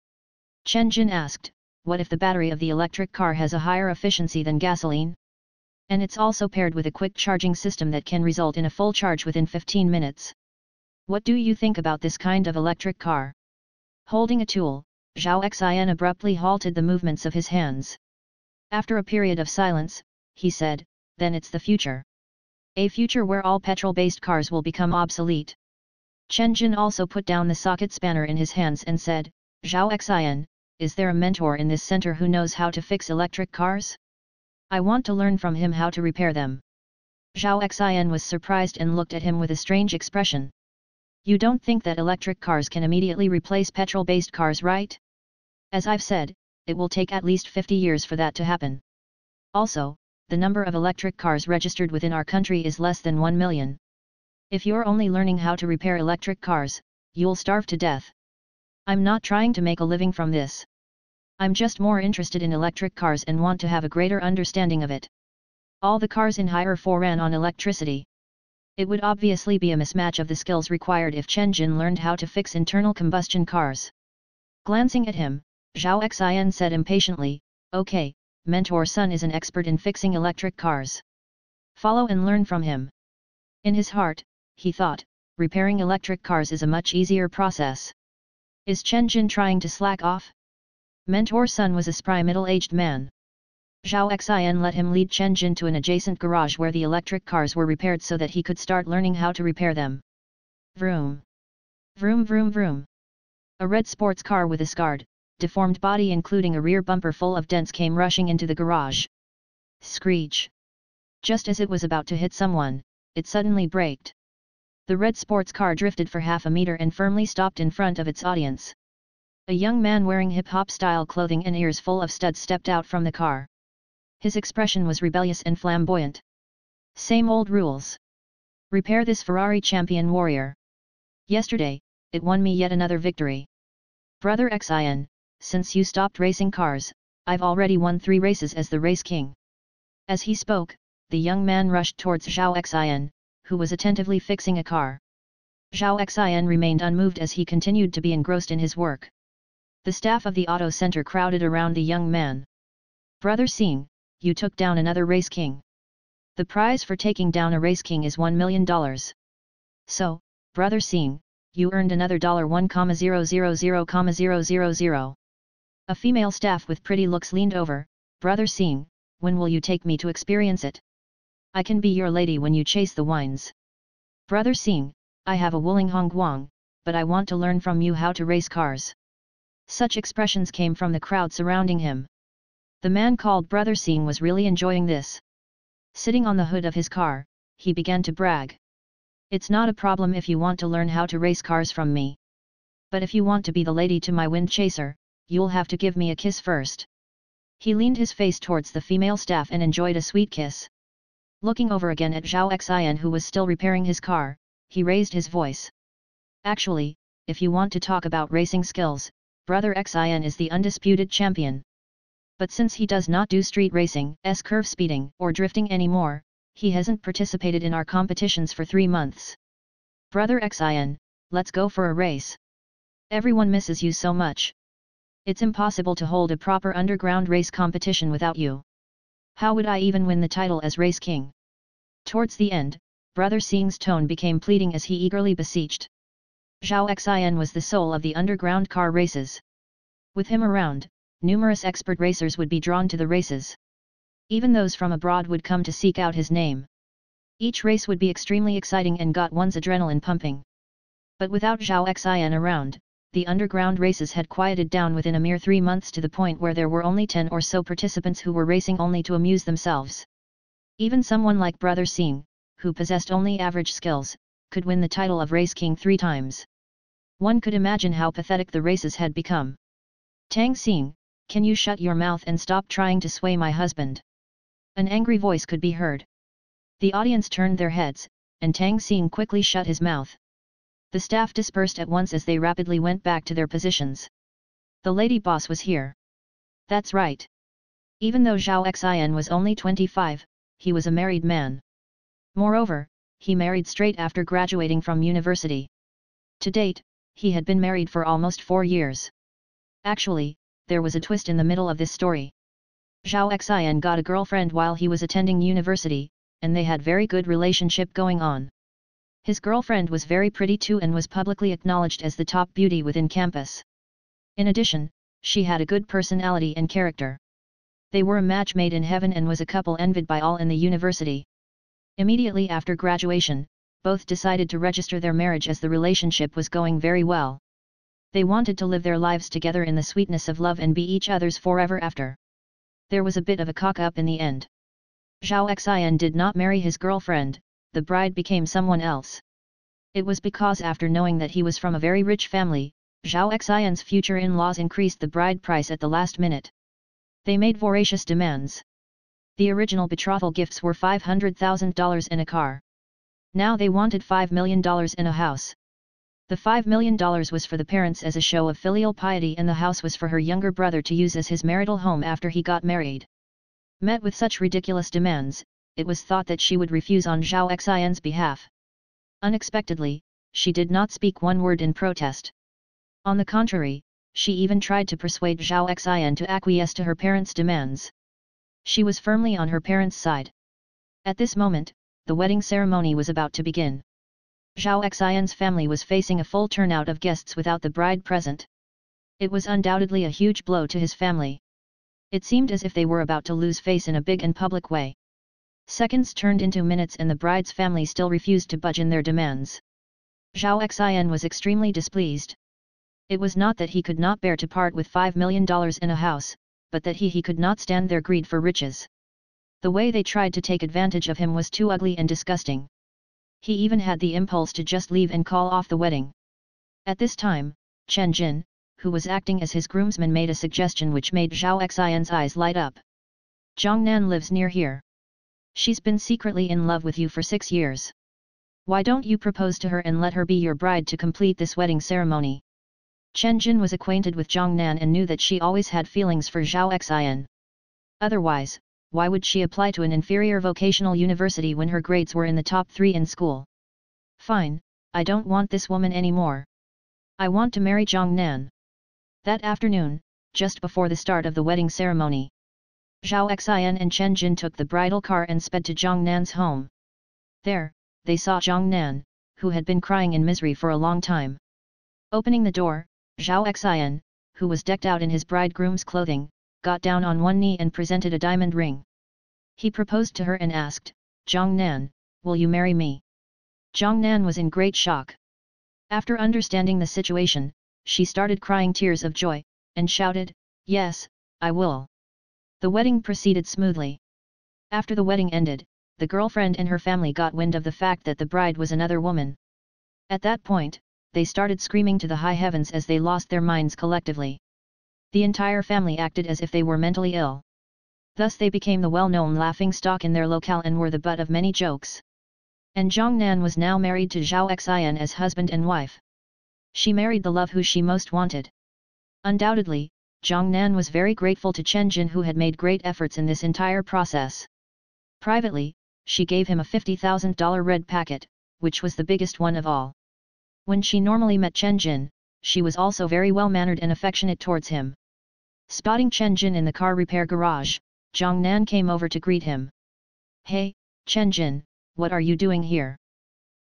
Chen Jin asked, "What if the battery of the electric car has a higher efficiency than gasoline?" and it's also paired with a quick charging system that can result in a full charge within 15 minutes. What do you think about this kind of electric car? Holding a tool, Zhao Xian abruptly halted the movements of his hands. After a period of silence, he said, then it's the future. A future where all petrol-based cars will become obsolete. Chen Jin also put down the socket spanner in his hands and said, Zhao Xian, is there a mentor in this center who knows how to fix electric cars? I want to learn from him how to repair them. Zhao Xian was surprised and looked at him with a strange expression. You don't think that electric cars can immediately replace petrol-based cars, right? As I've said, it will take at least 50 years for that to happen. Also, the number of electric cars registered within our country is less than 1 million. If you're only learning how to repair electric cars, you'll starve to death. I'm not trying to make a living from this. I'm just more interested in electric cars and want to have a greater understanding of it. All the cars in Hi'erfa ran on electricity. It would obviously be a mismatch of the skills required if Chen Jin learned how to fix internal combustion cars. Glancing at him, Zhao Xian said impatiently, Okay, mentor son is an expert in fixing electric cars. Follow and learn from him. In his heart, he thought, repairing electric cars is a much easier process. Is Chen Jin trying to slack off? Mentor son was a spry middle-aged man. Zhao Xian let him lead Chen Jin to an adjacent garage where the electric cars were repaired so that he could start learning how to repair them. Vroom. Vroom vroom vroom. A red sports car with a scarred, deformed body including a rear bumper full of dents came rushing into the garage. Screech. Just as it was about to hit someone, it suddenly braked. The red sports car drifted for half a meter and firmly stopped in front of its audience. A young man wearing hip-hop-style clothing and ears full of studs stepped out from the car. His expression was rebellious and flamboyant. Same old rules. Repair this Ferrari champion warrior. Yesterday, it won me yet another victory. Brother Xian, since you stopped racing cars, I've already won 3 races as the race king. As he spoke, the young man rushed towards Zhao Xian, who was attentively fixing a car. Zhao Xian remained unmoved as he continued to be engrossed in his work. The staff of the auto center crowded around the young man. Brother Xing, you took down another race king. The prize for taking down a race king is $1 million. So, Brother Xing, you earned another $1,000,000,000. A female staff with pretty looks leaned over. Brother Xing, when will you take me to experience it? I can be your lady when you chase the wines. Brother Xing, I have a Wuling Hong Guang, but I want to learn from you how to race cars. Such expressions came from the crowd surrounding him. The man called Brother Xing was really enjoying this. Sitting on the hood of his car, he began to brag. It's not a problem if you want to learn how to race cars from me. But if you want to be the lady to my wind chaser, you'll have to give me a kiss first. He leaned his face towards the female staff and enjoyed a sweet kiss. Looking over again at Zhao Xian, who was still repairing his car, he raised his voice. Actually, if you want to talk about racing skills, Brother Xian is the undisputed champion. But since he does not do street racing, S-curve speeding, or drifting anymore, he hasn't participated in our competitions for 3 months. Brother Xian, let's go for a race. Everyone misses you so much. It's impossible to hold a proper underground race competition without you. How would I even win the title as race king? Towards the end, Brother Xing's tone became pleading as he eagerly beseeched. Zhao Xian was the soul of the underground car races. With him around, numerous expert racers would be drawn to the races. Even those from abroad would come to seek out his name. Each race would be extremely exciting and got one's adrenaline pumping. But without Zhao Xian around, the underground races had quieted down within a mere 3 months to the point where there were only 10 or so participants who were racing only to amuse themselves. Even someone like Brother Xing, who possessed only average skills, could win the title of race king 3 times. One could imagine how pathetic the races had become. Tang Xing, can you shut your mouth and stop trying to sway my husband? An angry voice could be heard. The audience turned their heads, and Tang Xing quickly shut his mouth. The staff dispersed at once as they rapidly went back to their positions. The lady boss was here. That's right. Even though Zhao Xian was only 25, he was a married man. Moreover, he married straight after graduating from university. To date, he had been married for almost 4 years. Actually, there was a twist in the middle of this story. Zhao Xian got a girlfriend while he was attending university, and they had very good relationship going on. His girlfriend was very pretty too and was publicly acknowledged as the top beauty within campus. In addition, she had a good personality and character. They were a match made in heaven and was a couple envied by all in the university. Immediately after graduation, both decided to register their marriage as the relationship was going very well. They wanted to live their lives together in the sweetness of love and be each other's forever after. There was a bit of a cock-up in the end. Zhao Xian did not marry his girlfriend, the bride became someone else. It was because after knowing that he was from a very rich family, Zhao Xian's future in-laws increased the bride price at the last minute. They made voracious demands. The original betrothal gifts were $500,000 in a car. Now they wanted $5 million in a house. The $5 million was for the parents as a show of filial piety, and the house was for her younger brother to use as his marital home after he got married. Met with such ridiculous demands, it was thought that she would refuse on Zhao Xian's behalf. Unexpectedly, she did not speak one word in protest. On the contrary, she even tried to persuade Zhao Xian to acquiesce to her parents' demands. She was firmly on her parents' side. At this moment, the wedding ceremony was about to begin. Zhao Xian's family was facing a full turnout of guests without the bride present. It was undoubtedly a huge blow to his family. It seemed as if they were about to lose face in a big and public way. Seconds turned into minutes and the bride's family still refused to budge in their demands. Zhao Xian was extremely displeased. It was not that he could not bear to part with $5 million in a house, but that he could not stand their greed for riches. The way they tried to take advantage of him was too ugly and disgusting. He even had the impulse to just leave and call off the wedding. At this time, Chen Jin, who was acting as his groomsman, made a suggestion which made Zhao Xian's eyes light up. Jiang Nan lives near here. She's been secretly in love with you for 6 years. Why don't you propose to her and let her be your bride to complete this wedding ceremony? Chen Jin was acquainted with Jiang Nan and knew that she always had feelings for Zhao Xian. Otherwise, why would she apply to an inferior vocational university when her grades were in the top 3 in school? Fine, I don't want this woman anymore. I want to marry Jiang Nan. That afternoon, just before the start of the wedding ceremony, Zhao Xian and Chen Jin took the bridal car and sped to Jiang Nan's home. There, they saw Jiang Nan, who had been crying in misery for a long time. Opening the door, Zhao Xian, who was decked out in his bridegroom's clothing, got down on one knee and presented a diamond ring. He proposed to her and asked, "Jiang Nan, will you marry me?" Jiang Nan was in great shock. After understanding the situation, she started crying tears of joy, and shouted, "Yes, I will." The wedding proceeded smoothly. After the wedding ended, the girlfriend and her family got wind of the fact that the bride was another woman. At that point, they started screaming to the high heavens as they lost their minds collectively. The entire family acted as if they were mentally ill. Thus they became the well-known laughingstock in their locale and were the butt of many jokes. And Jiang Nan was now married to Zhao Xian as husband and wife. She married the love who she most wanted. Undoubtedly, Jiang Nan was very grateful to Chen Jin, who had made great efforts in this entire process. Privately, she gave him a $50,000 red packet, which was the biggest one of all. When she normally met Chen Jin, she was also very well-mannered and affectionate towards him. Spotting Chen Jin in the car repair garage, Jiang Nan came over to greet him. "Hey, Chen Jin, what are you doing here?"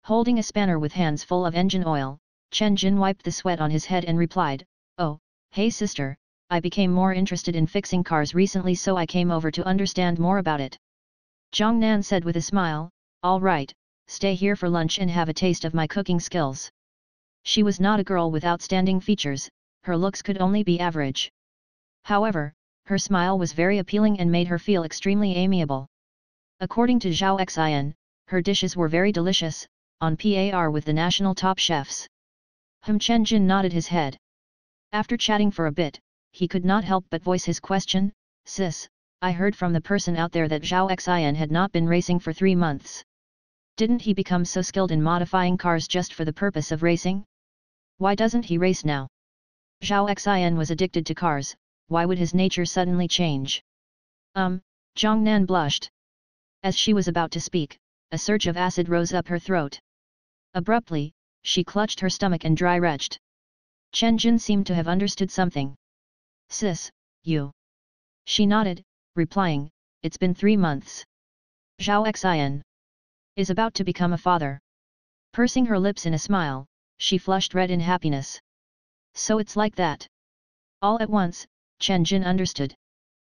Holding a spanner with hands full of engine oil, Chen Jin wiped the sweat on his head and replied, "Oh, hey sister, I became more interested in fixing cars recently, so I came over to understand more about it." Jiang Nan said with a smile, "All right, stay here for lunch and have a taste of my cooking skills." She was not a girl with outstanding features, her looks could only be average. However, her smile was very appealing and made her feel extremely amiable. According to Zhao Xian, her dishes were very delicious, on par with the national top chefs. Chen Jin nodded his head. After chatting for a bit, he could not help but voice his question, "Sis, I heard from the person out there that Zhao Xian had not been racing for 3 months. Didn't he become so skilled in modifying cars just for the purpose of racing? Why doesn't he race now? Zhao Xian was addicted to cars, why would his nature suddenly change?" Jiang Nan blushed. As she was about to speak, a surge of acid rose up her throat. Abruptly, she clutched her stomach and dry retched. Chen Jin seemed to have understood something. "Sis, you..." She nodded, replying, "It's been 3 months. Zhao Xian is about to become a father." Pursing her lips in a smile, she flushed red in happiness. "So it's like that." All at once, Chen Jin understood.